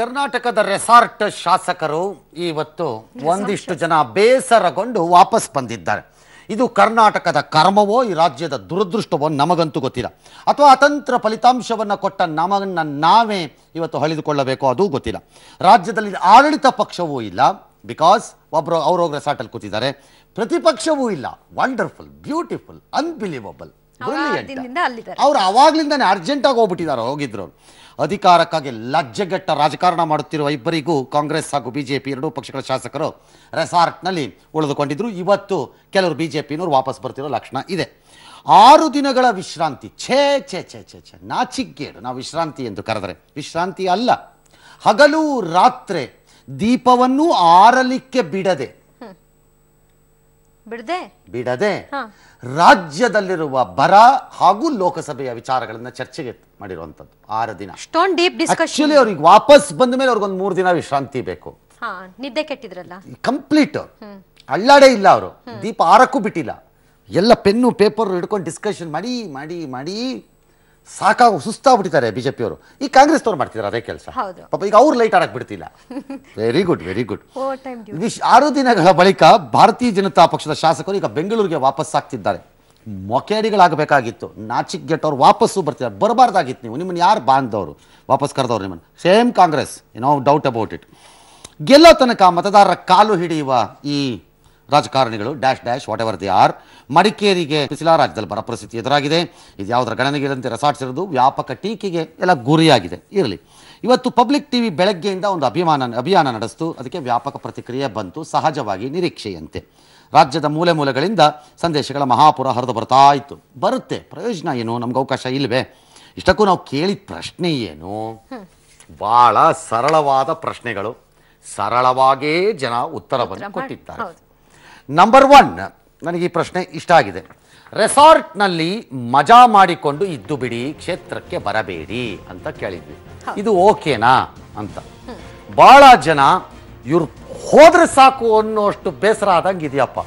ಕರ್ನಾಟಕದ ರೆಸಾರ್ಟ್ ಶಾಸಕರು ಇವತ್ತು ಒಂದಿಷ್ಟು ಜನ ಬೇಸರಗೊಂಡು ವಾಪಸ್ ಬಂದಿದ್ದಾರೆ. ಇದು ಕರ್ನಾಟಕದ ಕರ್ಮವೋ ಈ ರಾಜ್ಯದ ದುರದೃಷ್ಟವೋ ನಮಗಂತೂ ಗೊತ್ತಿಲ್ಲ. ಅಥವಾ ಅತಂತ್ರ ಫಲಿತಾಂಶವನ್ನು ಕೊಟ್ಟ ನಮನ್ನ ನಾವೇ ಇವತ್ತು ಹಳಿದುಕೊಳ್ಳಬೇಕು ಅದು ಗೊತ್ತಿಲ್ಲ. ರಾಜ್ಯದಲ್ಲಿ ಆಡಳಿತ ಪಕ್ಷವೂ ಇಲ್ಲ, ಬಿಕಾಸ್ ಒಬ್ಬರು ಅವ್ರವ್ರ ರೆಸಾರ್ಟಲ್ಲಿ ಕೂತಿದ್ದಾರೆ. ಪ್ರತಿಪಕ್ಷವೂ ಇಲ್ಲ. ವಂಡರ್ಫುಲ್, ಬ್ಯೂಟಿಫುಲ್, ಅನ್ಬಿಲೀವಬಲ್, ಅವ್ರು ಅವಾಗ್ಲಿಂದಾನೆ ಅರ್ಜೆಂಟ್ ಆಗಿ ಹೋಗ್ಬಿಟ್ಟಿದ್ದಾರೆ. ಹೋಗಿದ್ರು ಅಧಿಕಾರಕ್ಕಾಗಿ ಲಜ್ಜೆಗೆಟ್ಟ ರಾಜಕಾರಣ ಮಾಡುತ್ತಿರುವ ಇಬ್ಬರಿಗೂ ಕಾಂಗ್ರೆಸ್ ಹಾಗೂ ಬಿಜೆಪಿ ಎರಡೂ ಪಕ್ಷಗಳ ಶಾಸಕರು ರೆಸಾರ್ಟ್ನಲ್ಲಿ ಉಳಿದುಕೊಂಡಿದ್ರು. ಇವತ್ತು ಕೆಲವರು ಬಿಜೆಪಿನವರು ವಾಪಸ್ ಬರ್ತಿರೋ ಲಕ್ಷಣ ಇದೆ. 6 ದಿನಗಳ ವಿಶ್ರಾಂತಿ, ಛೇ ಛೇ ಛೇ ಛೇ ಛೇ, ನಾಚಿಗೇಡು. ನಾವು ವಿಶ್ರಾಂತಿ ಎಂದು ಕರೆದರೆ ವಿಶ್ರಾಂತಿ ಅಲ್ಲ. ಹಗಲು ರಾತ್ರಿ ದೀಪವನ್ನು ಆರಲಿಕ್ಕೆ ಬಿಡದೆ ರಾಜ್ಯದಲ್ಲಿರುವ ಬರ ಹಾಗೂ ಲೋಕಸಭೆಯ ವಿಚಾರಗಳನ್ನ ಚರ್ಚೆಗೆ ಮಾಡಿರುವಂತದ್ದು 6 ದಿನ. ಆಕ್ಚುಲಿ ಅವ್ರಿಗೆ ವಾಪಸ್ ಬಂದ ಮೇಲೆ ಅವ್ರಿಗೊಂದು 3 ದಿನ ವಿಶ್ರಾಂತಿ ಬೇಕು. ನಿದ್ದೆ ಕೆಟ್ಟಿದ್ರಲ್ಲ, ಕಂಪ್ಲೀಟ್ ಅಳ್ಳಾಡೇ ಇಲ್ಲ ಅವರು. ದೀಪ ಆರಕ್ಕೂ ಬಿಟ್ಟಿಲ್ಲ. ಎಲ್ಲ ಪೆನ್ನು ಪೇಪರ್ ಹಿಡ್ಕೊಂಡು ಡಿಸ್ಕಷನ್ ಮಾಡಿ ಮಾಡಿ ಮಾಡಿ ಸಾಕಾಗ ಸುಸ್ತಾಗ್ಬಿಟ್ಟಿದ್ದಾರೆ ಬಿಜೆಪಿ ಅವರು. ಈ ಕಾಂಗ್ರೆಸ್ ಅವ್ರು ಮಾಡ್ತಿದ್ದಾರೆ ಅದೇ ಕೆಲಸ. ಪಾಪ ಈಗ ಅವ್ರು ಲೈಟ್ ಆಡಕ್ ಬಿಡ್ತಿಲ್ಲ. Very good, very good. 6 ದಿನಗಳ ಬಳಿಕ ಭಾರತೀಯ ಜನತಾ ಪಕ್ಷದ ಶಾಸಕರು ಈಗ ಬೆಂಗಳೂರಿಗೆ ವಾಪಸ್ ಆಗ್ತಿದ್ದಾರೆ. ಮೊಕೇಡಿಗಳಾಗಬೇಕಾಗಿತ್ತು. ನಾಚಿಗೆಟ್ಟವ್ರು ವಾಪಸ್ಸು ಬರ್ತಿದ್ದಾರೆ. ಬರಬಾರ್ದಾಗಿತ್ತು. ನೀವು ನಿಮ್ಮನ್ನು ಯಾರು ಬಾಂಧವರು ವಾಪಸ್ ಕರೆದವ್ರು ನಿಮ್ಮನ್ನು? ಸೇಮ್ ಕಾಂಗ್ರೆಸ್, ಏನೋ ಡೌಟ್ ಅಬೌಟ್ ಇಟ್. ಗೆಲ್ಲೋ ತನಕ ಮತದಾರರ ಕಾಲು ಹಿಡಿಯುವ ಈ ರಾಜಕಾರಣಿಗಳು dash dash whatever they are. ಮಡಿಕೇರಿಗೆ ಶಿಲಾರಾಜದಲ್ಲಿ ಬರ ಪರಿಸ್ಥಿತಿ ಎದುರಾಗಿದೆ. ಇದು ಯಾವುದರ ಗಣನೆಗಿರಂತೆ ರೆಸಾರ್ಟ್ಸ್ ಇರೋದು ವ್ಯಾಪಕ ಟೀಕೆಗೆ ಎಲ್ಲ ಗುರಿಯಾಗಿದೆ. ಇರಲಿ, ಇವತ್ತು ಪಬ್ಲಿಕ್ ಟಿವಿ ಬೆಳಗ್ಗೆಯಿಂದ ಒಂದು ಅಭಿಯಾನ ನಡೆಸಿತು. ಅದಕ್ಕೆ ವ್ಯಾಪಕ ಪ್ರತಿಕ್ರಿಯೆ ಬಂತು, ಸಹಜವಾಗಿ ನಿರೀಕ್ಷೆಯಂತೆ. ರಾಜ್ಯದ ಮೂಲೆ ಮೂಲೆಗಳಿಂದ ಸಂದೇಶಗಳ ಮಹಾಪುರ ಹರಿದು ಬರ್ತಾ ಇತ್ತು. ಬರುತ್ತೆ, ಪ್ರಯೋಜನ ಏನು? ನಮ್ಗೆ ಅವಕಾಶ ಇಲ್ಲವೇ? ಇಷ್ಟಕ್ಕೂ ನಾವು ಕೇಳಿದ ಪ್ರಶ್ನೆ ಏನು? ಭಾಳ ಸರಳವಾದ ಪ್ರಶ್ನೆಗಳು. ಸರಳವಾಗೇ ಜನ ಉತ್ತರವನ್ನು ಕೊಟ್ಟಿದ್ದಾರೆ. ನಂಬರ್ 1, ನನಗೆ ಈ ಪ್ರಶ್ನೆ ಇಷ್ಟ ಆಗಿದೆ. ರೆಸಾರ್ಟ್ನಲ್ಲಿ ಮಜಾ ಮಾಡಿಕೊಂಡು ಇದ್ದು ಬಿಡಿ, ಕ್ಷೇತ್ರಕ್ಕೆ ಬರಬೇಡಿ ಅಂತ ಕೇಳಿದ್ವಿ. ಇದು ಓಕೆನಾ ಅಂತ ಭಾಳ ಜನ ಇವ್ರು ಹೋದ್ರೆ ಸಾಕು ಅನ್ನೋಷ್ಟು ಬೇಸರ ಆದಂಗೆ ಇದೆಯಪ್ಪ.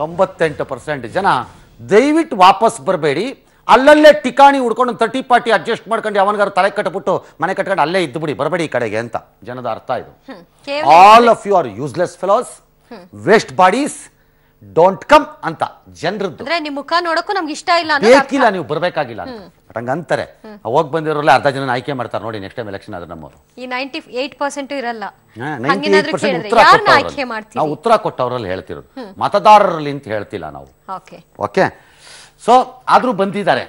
98% ಜನ ದಯವಿಟ್ಟು ವಾಪಸ್ ಬರಬೇಡಿ, ಅಲ್ಲಲ್ಲೇ ಟಿಕಾಣಿ ಹುಡ್ಕೊಂಡು 30-40 ಅಡ್ಜಸ್ಟ್ ಮಾಡ್ಕೊಂಡು ಯಾವನಿಗಾರು ತಲೆ ಕಟ್ಬಿಟ್ಟು ಮನೆ ಕಟ್ಕೊಂಡು ಅಲ್ಲೇ ಇದ್ದು ಬಿಡಿ, ಬರಬೇಡಿ ಈ ಕಡೆಗೆ ಅಂತ ಜನದ ಅರ್ಥ ಇದು. All of you are useless fellows, waste bodies, don't come ಅಂತ ಜನರದ್ದು. ನಿಮ್ಮ ಮುಖ ನೋಡಕ್ಕೂ ನಮ್ಗೆ ಇಷ್ಟ ಇಲ್ಲ, ಬೇಕಿಲ್ಲ, ನೀವು ಬರಬೇಕಾಗಿಲ್ಲ ಹಂಗ ಅಂತಾರೆ. ಹೋಗ್ ಬಂದಿರೋಲ್ಲ ಅರ್ಧ ಜನ ಆಯ್ಕೆ ಮಾಡ್ತಾರೆ. ನೋಡಿ ನೆಕ್ಸ್ಟ್ ಟೈಮ್ ಎಲೆಕ್ಷನ್ ಆದ್ರೆ ನಮ್ಮವರು ಈ 98% ಇರಲ್ಲ. ನಾವು ಉತ್ತರ ಕೊಟ್ಟವ್ರಲ್ಲಿ ಹೇಳ್ತಿರೋದು, ಮತದಾರರಲ್ಲಿ ಅಂತ ಹೇಳ್ತಿಲ್ಲ ನಾವು. ಓಕೆ, ಸೊ ಆದ್ರೂ ಬಂದಿದ್ದಾರೆ.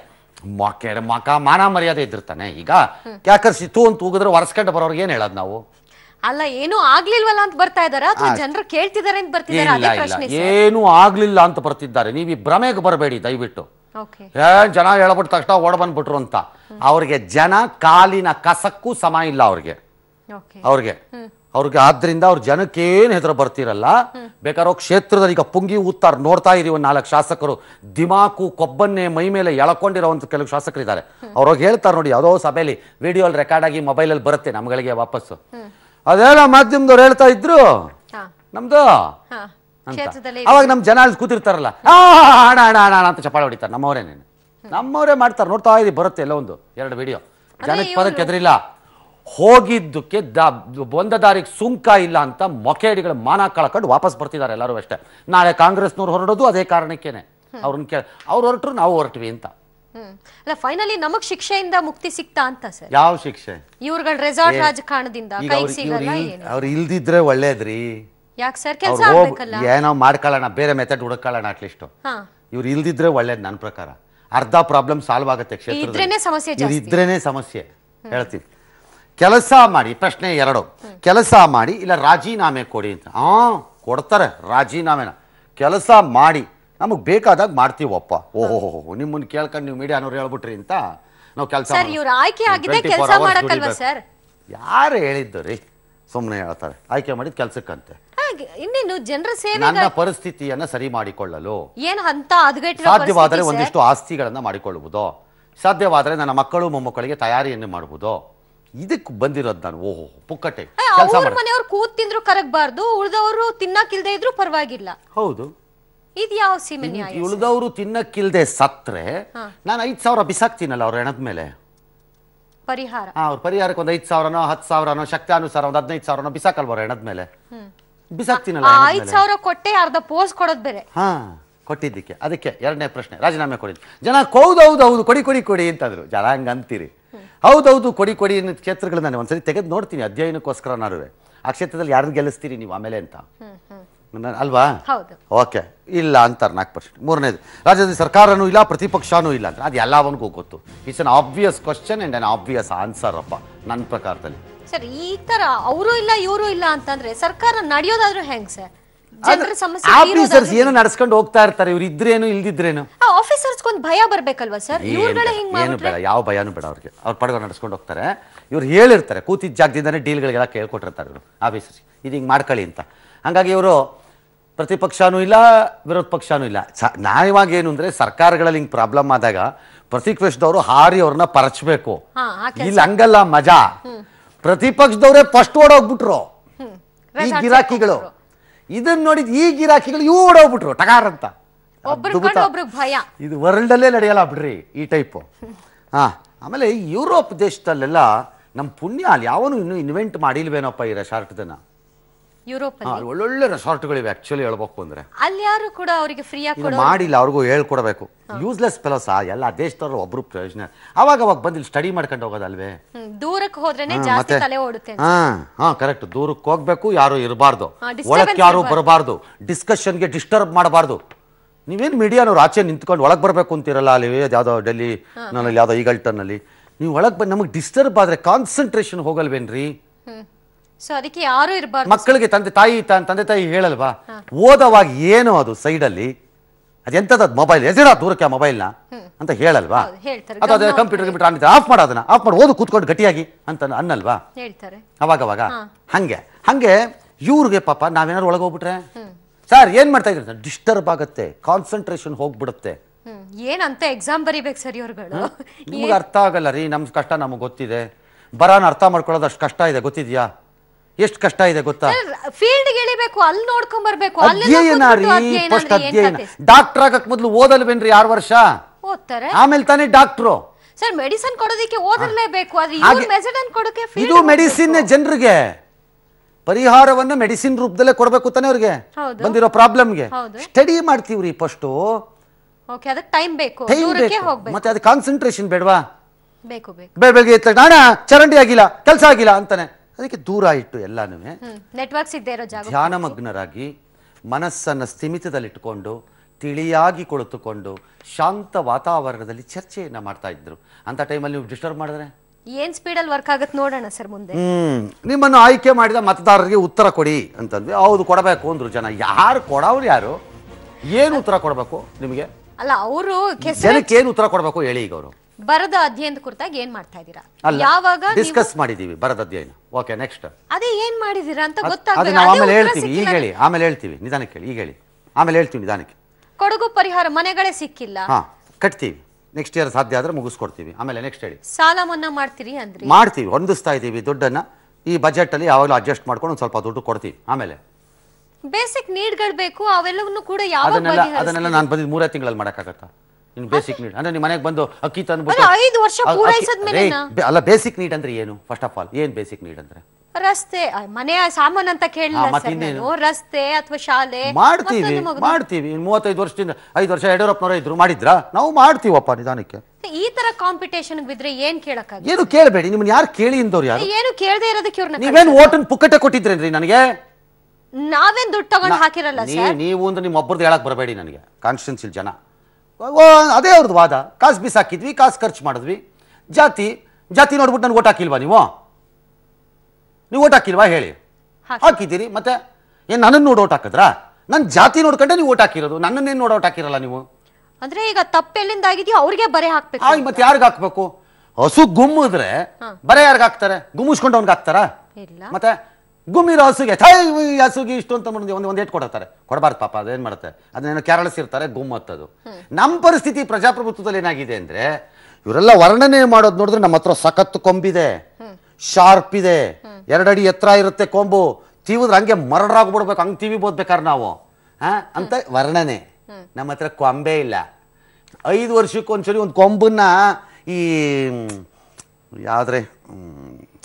ಮಕ ಮಾನ ಮರ್ಯಾದೆ ಇದ್ದಿರ್ತಾನೆ. ಈಗ ಯಾಕರ್ಸಿತು ಅಂತ ಹೋಗಿದ್ರೆ ಒರೆಸ್ಕೊಂಡು ಬರೋರ್ಗೆ ಏನ್ ಹೇಳೋದು ನಾವು? ಅಲ್ಲ, ಏನೂ ಆಗ್ಲಿಲ್ವಲ್ಲ ಅಂತ ಬರ್ತಾ ಇದಾರೆ ಅಥವಾ ಜನರು ಕೇಳ್ತಿದ್ದಾರೆ ಅಂತ ಬರ್ತಿದ್ದಾರೆ? ಅದೇ ಪ್ರಶ್ನೆ. ಏನೂ ಆಗ್ಲಿಲ್ಲ ಅಂತ ಬರ್ತಿದ್ದಾರೆ. ನೀವು ಈ ಭ್ರಮೆಗೆ ಬರಬೇಡಿ ದಯವಿಟ್ಟು. ಜನ ಹೇಳ್ಬಿಟ್ಟ ತಕ್ಷಣ ಓಡ್ ಬಂದ್ಬಿಟ್ರು ಅಂತ ಅವ್ರಿಗೆ ಜನ ಕಾಲಿನ ಕಸಕ್ಕೂ ಸಮ ಇಲ್ಲ. ಅವ್ರಿಗೆ ಆದ್ರಿಂದ ಅವ್ರ ಜನಕ್ಕೆ ಏನ್ ಹೆದರ ಬರ್ತಿರಲ್ಲ. ಬೇಕಾರೋ ಕ್ಷೇತ್ರದಲ್ಲಿ ಈಗ ಪುಂಗಿ ಊದ್ತಾರ. ನೋಡ್ತಾ ಇರಿ, ಒಂದ್ 4 ಶಾಸಕರು ದಿಮಾಕು ಕೊಬ್ಬನ್ನೇ ಮೈ ಮೇಲೆ ಎಳ್ಕೊಂಡಿರೋವಂತ ಕೆಲವು ಶಾಸಕರು ಇದ್ದಾರೆ. ಅವ್ರಿಗೆ ಹೇಳ್ತಾರೆ ನೋಡಿ, ಯಾವುದೋ ಸಭೆಯಲ್ಲಿ ವಿಡಿಯೋಲ್ ರೆಕಾರ್ಡ್ ಆಗಿ ಮೊಬೈಲಲ್ಲಿ ಬರುತ್ತೆ ನಮ್ಗಳಿಗೆ ವಾಪಸ್ಸು, ಅದೇನೋ ಮಾಧ್ಯಮದವ್ರು ಹೇಳ್ತಾ ಇದ್ರು ನಮ್ದು. ಅವಾಗ ನಮ್ ಜನ ಅಲ್ಲಿ ಕೂತಿರ್ತಾರಲ್ಲ, ಹಣ ಹಣ ಹಣ ಅಂತ ಚಪ್ಪಾಳೆ ಹೊಡಿತಾರೆ. ನಮ್ಮವರೇ ಮಾಡ್ತಾರೆ. ನೋಡ್ತಾ ಇರಿ, ಬರುತ್ತೆ ಎಲ್ಲ ಒಂದು 2 ವಿಡಿಯೋ. ಜನಕ್ಕೆ ಪದಕ್ಕೆ ಎದ್ರಿಲ್ಲ, ಹೋಗಿದ್ದಕ್ಕೆ ಬಂದ ದಾರಿಗೆ ಸುಂಕ ಇಲ್ಲ ಅಂತ ಮೊಕೇಡಿಗಳ ಮಾನ ಕಳ್ಕೊಂಡು ವಾಪಸ್ ಬರ್ತಿದ್ದಾರೆ ಎಲ್ಲರೂ. ಅಷ್ಟೇ, ನಾಳೆ ಕಾಂಗ್ರೆಸ್ನವ್ರು ಹೊರಡೋದು ಅದೇ ಕಾರಣಕ್ಕೇನೆ. ಅವ್ರು ಹೊರಟ್ರು, ನಾವು ಹೊರಟ್ವಿ ಅಂತ. ಫೈನಲಿ ನಮಗ್ ಶಿಕ್ಷೆಯಿಂದ ಮುಕ್ತಿ ಸಿಕ್ತಾ ಅಂತ ಸರ್. ಯಾವ ಶಿಕ್ಷೆ? ಇವ್ರುಗಳ ರೆಸಾರ್ಟ್ ರಾಜಕಾರಣದಿಂದ ಅವ್ರು ಇಲ್ದಿದ್ರೆ ಒಳ್ಳೇದ್ರಿ. ಯಾಕೆ ಸರ್? ಕೆಲಸ ಆಗ್ಬೇಕಲ್ಲ. ಏನೋ ಮಾಡ್ಕೊಳ್ಳೋಣ, ಬೇರೆ ಮೆಥಡ್ ಹುಡುಕೊಳ್ಳೋಣ. ಅಟ್ಲೀಸ್ಟ್ ಇವ್ರು ಇಲ್ದಿದ್ರೆ ಒಳ್ಳೇದು. ನನ್ನ ಪ್ರಕಾರ ಅರ್ಧ ಪ್ರಾಬ್ಲಮ್ ಸಾಲ್ವ್ ಆಗುತ್ತೆ ಕ್ಷೇತ್ರದಲ್ಲಿ. ಇದ್ರೇನೆ ಸಮಸ್ಯೆ ಹೇಳ್ತೀವಿ. ಕೆಲಸ ಮಾಡಿ, ಪ್ರಶ್ನೆ 2, ಕೆಲಸ ಮಾಡಿ ಇಲ್ಲ ರಾಜೀನಾಮೆ ಕೊಡಿ ಅಂತ. ಹಾ, ಕೊಡ್ತಾರೆ ರಾಜೀನಾಮೆನ. ಕೆಲಸ ಮಾಡಿ, ನಮಗೆ ಬೇಕಾದಾಗ ಮಾಡ್ತೀವಪ್ಪ. ಓಹೋ, ನಿಮ್ಮನ್ನು ಕೇಳ್ಕೊಂಡು ನೀವು ಮೀಡಿಯಾನವ್ರು ಹೇಳ್ಬಿಟ್ರಿ ಅಂತ ನಾವು ಕೆಲಸ. ಯಾರು ಹೇಳಿದ್ದು ರೀ? ಸುಮ್ಮನೆ ಹೇಳ್ತಾರೆ ಆಯ್ಕೆ ಮಾಡಿದ ಕೆಲಸಕ್ಕಂತೆ. ಇನ್ನೇನು, ಜನರ ಸೇವೆ. ನನ್ನ ಪರಿಸ್ಥಿತಿಯನ್ನ ಸರಿ ಮಾಡಿಕೊಳ್ಳಲು ಸಾಧ್ಯವಾದರೆ ಒಂದಿಷ್ಟು ಆಸ್ತಿಗಳನ್ನ ಮಾಡಿಕೊಳ್ಳುವುದು, ಸಾಧ್ಯವಾದರೆ ನನ್ನ ಮಕ್ಕಳು ಮೊಮ್ಮಕ್ಕಳಿಗೆ ತಯಾರಿಯನ್ನು ಮಾಡುವುದು, ಇದಕ್ಕೆ ಬಂದಿರೋದು ನಾನು. ಓಹೋ, ಪುಕ್ಕಟೆ ಕೆಲಸ ಮಾಡಿ. ಕೂತ್ ತಿಂದ್ರು ಕರಗಬಾರ್ದು, ಉಳಿದವರು ತಿನ್ನಕ್ಕಿಲ್ದೇ ಇದ್ರು ಪರವಾಗಿಲ್ಲ. ಹೌದು, ಉಳಿದವರು ತಿನ್ನಕ್ಕಿಲ್ದೆ ಸತ್ರೆ ನಾನು 5,000 ಬಿಸಾಕ್ತೀನಲ್ಲ ಅವ್ರ ಹೆಣದ ಮೇಲೆ. ಪರಿಹಾರ ಪರಿಹಾರಕ್ಕೆ ಒಂದು 5000ನೋ 10000ನೋ ಶಕ್ತಿ ಅನುಸಾರ ಒಂದು 15000ನೋ ಬಿಸಾಕಲ್ವರ ಎಣದ ಮೇಲೆ ಬಿಸಾಕ್ತಿನಲ್ಲ ಆ 5000 ಕೊಟ್ಟೆ ಅರ್ಧ ಪೋಸ್ ಕೊಡೋದು ಬೇರೆ ಹಾ ಕೊಟ್ಟಿದ್ದಕ್ಕೆ ಅದಕ್ಕೆ ಎರಡನೇ ಪ್ರಶ್ನೆ ರಾಜೀನಾಮೆ ಕೊಡಿ ಜನ ಹೌದು ಕೊಡಿ ಕೊಡಿ ಕೊಡಿ ಅಂತಂದ್ರು ಜನ ಹಂಗೆ ಅಂತೀರಿ ಹೌದು ಕೊಡಿ ಕೊಡಿ ಅನ್ನೋ ಕ್ಷೇತ್ರಗಳನ್ನು ನಾನು ಒಂದ್ಸರಿ ತೆಗೆದು ನೋಡ್ತೀನಿ ಅಧ್ಯಯನಕ್ಕೋಸ್ಕರ ನಾರುವೆ ಆ ಕ್ಷೇತ್ರದಲ್ಲಿ ಯಾರನ್ನ ಗೆಲ್ಲಿಸ್ತೀರಿ ನೀವು ಆಮೇಲೆ ಅಂತ ಅಲ್ವಾ ಓಕೆ ಇಲ್ಲ ಅಂತಾರೆ 4%. ಮೂರನೇದು ರಾಜ್ಯದಲ್ಲಿ ಸರ್ಕಾರನೂ ಇಲ್ಲ ಪ್ರತಿಪಕ್ಷನೂ ಇಲ್ಲ ಅಂತ ಅದು ಎಲ್ಲವನ್ಗೂ ಗೊತ್ತು. It's an obvious question and an obvious answer ಅಪ್ಪ ನನ್ನ ಪ್ರಕಾರದಲ್ಲಿ. ಸರ್ ಈ ತರ ಅವರು ಇಲ್ಲ ಇವರು ಇಲ್ಲ ಅಂತಂದ್ರೆ ಸರ್ಕಾರ ನಡೆಯೋದಾದ್ರೂ ಹೆಂಗ್ ಸರ್? ಜನರ ಸಮಸ್ಯೆ ಆಫೀಸರ್ಸ್ ಏನೋ ನಡೆಸ್ಕೊಂಡು ಹೋಗ್ತಾ ಇರ್ತಾರೆ, ಇವ್ರು ಇದ್ರೇನು ಇಲ್ದಿದ್ರೇನು. ಆಫೀಸರ್ಸ್ ಕೊಂದು ಭಯ ಬರ್ಬೇಕಲ್ವಾ ಸರ್? ಇವ್ರುಗಳೇ ಹಿಂಗ್ ಮಾಡ್ತಾರೆ, ಯಾವ ಭಯನೂ ಬೇಡ ಅವ್ರಿಗೆ, ಅವ್ರ ಪಡಗೋ ನಡೆಸ್ಕೊಂಡು ಹೋಗ್ತಾರೆ. ಇವ್ರು ಹೇಳಿರ್ತಾರೆ ಕೂತಿದ್ದ ಜಾಗದಿಂದಾನೆ ಡೀಲ್ಗಳಿಗೆಲ್ಲ ಕೇಳ್ಕೊಟ್ಟಿರ್ತಾರೆ ಇವರು ಆಫೀಸರ್ಸ್, ಇದು ಹಿಂಗೆ ಮಾಡ್ಕೊಳ್ಳಿ ಅಂತ. ಹಾಗಾಗಿ ಇವರು ಪ್ರತಿಪಕ್ಷನೂ ಇಲ್ಲ ವಿರೋಧ ಪಕ್ಷನೂ ಇಲ್ಲ. ನ್ಯಾಯವಾಗಿ ಏನು ಅಂದರೆ ಸರ್ಕಾರಗಳಲ್ಲಿ ಹಿಂಗೆ ಪ್ರಾಬ್ಲಮ್ ಆದಾಗ ಪ್ರತಿಪಕ್ಷದವರು ಹಾರಿ ಅವ್ರನ್ನ ಪರಚಬೇಕು. ಇಲ್ಲಿ ಹಂಗಲ್ಲ ಮಜಾ, ಪ್ರತಿಪಕ್ಷದವರೇ ಫಸ್ಟ್ ಓಡೋಗ್ಬಿಟ್ರು ಈ ಗಿರಾಕಿಗಳು. ಇದನ್ನ ನೋಡಿದ ಈ ಗಿರಾಕಿಗಳು ಇವು ಓಡೋಗ್ಬಿಟ್ರು ಟಗಾರ್ ಅಂತ. ಇದು ವರ್ಲ್ಡ್ ಅಲ್ಲೇ ನಡೆಯಲ್ಲ ಬಿಡ್ರಿ ಈ ಟೈಪ್. ಆಮೇಲೆ ಯುರೋಪ್ ದೇಶದಲ್ಲೆಲ್ಲ ನಮ್ಮ ಪುಣ್ಯ, ಅಲ್ಲಿ ಯಾವನು ಇನ್ನು ಇನ್ವೆಂಟ್ ಮಾಡಿಲ್ವೇನಪ್ಪ ಈ ರೆಸಾರ್ಟ್ದನ್ನ. ಒಳ್ಳೊಳ್ಳೆ ರೆಸಾರ್ಟ್ಗಳಿವೆ ಆಕ್ಚುಲಿ ಹೇಳ್ಬೇಕು ಅಂದ್ರೆ, ಅಲ್ಲಿ ಯಾರು ಕೂಡ ಅವರಿಗೆ ಫ್ರೀ ಆಗಿ ಮಾಡಿಲ್ಲ, ಅವ್ರಿಗೂ ಹೇಳ್ಕೊಡ್ಬೇಕು. ಯೂಸ್ಲೆಸ್ ಫೆಲೋಸ್ ಎಲ್ಲ ದೇಶದವರು ಒಬ್ರು ಪ್ರಯೋಜನ ಅವಾಗ ಅವಾಗ ಬಂದಿಲ್ಲ ಸ್ಟಡಿ ಮಾಡ್ಕೊಂಡು ಹೋಗೋದಲ್ವೇ. ದೂರಕ್ಕೆ ಹೋದ್ರೇನೆ ಜಾಸ್ತಿ ತಲೆ ಓಡುತ್ತೆ. ಹಾ ಕರೆಕ್ಟ್, ದೂರಕ್ಕೆ ಹೋಗ್ಬೇಕು, ಯಾರು ಇರಬಾರ್ದು, ಒಳಕ್ಕೆ ಯಾರು ಬರಬಾರ್ದು, ಡಿಸ್ಕಷನ್ಗೆ ಡಿಸ್ಟರ್ಬ್ ಮಾಡಬಾರ್ದು. ನೀವೇನು ಮೀಡಿಯಾನವ್ರು ಆಚೆ ನಿಂತ್ಕೊಂಡು ಒಳಗೆ ಬರಬೇಕು ಅಂತಿರಲ್ಲ, ಅಲ್ಲಿ ಯಾವ್ದೋ ಡೆಲ್ಲಿ ಯಾವ್ದೋ ಈಗಲ್ಟನ್ ಅಲ್ಲಿ ನೀವು ಒಳಗೆ ಬಂದು ನಮಗೆ ಡಿಸ್ಟರ್ಬ್ ಆದ್ರೆ ಕಾನ್ಸಂಟ್ರೇಷನ್ ಹೋಗಲ್ವೇನ್ರಿ? ಸೊ ಅದಕ್ಕೆ ಯಾರು ಇರಬಾರ್ದು. ಮಕ್ಕಳಿಗೆ ತಂದೆ ತಾಯಿ ಹೇಳಲ್ವಾ ಓದವಾಗ ಏನೋ ಅದು ಸೈಡಲ್ಲಿ ಅದೆಂತದ ಮೊಬೈಲ್ ಎಸಿರ ದೂರಕ್ಕೆ ಮೊಬೈಲ್ನ ಅಂತ ಹೇಳಲ್ವಾ? ಅದೇ ಕಂಪ್ಯೂಟರ್ ಆಫ್ ಮಾಡೋದನ್ನ ಆಫ್ ಮಾಡಿ ಓದು ಕೂತ್ಕೊಂಡು ಗಟ್ಟಿಯಾಗಿ ಅಂತ ಅನ್ನಲ್ವಾ ಅವಾಗ? ಹಂಗೆ ಇವ್ರಿಗೆ ಪಾಪ ನಾವೇನಾದ್ರು ಒಳಗೆ ಹೋಗ್ಬಿಟ್ರೆ ಸರ್ ಏನ್ ಮಾಡ್ತಾ ಇದ್ರೆ ಡಿಸ್ಟರ್ಬ್ ಆಗುತ್ತೆ, ಕಾನ್ಸಂಟ್ರೇಷನ್ ಹೋಗ್ಬಿಡುತ್ತೆ. ಏನಂತ ಎಕ್ಸಾಮ್ ಬರೀಬೇಕು ಸರ್ ಇವ್ರುಗಳು, ನಿಮ್ಗೆ ಅರ್ಥ ಆಗಲ್ಲ ರೀ, ನಮ್ ಕಷ್ಟ ನಮ್ಗೆ ಗೊತ್ತಿದೆ, ಬರಾನ ಅರ್ಥ ಮಾಡ್ಕೊಳ್ಳೋದು ಅಷ್ಟು ಕಷ್ಟ ಇದೆ ಗೊತ್ತಿದ್ಯಾ? ಎಷ್ಟು ಕಷ್ಟ ಇದೆ ಗೊತ್ತಾ? ಫೀಲ್ಡ್ ಇಳಿಬೇಕು, ಅಲ್ಲಿ ನೋಡ್ಕೊಂಡ್ ಬರ್ಬೇಕು, ಡಾಕ್ಟರ್ ಆಗಕ್ ಮೊದ್ಲು ಓದಲ್ವೇನ್ರಿ 6 ವರ್ಷ ಓದ್ತಾರೆ, ಆಮೇಲೆ ತಾನೇ ಡಾಕ್ಟ್ರು. ಸರ್ ಮೆಡಿಸಿನ್ ಕೊಡೋದಕ್ಕೆ ಓದಲೇಬೇಕು, ಇದು ಮೆಡಿಸಿನ್ ಜನರಿಗೆ ಪರಿಹಾರವನ್ನ ಮೆಡಿಸಿನ್ ರೂಪದಲ್ಲೇ ಕೊಡಬೇಕು ತಾನೇ ಅವ್ರಿಗೆ ಬಂದಿರೋ ಪ್ರಾಬ್ಲಮ್ಗೆ. ಸ್ಟಡಿ ಮಾಡ್ತೀವ್ರಿ ಫಸ್ಟ್, ಟೈಮ್ ಬೇಕು, ಮತ್ತೆ ಅದು ಕಾನ್ಸಂಟ್ರೇಷನ್ ಬೇಡವಾ? ಬೆಳಗ್ಗೆ ನಾನು ಚರಂಡಿ ಆಗಿಲ್ಲ, ಕೆಲಸ ಆಗಿಲ್ಲ ಅಂತಾನೆ, ಅದಕ್ಕೆ ದೂರ ಇಟ್ಟು ಎಲ್ಲಾನು ನೆಟ್ವರ್ಕ್ಸ್ ಇದ್ದೇ ಇರೋ ಜಾಗ ಧ್ಯಾನಮಗ್ನರಾಗಿ ಮನಸ್ಸನ್ನು ಸ್ಥಿಮಿತದಲ್ಲಿಟ್ಟುಕೊಂಡು ತಿಳಿಯಾಗಿ ಕುಳಿತುಕೊಂಡು ಶಾಂತ ವಾತಾವರಣದಲ್ಲಿ ಚರ್ಚೆಯನ್ನ ಮಾಡ್ತಾ ಇದ್ರು. ಅಂತ ಟೈಮಲ್ಲಿ ನೀವು ಡಿಸ್ಟರ್ಬ್ ಮಾಡಿದ್ರೆ ಏನ್ ಸ್ಪೀಡಲ್ಲಿ ವರ್ಕ್ ಆಗುತ್ತೆ ನೋಡೋಣ ಸರ್ ಮುಂದೆ. ನಿಮ್ಮನ್ನು ಆಯ್ಕೆ ಮಾಡಿದ ಮತದಾರರಿಗೆ ಉತ್ತರ ಕೊಡಿ ಅಂತಂದ್ವಿ, ಹೌದು ಕೊಡಬೇಕು ಅಂದ್ರು ಜನ. ಯಾರು ಕೊಡವ್ರು, ಯಾರು ಏನು ಉತ್ತರ ಕೊಡಬೇಕು ನಿಮಗೆ? ಅಲ್ಲ ಅವರು ಜನಕ್ಕೆ ಏನು ಉತ್ತರ ಕೊಡಬೇಕು ಹೇಳಿ. ಈಗ ಅವರು ಬರದ ಅಧ್ಯಯನದ ಕುರಿತಾಗಿ ಏನ್ ಮಾಡ್ತಾ ಇದ್ದೀರಾ? ಯಾವಾಗ ಡಿಸ್ಕಸ್ ಮಾಡಿದೀವಿ ಬರದ ಅಧ್ಯಯನ, ಓಕೆ ನೆಕ್ಸ್ಟ್ ಅದೇ ಏನ್ ಮಾಡಿದೀರಾ ಅಂತ ಗೊತ್ತಾಗಲ್ಲ. ಆಮೇಲೆ ಹೇಳ್ತೀವಿ, ಈಗ ಹೇಳಿ, ಆಮೇಲೆ ಹೇಳ್ತೀವಿ, ನಿಧಾನಕ್ಕೆ ಹೇಳಿ, ಈಗ ಹೇಳಿ ಆಮೇಲೆ ಹೇಳ್ತೀವಿ ನಿಧಾನಕ್ಕೆ. ಕೊಡಗು ಪರಿಹಾರ ಮನೆಗಳೇ ಸಿಕ್ಕಿಲ್ಲ, ಹಾ ಕಟ್ತೀವಿ, ನೆಕ್ಸ್ಟ್ ಇಯರ್ ಸಾಧ್ಯ ಆದ್ರೆ ಮುಗಿಸ್ಕೊಡ್ತೀವಿ, ಆಮೇಲೆ ನೆಕ್ಸ್ಟ್ ಹೇಳಿ. ಸಾಲ ಮನ್ನಾ ಮಾಡ್ತೀರಿ ಅಂದ್ರೆ ಮಾಡ್ತೀವಿ, ಹೊಂದಿಸ್ತಾ ಇದೀವಿ ದುಡ್ಡನ್ನ, ಈ ಬಜೆಟ್ ಅಲ್ಲಿ ಯಾವಾಗಲೂ ಅಡ್ಜಸ್ಟ್ ಮಾಡ್ಕೊಂಡು ಒಂದ್ ಸ್ವಲ್ಪ ದುಡ್ಡು ಕೊಡ್ತೀವಿ. ಆಮೇಲೆ ಬೇಸಿಕ್ ನೀಡ್ಗಳು ಬೇಕು, ಅವೆಲ್ಲವನ್ನೂ ಕೂಡ ಯಾವಾಗ ಅದನ್ನೆಲ್ಲ ನಾನು ಬಂದಿದ್ದು 3 ತಿಂಗಳಲ್ಲಿ ಮಾಡಕ್ಕಾಗತ್ತಾ? ಇನ್ ಬೇಸಿಕ್ ನೀಡ್ ಅಂದ್ರೆ ನಿಮ್ಮ ಮನೆಗೆ ಬಂದು ಅಕ್ಕಿ ತಂದ್ಬಿಟ್ಟು 5 ವರ್ಷ ಪೂರೈಸಿದ ಮೇಲೆ ಅಲ್ಲ. ಬೇಸಿಕ್ ನೀಡ್ ಅಂದ್ರೆ ಏನು? ಫಸ್ಟ್ ಆಫ್ ಆಲ್ ಏನ್ ಬೇಸಿಕ್ ನೀಡ್ ಅಂದ್ರೆ? ರಸ್ತೆ, ಮನೆಯ ಸಾಮಾನು ಅಂತ ಕೇಳಿಲ್ಲ, ರಸ್ತೆ ಅಥವಾ ಶಾಲೆ ಮಾಡ್ತೀವಿ. 35 ವರ್ಷದಿಂದ 5 ವರ್ಷ ಯಡಿಯೂರಪ್ಪನವರೇ ಇದ್ರು, ಮಾಡಿದ್ರಾ? ನಾವು ಮಾಡ್ತೀವಪ್ಪ ನಿಧಾನಕ್ಕೆ. ಈ ತರ ಕಾಂಪಿಟೇಷನ್ ಬಿದ್ರೆ ಏನ್ ಕೇಳಕ್ಕಾಗ? ಏನು ಕೇಳಬೇಡಿ, ನಿಮ್ಮನ್ನ ಯಾರು ಕೇಳಿ ಇಂದವ್ರು? ಯಾರು ಏನು ಕೇಳದೆ ಇರೋದಕ್ಕೆ ಇವ್ರನ್ನ ನೀವೇನು ಓಟನ್ ಪುಕ್ಕಟೆ ಕೊಟ್ಟಿದ್ರೇನ್ರಿ ನನಗೆ? ನಾವೇನ್ ದುಡ್ಡು ತಗೊಂಡು ಹಾಕಿರಲ್ಲ ಸರ್ ನೀವು ಅಂದ್ರೆ ನಿಮ್ಮೊಬ್ಬರದ್ದು ಹೇಳಕ್ ಬರಬೇಡಿ ನನಗೆ. ಕಾನ್ಸ್ಟಿಟ್ಯೂನ್ಸಿಲ್ ಜನ ಅದೇ ಅವ್ರದ್ದು ವಾದ, ಕಾಸು ಬಿಸಾಕಿದ್ವಿ, ಕಾಸು ಖರ್ಚು ಮಾಡಿದ್ವಿ, ಜಾತಿ ಜಾತಿ ನೋಡ್ಬಿಟ್ಟು ನನ್ಗೆ ಓಟ್ ಹಾಕಿಲ್ವಾ? ನೀವು ಓಟ್ ಹಾಕಿಲ್ವಾ ಹೇಳಿ? ಹಾಕಿದ್ದೀರಿ, ಮತ್ತೆ ಏನು ನನ್ನನ್ನು ನೋಡಿ ಓಟ್ ಹಾಕಿದ್ರಾ? ನನ್ನ ಜಾತಿ ನೋಡ್ಕೊಂಡೆ ನೀವು ಓಟ್ ಹಾಕಿರೋದು, ನನ್ನನ್ನೇನು ನೋಡಿ ಓಟ್ ಹಾಕಿರಲ್ಲ ನೀವು. ಅಂದ್ರೆ ಈಗ ತಪ್ಪೆಲ್ಲಿಂದ ಆಗಿದೆಯೋ ಅವ್ರಿಗೆ ಬರೆ ಹಾಕ್ಬೇಕು. ಹಾಗೆ ಮತ್ತೆ ಯಾರಿಗೆ ಹಾಕ್ಬೇಕು? ಹಸು ಗುಮ್ಮಿದ್ರೆ ಬರೆ ಯಾರಿಗೆ ಹಾಕ್ತಾರೆ? ಗುಮ್ಮಿಸ್ಕೊಂಡು ಅವ್ನಿಗೆ ಹಾಕ್ತಾರಾ? ಮತ್ತೆ ಗುಮ್ಮಿರೋ ಹಸುಗೆ ಹಸುಗೆ ಇಷ್ಟು ಅಂತ ಒಂದು ಏಟ್ ಕೊಡ್ತಾರೆ, ಕೊಡಬಾರ್ದು ಪಾಪ, ಅದೇನ್ ಮಾಡುತ್ತೆ ಅದನ್ನೇನೋ ಕೆರಳಿಸಿರ್ತಾರೆ ಗುಮ್ ಹತ್ತದು. ನಮ್ಮ ಪರಿಸ್ಥಿತಿ ಪ್ರಜಾಪ್ರಭುತ್ವದಲ್ಲಿ ಏನಾಗಿದೆ ಅಂದ್ರೆ ಇವರೆಲ್ಲ ವರ್ಣನೆ ಮಾಡೋದು ನೋಡಿದ್ರೆ ನಮ್ಮ ಹತ್ರ ಸಖತ್ತು ಕೊಂಬಿದೆ, ಶಾರ್ಪ್ ಇದೆ, 2 ಅಡಿ ಎತ್ತರ ಇರುತ್ತೆ ಕೊಂಬು, ತೀವಿದ್ರೆ ಹಂಗೆ ಮರಡಾಗ್ಬಿಡ್ಬೇಕು, ಹಂಗೆ ತೀವಿ ಬೋದ್ಬೇಕಾರೆ ನಾವು ಅಂತ ವರ್ಣನೆ. ನಮ್ಮ ಹತ್ರ ಕೊಂಬೆ ಇಲ್ಲ. 5 ವರ್ಷಕ್ಕೊಂದ್ಸರಿ ಒಂದು ಕೊಂಬನ್ನ ಈ यादरे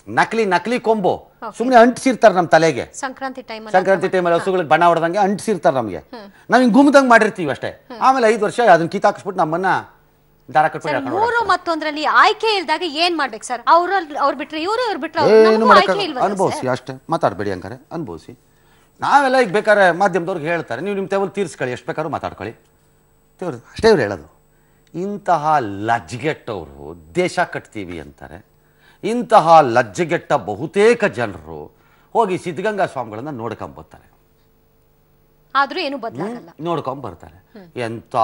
नकली नकली कोंबो सुम्ने अंटिसिर्तारे नम्म तलेगे संक्रांति टाइम अल्ली हसुगळिगे बण होडदंगे अंटिसिर्तारे नमगे नावु हिंगे घुम्मदंगे माडिर्तीवि अष्टे आमेले 5 वर्ष ಅದನ್ನ ಕಿತ್ತಾಕಿಸ್ಬಿಟ್ಟು ನಮ್ಮನ್ನ ದಾರ ಕಟ್ಬಿಡಕ ನೋಡು ಮೂರು ಮತ್ತೊಂದರಲ್ಲಿ ಆಯ್ಕೆ ಇಲ್ಲದಾಗ ಏನು ಮಾಡಬೇಕು ಸರ್ ಅವರು ಬಿಟ್ರೆ ಇವರು ಬಿಟ್ರೆ ನಮಗೂ ಆಯ್ಕೆ ಇಲ್ವಾ ಅನುಭವಿಸಿ ಅಷ್ಟೇ ಮಾತಾಡಬೇಡಿ ಅಂತಾರೆ ಅನುಭವಿಸಿ ನಾವೆಲ್ಲ ಈಗ ಬೇಕಾರೆ ಮಾಧ್ಯಮದವರಿಗೆ ಹೇಳ್ತಾರೆ ನೀವು ನಿಮ್ಮ ಟೇಬಲ್ ತೀರ್ಸ್ಕೊಳ್ಳಿ ಎಷ್ಟು ಬೇಕಾದರೂ ಮಾತಾಡ್ಕೊಳ್ಳಿ ತವರು ಅಷ್ಟೇ ಇವರು ಹೇಳೋದು ಇಂತಹ ಲಜ್ಜೆಗೆಟ್ಟವರು ದೇಶ ಕಟ್ತೀವಿ ಅಂತಾರೆ ಇಂತಹ ಲಜ್ಜೆಗೆಟ್ಟ ಬಹುತೇಕ ಜನರು ಹೋಗಿ ಸಿದ್ಧಗಂಗಾ ಸ್ವಾಮಿಗಳನ್ನು ನೋಡ್ಕೊಂಡು ಬರ್ತಾರೆ ಆದರೂ ಏನು ಬದಲಾಗಲ್ಲ ನೋಡ್ಕೊಂಡು ಬರ್ತಾರೆ ಎಂತ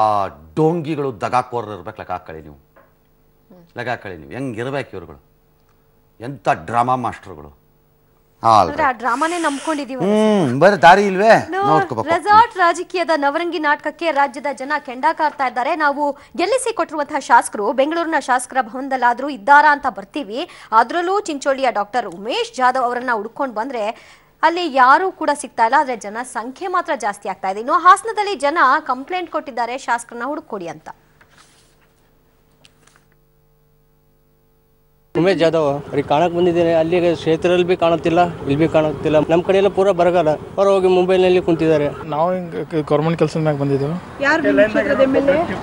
ಡೋಂಗಿಗಳು ದಗಾಕೋರರು ಇರಬೇಕು ಲಗಾಕಳಿ ನೀವು ಹೆಂಗ್ ಇರಬೇಕು ಇವರುಗಳು ಎಂತ ಡ್ರಾಮಾ ಮಾಸ್ಟರ್ಗಳು ಆಲ್ರೆ ಆ ಡ್ರಾಮಾನೇ ನಂಬಿಕೊಂಡಿದ್ದೀವಿ ಬರ ದಾರಿ ಇಲ್ವೇ ನೋಡ್ಕೋಬೇಕು ರೆಸಾರ್ಟ್ ರಾಜಕೀಯದ ನವರಂಗಿ ನಾಟಕಕ್ಕೆ ರಾಜ್ಯದ ಜನ ಕೆಂಡಕಾರ್ತಾ ಇದ್ದಾರೆ ನಾವು ಗೆಲ್ಲಿಸಿ ಕೊಟ್ಟಿರುವಂತ ಶಾಸಕರು ಬೆಂಗಳೂರಿನ ಶಾಸಕರ ಭವನದಲ್ಲಾದರೂ ಇದ್ದಾರಾ ಅಂತ ಬರ್ತೀವಿ ಅದರಲ್ಲೂ ಚಿಂಚೋಳಿಯ ಡಾಕ್ಟರ್ ಉಮೇಶ್ ಜಾಧವ್ ಅವರನ್ನು ಹುಡುಕೊಂಡು ಬಂದ್ರೆ ಅಲ್ಲಿ ಯಾರು ಕೂಡ ಸಿಗ್ತಾ ಇಲ್ಲ ಆದರೆ ಜನ ಸಂಖ್ಯೆ ಮಾತ್ರ ಜಾಸ್ತಿ ಆಗ್ತಾ ಇದೆ ಇನ್ನು ಹಾಸನದಲ್ಲಿ ಜನ ಕಂಪ್ಲೇಂಟ್ ಕೊಟ್ಟಿದ್ದಾರೆ ಶಾಸಕರನ್ನ ಹುಡುಕೊಡಿ ಅಂತ ಉಮೇಶ್ ಜಾಧವ್ ಅವ್ರಿಗೆ ಕಾಣಕ್ಕೆ ಬಂದಿದ್ದೇನೆ ಅಲ್ಲಿ ಕ್ಷೇತ್ರದಲ್ಲಿ ಭೀ ಕಾಣುತ್ತಿಲ್ಲ ಇಲ್ಲಿ ಭೀ ಕಾಣುತ್ತಿಲ್ಲ ನಮ್ಮ ಕಡೆಯೆಲ್ಲ ಪೂರ ಬರಗಾಲ ಅವರು ಹೋಗಿ ಮುಂಬೈನಲ್ಲಿ ಕುಂತಿದ್ದಾರೆ ನಾವು ಗೌರ್ಮೆಂಟ್ ಕೆಲಸದ ಮ್ಯಾಗ ಬಂದಿದ್ದೇವೆ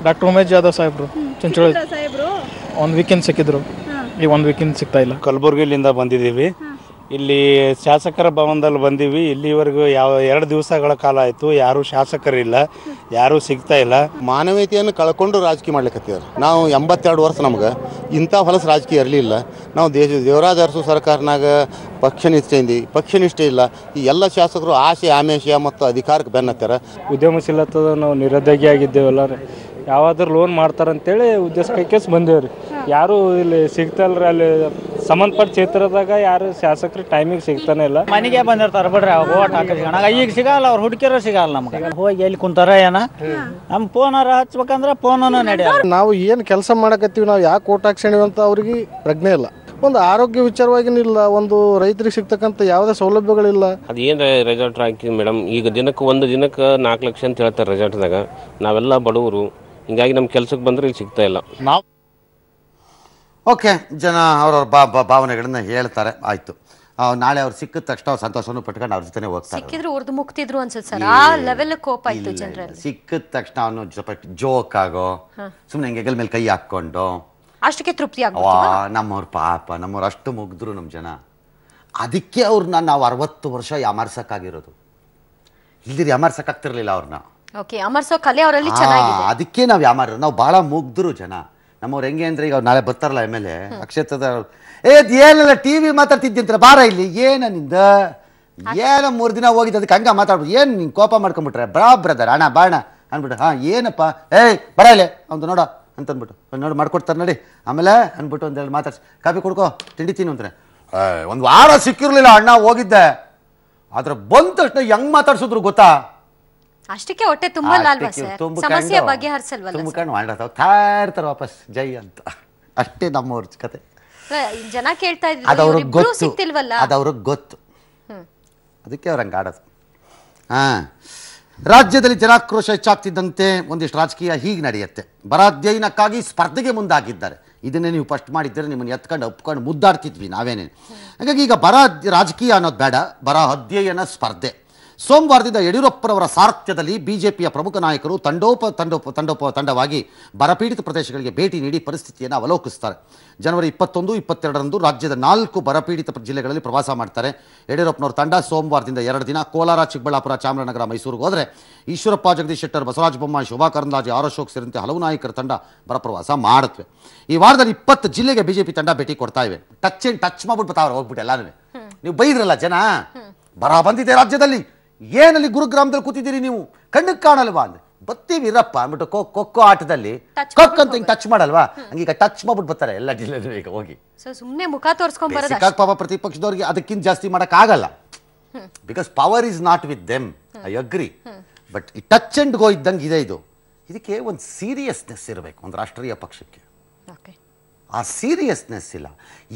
ಡಾಕ್ಟರ್ ಉಮೇಶ್ ಜಾಧವ್ ಸಾಹೇಬ್ರು ಚಿಂಚೋಳಿ ಒಂದು ವೀಕೆಂಡ್ ಸಿಕ್ಕಿದ್ರು ಈ ಒಂದು ವೀಕೆಂಡ್ ಸಿಗ್ತಾ ಇಲ್ಲ ಕಲಬುರಗಿಯಿಂದ ಬಂದಿದ್ದೀವಿ ಇಲ್ಲಿ ಶಾಸಕರ ಭವನದಲ್ಲಿ ಬಂದೀವಿ ಇಲ್ಲಿವರೆಗೂ ಯಾವ ಎರಡು ದಿವಸಗಳ ಕಾಲ ಆಯಿತು ಯಾರೂ ಶಾಸಕರಿಲ್ಲ ಯಾರೂ ಸಿಗ್ತಾ ಇಲ್ಲ ಮಾನವೀಯತೆಯನ್ನು ಕಳ್ಕೊಂಡು ರಾಜಕೀಯ ಮಾಡ್ಲಿಕ್ಕತ್ತಿದ್ದಾರೆ ನಾವು 82 ವರ್ಷ ನಮಗೆ ಇಂಥ ಹೊಲಸು ರಾಜಕೀಯ ಇರಲಿಲ್ಲ ನಾವು ದೇವರಾಜ ಅರಸು ಸರ್ಕಾರನಾಗ ಪಕ್ಷನಿಷ್ಠೆ ಇಲ್ಲ ಈ ಎಲ್ಲ ಶಾಸಕರು ಆಶೆ ಆಮೇಶ ಮತ್ತು ಅಧಿಕಾರಕ್ಕೆ ಬೆನ್ನತ್ತಾರ ಉದ್ಯಮಶೀಲತದ ನಾವು ನಿರುದ್ಯೋಗಿಯಾಗಿದ್ದೇವಲ್ಲ ಯಾವಾದರೂ ಲೋನ್ ಮಾಡ್ತಾರಂತೇಳಿ ಉದ್ದೇಶಕ್ಕೆ ಕೇಸ್ ಬಂದೇವ್ರಿ ಯಾರೂ ಇಲ್ಲಿ ಸಿಗ್ತಲ್ರಿ ಅಲ್ಲಿ ಸಂಬಂಧಪಟ್ಟ ಕ್ಷೇತ್ರದಾಗ ಯಾರು ಶಾಸಕರು ಟೈಮಿಗೆ ಸಿಗ್ತಾನೆ ಇಲ್ಲ ಮನೆಗೆ ಬಂದಿರ್ತಾರೆ ಬಿಡ್ರಿ ಓಟ್ ಹಾಕಿಸ್ಕೊಂಡಾಗ ಈಗ ಸಿಗಲ್ಲ ಅವ್ರು ಹುಡುಕಿರೋ ಸಿಗಲ್ಲ ನಮ್ಗೆ ಹೋಗಿ ಎಲ್ಲಿ ಕುಂತಾರ ಏನ ನಮ್ಮ ಫೋನಾರ ಹಚ್ಬೇಕಂದ್ರೆ ಫೋನನ್ನು ನಡೆಯ ನಾವು ಏನು ಕೆಲಸ ಮಾಡಕತ್ತೀವಿ ನಾವು ಯಾಕೆ ಓಟ್ ಹಾಕ್ಸೇಣಿವಿ ಅಂತ ಅವ್ರಿಗೆ ಪ್ರಜ್ಞೆ ಇಲ್ಲ ಒಂದು ಆರೋಗ್ಯ ವಿಚಾರವಾಗಿನಿಲ್ಲ ಒಂದು ರೈತರಿಗೆ ಸಿಗ್ತಕ್ಕಂಥ ಯಾವುದೇ ಸೌಲಭ್ಯಗಳಿಲ್ಲ ಅದೇನು ರೆಸಾರ್ಟ್ ಹಾಕಿ ಮೇಡಮ್ ಈಗ ಒಂದು ದಿನಕ್ಕೆ 4 ಲಕ್ಷ ಅಂತ ಹೇಳ್ತಾರೆ ರೆಸಾರ್ಟ್ದಾಗ ನಾವೆಲ್ಲ ಬಡವರು ಹಿಂಗಾಗಿ ನಮ್ಮ ಕೆಲಸಕ್ಕೆ ಬಂದರೆ ಇಲ್ಲಿ ಸಿಗ್ತಾ ಇಲ್ಲ ನಾವು ಓಕೆ ಜನ ಅವ್ರವ್ರ ಭಾವನೆಗಳನ್ನ ಹೇಳ್ತಾರೆ ಆಯಿತು ನಾಳೆ ಅವ್ರು ಸಿಕ್ಕಿದ ತಕ್ಷಣ ಅವ್ರು ಸಂತೋಷವನ್ನು ಪಟ್ಕೊಂಡು ಅವ್ರ ಜೊತೆ ಹೋಗ್ತಾರೆ ಸಿಕ್ಕಿದ ತಕ್ಷಣ ಅವನು ಜೋಕ್ ಆಗೋ ಸುಮ್ಮನೆ ಹಿಂಗೆ ಹೆಗಲ ಮೇಲೆ ಕೈ ಹಾಕ್ಕೊಂಡು ಅಷ್ಟಕ್ಕೆ ತೃಪ್ತಿ ಆಗುತ್ತೆ ನಮ್ಮವ್ರ ಪಾಪ ನಮ್ಮವ್ರು ಅಷ್ಟು ಮುಗಿದ್ರು ನಮ್ಮ ಜನ ಅದಕ್ಕೆ ಅವ್ರನ್ನ ನಾವು 60 ವರ್ಷ ಯಾಮಾರ್ಸಕ್ಕಾಗಿರೋದು ಇಲ್ದಿರಿ ಯಾಮಾರ್ಸಕ್ಕಾಗ್ತಿರ್ಲಿಲ್ಲ ಅವ್ರನ್ನ ಅದಕ್ಕೆ ನಾವು ಯಾಮಾರ ನಾವು ಭಾಳ ಮುಗ್ದರು ಜನ ನಮ್ಮವ್ರು ಹೆಂಗೆ ಅಂದ್ರೆ ಈಗ ನಾಳೆ ಬರ್ತಾರಲ್ಲ ಆಮೇಲೆ ಅಕ್ಷೇತ್ರದ ಏನೆಲ್ಲ ಟಿ ವಿ ಮಾತಾಡ್ತಿದ್ದಿಂತಾರೆ ಬಾರ ಇಲ್ಲಿ ಏನಿಂದ ಏನೋ 3 ದಿನ ಹೋಗಿದ್ದು ಅದಕ್ಕೆ ಹಂಗ ಮಾತಾಡ್ಬಿಟ್ಟು ಏನು ನಿಂಗೆ ಕೋಪ ಮಾಡ್ಕೊಂಡ್ಬಿಟ್ರೆ ಬ್ರಾ ಬ್ರದರ್ ಅಣ್ಣ ಬಾಣ ಅಂದ್ಬಿಟ್ಟು ಹಾಂ ಏನಪ್ಪ ಏಯ್ ಬರ ಇಲ್ಲೇ ಅವ್ನು ನೋಡ ಅಂತಂದ್ಬಿಟ್ಟು ನೋಡಿ ಮಾಡ್ಕೊಡ್ತಾರೆ ನೋಡಿ ಆಮೇಲೆ ಅಂದ್ಬಿಟ್ಟು ಒಂದೆರಡು ಮಾತಾಡ್ಸಿ ಕಾಫಿ ಕುಡ್ಕೋ ತಿಂಡಿ ತಿನ್ನು ಅಂತಾರೆ ಒಂದು ವಾರ ಸಿಕ್ಕಿರಲಿಲ್ಲ ಅಣ್ಣ ಹೋಗಿದ್ದೆ ಆದ್ರೆ ಬಂದ ತಕ್ಷಣ ಹೆಂಗೆ ಮಾತಾಡ್ಸಿದ್ರು ಗೊತ್ತಾ ಅಷ್ಟಕ್ಕೆ ಹೊಟ್ಟೆ ತುಂಬಲ್ಲ ಅಲ್ವಾ ಸರ್ ಸಮಸ್ಯೆ ಬಗೆಹರಿಸಲ್ವಲ್ಲ ತುಂಬಿಕೊಂಡು ಮಾಡ್ತಾವ್ ತಾರ್ತಾರೆ ವಾಪಸ್ ಜೈ ಅಂತ ಅಷ್ಟೇ ನಮ್ಮವ್ರ ಕತೆ ಜನ ಕೇಳ್ತಾ ಇದ್ರು ಅದವ್ರಿಗೆ ಸಿಕ್ತಿಲ್ವಲ್ಲ ಅದವ್ರಿಗೆ ಗೊತ್ತು ಅದಕ್ಕೆ ಅವ್ರು ಹಂಗೆ ಆಡೋದು ಹಾಂ ರಾಜ್ಯದಲ್ಲಿ ಜನಾಕ್ರೋಶ ಹೆಚ್ಚಾಗ್ತಿದ್ದಂತೆ ಒಂದಿಷ್ಟು ರಾಜಕೀಯ ಹೀಗೆ ನಡೆಯುತ್ತೆ ಬರ ಅಧ್ಯಯನಕ್ಕಾಗಿ ಸ್ಪರ್ಧೆಗೆ ಮುಂದಾಗಿದ್ದಾರೆ ಇದನ್ನೇ ನೀವು ಫಸ್ಟ್ ಮಾಡಿದ್ದರೆ ನಿಮ್ಮನ್ನು ಎತ್ಕೊಂಡು ಒಪ್ಕೊಂಡು ಮುದ್ದಾಡ್ತಿದ್ವಿ ನಾವೇನೇನು ಹಾಗಾಗಿ ಈಗ ಬರ ರಾಜಕೀಯ ಅನ್ನೋದು ಬೇಡ ಬರ ಅಧ್ಯಯನ ಸ್ಪರ್ಧೆ ಸೋಮವಾರದಿಂದ ಯಡಿಯೂರಪ್ಪನವರ ಸಾರಥ್ಯದಲ್ಲಿ ಬಿಜೆಪಿಯ ಪ್ರಮುಖ ನಾಯಕರು ತಂಡವಾಗಿ ಬರಪೀಡಿತ ಪ್ರದೇಶಗಳಿಗೆ ಭೇಟಿ ನೀಡಿ ಪರಿಸ್ಥಿತಿಯನ್ನು ಅವಲೋಕಿಸ್ತಾರೆ ಜನವರಿ 21, 22ರಂದು ರಾಜ್ಯದ 4 ಬರಪೀಡಿತ ಜಿಲ್ಲೆಗಳಲ್ಲಿ ಪ್ರವಾಸ ಮಾಡ್ತಾರೆ ಯಡಿಯೂರಪ್ಪನವರ ತಂಡ ಸೋಮವಾರದಿಂದ 2 ದಿನ ಕೋಲಾರ, ಚಿಕ್ಕಬಳ್ಳಾಪುರ, ಚಾಮರಾಜನಗರ, ಮೈಸೂರಿಗೆ ಹೋದರೆ ಈಶ್ವರಪ್ಪ, ಜಗದೀಶ್ ಶೆಟ್ಟರ್, ಬಸವರಾಜ ಬೊಮ್ಮಾಯಿ, ಶೋಭಾ ಕರಂದ್ಲಾಜೆ, ಆರ್ ಅಶೋಕ್ ಸೇರಿದಂತೆ ಹಲವು ನಾಯಕರ ತಂಡ ಬರ ಪ್ರವಾಸ ಮಾಡುತ್ತವೆ. ಈ ವಾರದಲ್ಲಿ 20 ಜಿಲ್ಲೆಗೆ ಬಿಜೆಪಿ ತಂಡ ಭೇಟಿ ಕೊಡ್ತಾ ಇವೆ. ಟಚ್ ಮಾಡ್ಬಿಟ್ಟು ಬರ್ತಾವ್ರೆ ಹೋಗ್ಬಿಟ್ಟು ಎಲ್ಲಾನು ನೀವು ಬೈದ್ರಲ್ಲ ಜನ ಬರ ಬಂದಿದೆ ರಾಜ್ಯದಲ್ಲಿ ಏನಲ್ಲಿ ಗುರುಗ್ರಾಮದಲ್ಲಿ ಕೂತಿದ್ದೀರಿ ನೀವು ಕಣ್ಣಕ್ಕೆ ಕಾಣಲ್ವಾ ಅಂದ್ರೆ ಬರ್ತೀವಿ ಇರಪ್ಪ ಅಂದ್ಬಿಟ್ಟು ಖೋ ಆಟದಲ್ಲಿ ಕೊಕ್ ಅಂತ ಹಿಂಗೆ ಟಚ್ ಮಾಡಲ್ವಾ ಹಂಗೀಗ ಟಚ್ ಮಾಡ್ಬಿಟ್ಟು ಬರ್ತಾರೆ ಎಲ್ಲ ಜಿಲ್ಲೆನೂ. ಈಗ ಹೋಗಿ ಸುಮ್ಮನೆ ಮುಖ ತೋರಿಸ್ಕೊಂಡ್ ಬರೋದು ಪಾಪ ಪ್ರತಿಪಕ್ಷದವ್ರಿಗೆ ಅದಕ್ಕಿಂತ ಜಾಸ್ತಿ ಮಾಡೋಕ್ಕಾಗಲ್ಲ. Because power is not with them, I agree. But ಈ ಟಚ್ ಅಂಡ್ ಗೋ ಇದ್ದಂಗೆ ಇದೆ ಇದು. ಇದಕ್ಕೆ ಒಂದು ಸೀರಿಯಸ್ನೆಸ್ ಇರಬೇಕು ಒಂದು ರಾಷ್ಟ್ರೀಯ ಪಕ್ಷಕ್ಕೆ. ಆ ಸೀರಿಯಸ್ನೆಸ್ ಇಲ್ಲ.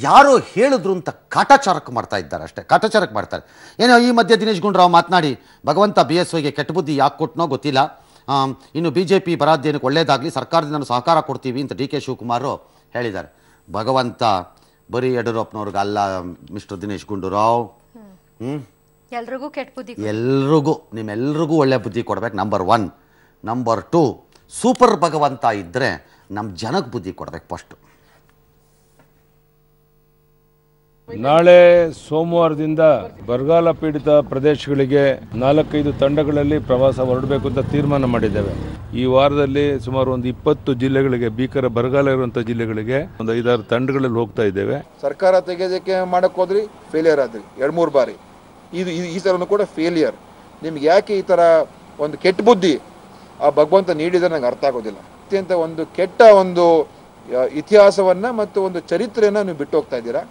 ಯಾರೋ ಹೇಳಿದ್ರು ಅಂತ ಕಾಟಾಚಾರಕ್ಕೆ ಮಾಡ್ತಾ ಇದ್ದಾರೆ ಅಷ್ಟೇ, ಕಾಟಾಚಾರಕ್ಕೆ ಮಾಡ್ತಾರೆ. ಏನೋ ಈ ಮಧ್ಯೆ ದಿನೇಶ್ ಗುಂಡೂರಾವ್ ಮಾತನಾಡಿ ಭಗವಂತ BSYಗೆ ಕೆಟ್ಟ ಬುದ್ಧಿ ಯಾಕೆ ಕೊಟ್ಟನೋ ಗೊತ್ತಿಲ್ಲ, ಇನ್ನು BJP ಬರಾಧ್ಯಯನಕ್ಕೆ ಒಳ್ಳೇದಾಗಲಿ, ಸರ್ಕಾರದಿಂದ ಸಹಕಾರ ಕೊಡ್ತೀವಿ ಅಂತ DK ಶಿವಕುಮಾರ್ ಹೇಳಿದ್ದಾರೆ. ಭಗವಂತ ಬರೀ ಯಡಿಯೂರಪ್ಪನವ್ರಿಗೆ ಅಲ್ಲ ಮಿಸ್ಟರ್ ದಿನೇಶ್ ಗುಂಡೂರಾವ್ ಎಲ್ರಿಗೂ ಕೆಟ್ಟ ಬುದ್ಧಿ, ಎಲ್ರಿಗೂ ನಿಮ್ಮೆಲ್ರಿಗೂ ಒಳ್ಳೆ ಬುದ್ಧಿ ಕೊಡ್ಬೇಕು. Number one. Number two, super ಭಗವಂತ ಇದ್ದರೆ ನಮ್ಮ ಜನಕ್ಕೆ ಬುದ್ಧಿ ಕೊಡ್ಬೇಕು ಫಸ್ಟು. ನಾಳೆ ಸೋಮವಾರದಿಂದ ಬರಗಾಲ ಪೀಡಿತ ಪ್ರದೇಶಗಳಿಗೆ 4-5 ತಂಡಗಳಲ್ಲಿ ಪ್ರವಾಸ ಹೊರಡಬೇಕು ಅಂತ ತೀರ್ಮಾನ ಮಾಡಿದ್ದೇವೆ. ಈ ವಾರದಲ್ಲಿ ಸುಮಾರು ಒಂದು 20 ಜಿಲ್ಲೆಗಳಿಗೆ, ಭೀಕರ ಬರಗಾಲ ಇರುವಂತಹ ಜಿಲ್ಲೆಗಳಿಗೆ ಒಂದು 5-6 ತಂಡಗಳಲ್ಲಿ ಹೋಗ್ತಾ ಇದ್ದೇವೆ. ಸರ್ಕಾರ ತೆಗೆದಕ್ಕೆ ಮಾಡಕ್ ಹೋದ್ರಿ, ಫೇಲಿಯರ್ ಆದ್ರಿ 2-3 ಬಾರಿ. ಇದು ಈ ಥರನೂ ಕೂಡ ಫೇಲಿಯರ್. ನಿಮ್ಗೆ ಯಾಕೆ ಈ ಥರ ಒಂದು ಕೆಟ್ಟ ಬುದ್ಧಿ ಆ ಭಗವಂತ ನೀಡಿದರೆ ನನಗೆ ಅರ್ಥ ಆಗೋದಿಲ್ಲ. ಅತ್ಯಂತ ಒಂದು ಕೆಟ್ಟ ಒಂದು ಇತಿಹಾಸವನ್ನ ಮತ್ತು ಒಂದು ಚರಿತ್ರೆಯನ್ನ ನೀವು ಬಿಟ್ಟು ಹೋಗ್ತಾ ಇದ್ದೀರಾ.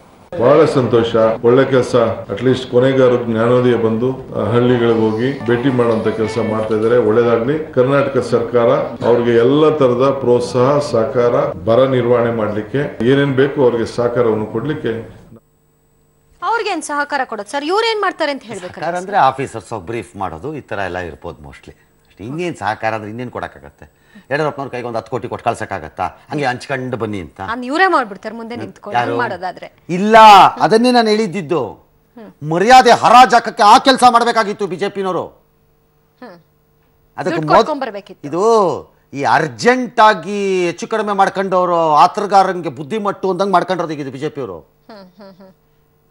ಬಹಳ ಸಂತೋಷ, ಒಳ್ಳೆ ಕೆಲಸ. ಅಟ್ಲೀಸ್ಟ್ ಕೊನೆಗಾರ ಜ್ಞಾನೋದಯ ಬಂದು ಹಳ್ಳಿಗಳಿಗೆ ಹೋಗಿ ಭೇಟಿ ಮಾಡುವಂತ ಕೆಲಸ ಮಾಡ್ತಾ ಇದ್ದಾರೆ. ಒಳ್ಳೇದಾಗ್ಲಿ. ಕರ್ನಾಟಕ ಸರ್ಕಾರ ಅವ್ರಿಗೆ ಎಲ್ಲ ತರದ ಪ್ರೋತ್ಸಾಹ ಸಹಕಾರ, ಬರ ನಿರ್ವಹಣೆ ಮಾಡ್ಲಿಕ್ಕೆ ಏನೇನ್ ಬೇಕು ಅವ್ರಿಗೆ ಸಹಕಾರವನ್ನು ಕೊಡ್ಲಿಕ್ಕೆ. ಅವ್ರಿಗೇನ್ ಸಹಕಾರ ಕೊಡೋದು ಸರ್, ಇವ್ರು ಏನ್ ಮಾಡ್ತಾರೆ ಅಂತ ಹೇಳ್ಬೇಕಾರೆ ಅಂದ್ರೆ ಆಫೀಸರ್ಸ್ ಬ್ರೀಫ್ ಮಾಡೋದು ಈ ತರ ಎಲ್ಲ ಇರ್ಬೋದು ಮೋಸ್ಟ್ಲಿ. ಅಷ್ಟೇ, ಇನ್ನೇನ್ ಸಹಕಾರ ಅಂದ್ರೆ ಇನ್ನೇನ್ ಕೊಡಕ್ಕಾಗತ್ತೆ. ಯಡಿಯೂರಪ್ಪನವ್ರ ಕೈಗೆ ಒಂದು 10 ಕೋಟಿ ಕೊಟ್ಟು ಕಳ್ಸಕ್ಕಾಗತ್ತಾ? ಹಂಗೆ ಹಂಚ್ಕೊಂಡು ಬನ್ನಿ ಅಂತ ಇವರೇ ಮಾಡ್ಬಿಡ್ತಾರೆ ಮುಂದೆ ನಿಂತ್ಕೊಂಡು. ಇಲ್ಲ, ಅದನ್ನೇ ನಾನು ಹೇಳಿದ್ದು. ಮರ್ಯಾದೆ ಹರಾಜಾಕಕ್ಕೆ ಆ ಕೆಲಸ ಮಾಡಬೇಕಾಗಿತ್ತು ಬಿಜೆಪಿನವರು. ಅದಕ್ಕೆ ಇದು ಈ ಅರ್ಜೆಂಟ್ ಆಗಿ ಹೆಚ್ಚು ಕಡಿಮೆ ಮಾಡ್ಕೊಂಡವ್ರು, ಆತರಗಾರನ್ಗೆ ಬುದ್ಧಿ ಮಟ್ಟು ಅಂದಂಗೆ ಮಾಡ್ಕೊಂಡ್ರದಿದ್ದು ಬಿಜೆಪಿಯವರು.